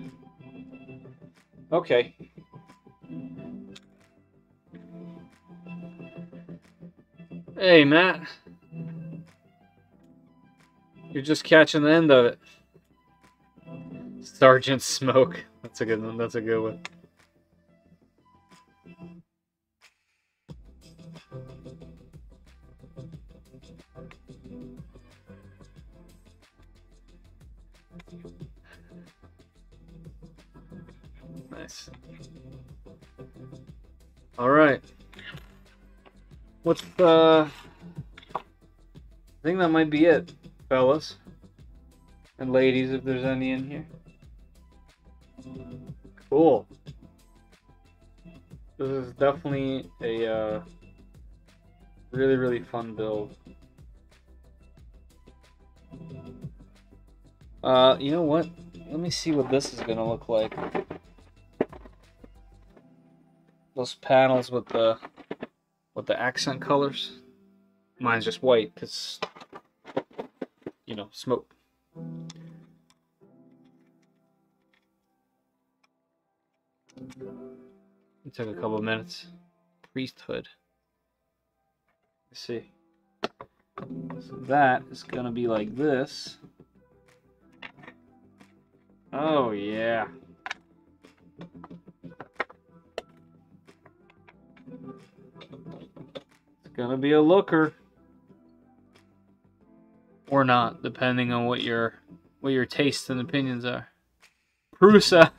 Okay. Hey, Matt. You're just catching the end of it. Sergeant Smoke. That's a good one. That's a good one. Nice. All right. What's uh? I think that might be it, fellas and ladies, if there's any in here. Cool. This is definitely a uh, really, really fun build. Uh, you know what? Let me see what this is gonna look like. Those panels with the with the accent colors. Mine's just white because, you know, smoke. It took a couple of minutes. Priesthood. Let's see. So that is gonna be like this. Oh yeah. It's gonna be a looker. Or not, depending on what your what your tastes and opinions are. Prusa.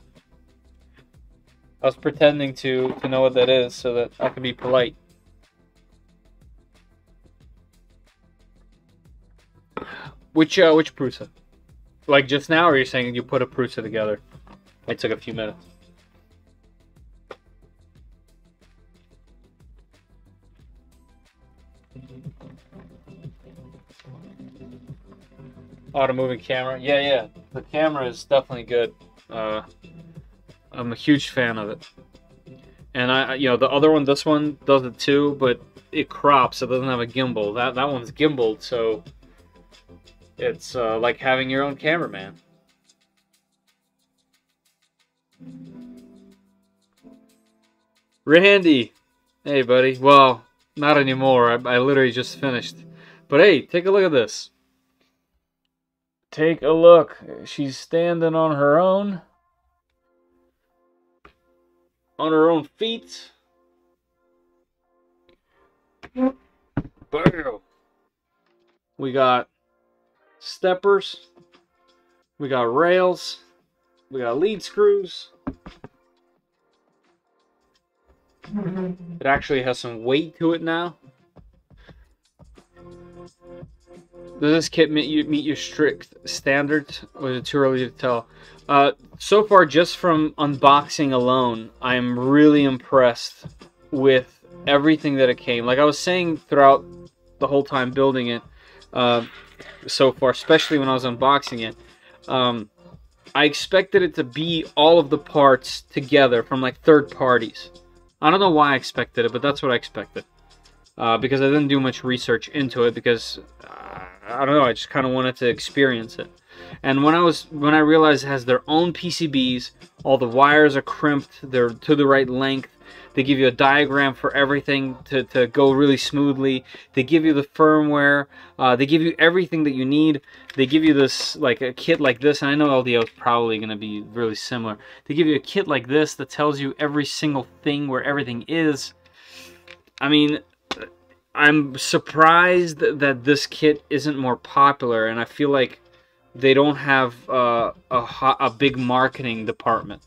I was pretending to to know what that is so that I could be polite. Which uh which Prusa? Like just now, or are you saying you put a Prusa together? It took a few minutes. Auto moving camera. Yeah, yeah. The camera is definitely good. Uh, I'm a huge fan of it. And I, you know, the other one, this one does it too, but it crops. It doesn't have a gimbal. That that one's gimbaled, so. It's uh, like having your own cameraman. Randy! Hey, buddy. Well, not anymore. I, I literally just finished. But hey, take a look at this. Take a look. She's standing on her own. On her own feet. Bam! We got steppers, we got rails, we got lead screws. It actually has some weight to it now. Does this kit meet, you, meet your strict standards, or is it too early to tell? Uh, so far, just from unboxing alone, I'm really impressed with everything that it came. Like I was saying throughout the whole time building it, uh, so far, especially when I was unboxing it, um, I expected it to be all of the parts together from like third parties. I don't know why I expected it, but that's what I expected, uh, because I didn't do much research into it, because uh, I don't know, I just kind of wanted to experience it. And when I was when I realized it has their own P C Bs, all the wires are crimped, they're to the right length. They give you a diagram for everything to, to go really smoothly. They give you the firmware. Uh, they give you everything that you need. They give you this, like a kit like this, and I know L D O is probably going to be really similar. They give you a kit like this that tells you every single thing, where everything is. I mean, I'm surprised that this kit isn't more popular, and I feel like they don't have uh, a, hot, a big marketing department.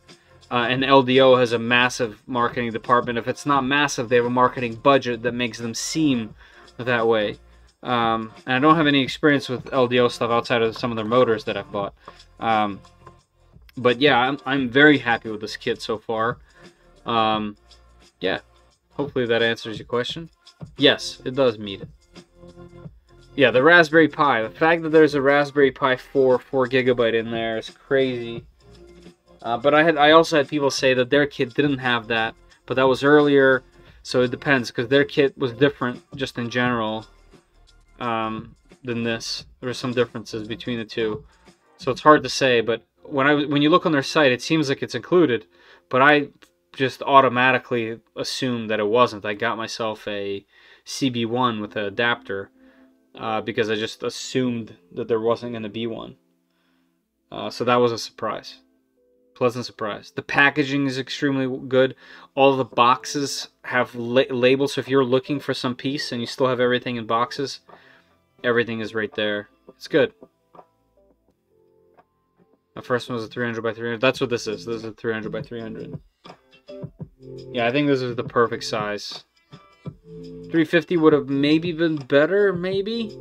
Uh, and L D O has a massive marketing department. If it's not massive, they have a marketing budget that makes them seem that way. Um, and I don't have any experience with L D O stuff outside of some of their motors that I've bought. Um, but yeah, I'm, I'm very happy with this kit so far. Um, yeah, hopefully that answers your question. Yes, it does meet it. Yeah, the Raspberry Pi. The fact that there's a Raspberry Pi four, four gigabyte in there is crazy. Uh, but I had I also had people say that their kit didn't have that, but that was earlier, so it depends, because their kit was different just in general. um, than this. There are some differences between the two, so it's hard to say. But when I when you look on their site, it seems like it's included, but I just automatically assumed that it wasn't. I got myself a C B one with an adapter uh, because I just assumed that there wasn't going to be one. Uh, so that was a surprise. Pleasant surprise. The packaging is extremely good. All the boxes have la labels, so if you're looking for some piece and you still have everything in boxes, everything is right there. It's good. The first one was a three hundred by three hundred. That's what this is. This is a three hundred by three hundred. Yeah, I think this is the perfect size. three fifty would have maybe been better, maybe.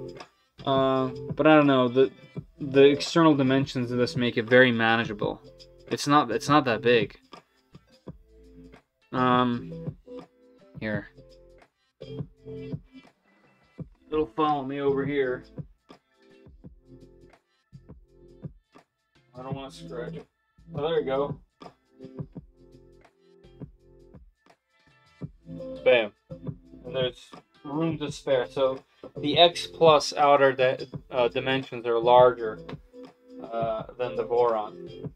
Uh, but I don't know. The the external dimensions of this make it very manageable. It's not it's not that big. Um here. It'll follow me over here. I don't want to scratch it. Oh, there you go. Bam. And there's room to spare. So the X Plus outer di uh, dimensions are larger uh, than the Voron.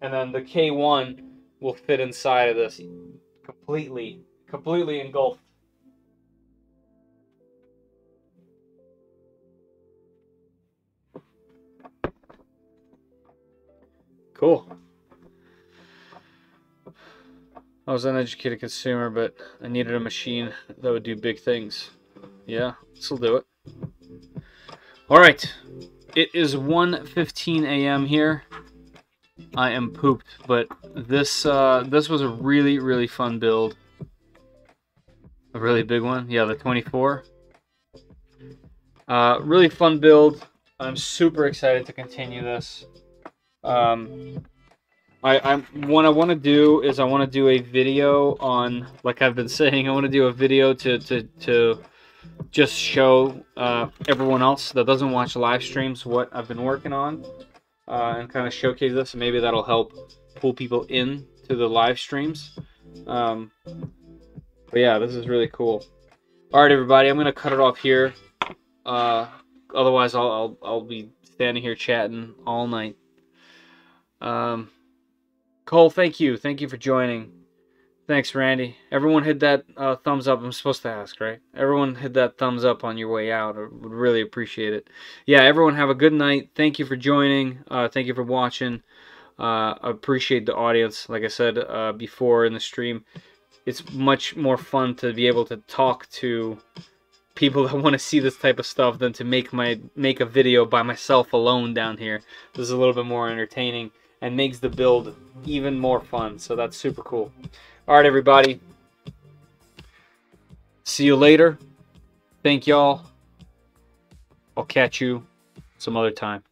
And then the K one will fit inside of this completely, completely engulfed. Cool. I was an uneducated consumer, but I needed a machine that would do big things. Yeah, this'll do it. All right, it is one fifteen a m here. I am pooped, but this uh, this was a really, really fun build. A really big one. Yeah, the twenty-four. Uh, really fun build. I'm super excited to continue this. Um, I, I'm what I want to do is I want to do a video on, like I've been saying, I want to do a video to, to, to just show uh, everyone else that doesn't watch live streams what I've been working on. Uh, and kind of showcase this, and maybe that'll help pull people in to the live streams. Um, but yeah, this is really cool. All right, everybody, I'm gonna cut it off here. Uh, otherwise, I'll, I'll I'll be standing here chatting all night. Um, Cole, thank you, thank you for joining. Thanks, Randy. Everyone hit that uh, thumbs up. I'm supposed to ask, right? Everyone hit that thumbs up on your way out. I would really appreciate it. Yeah, everyone have a good night. Thank you for joining. Uh, thank you for watching. Uh, I appreciate the audience. Like I said uh, before in the stream, it's much more fun to be able to talk to people that want to see this type of stuff than to make my make a video by myself alone down here. This is a little bit more entertaining and makes the build even more fun. So that's super cool. All right, everybody. See you later. Thank y'all. I'll catch you some other time.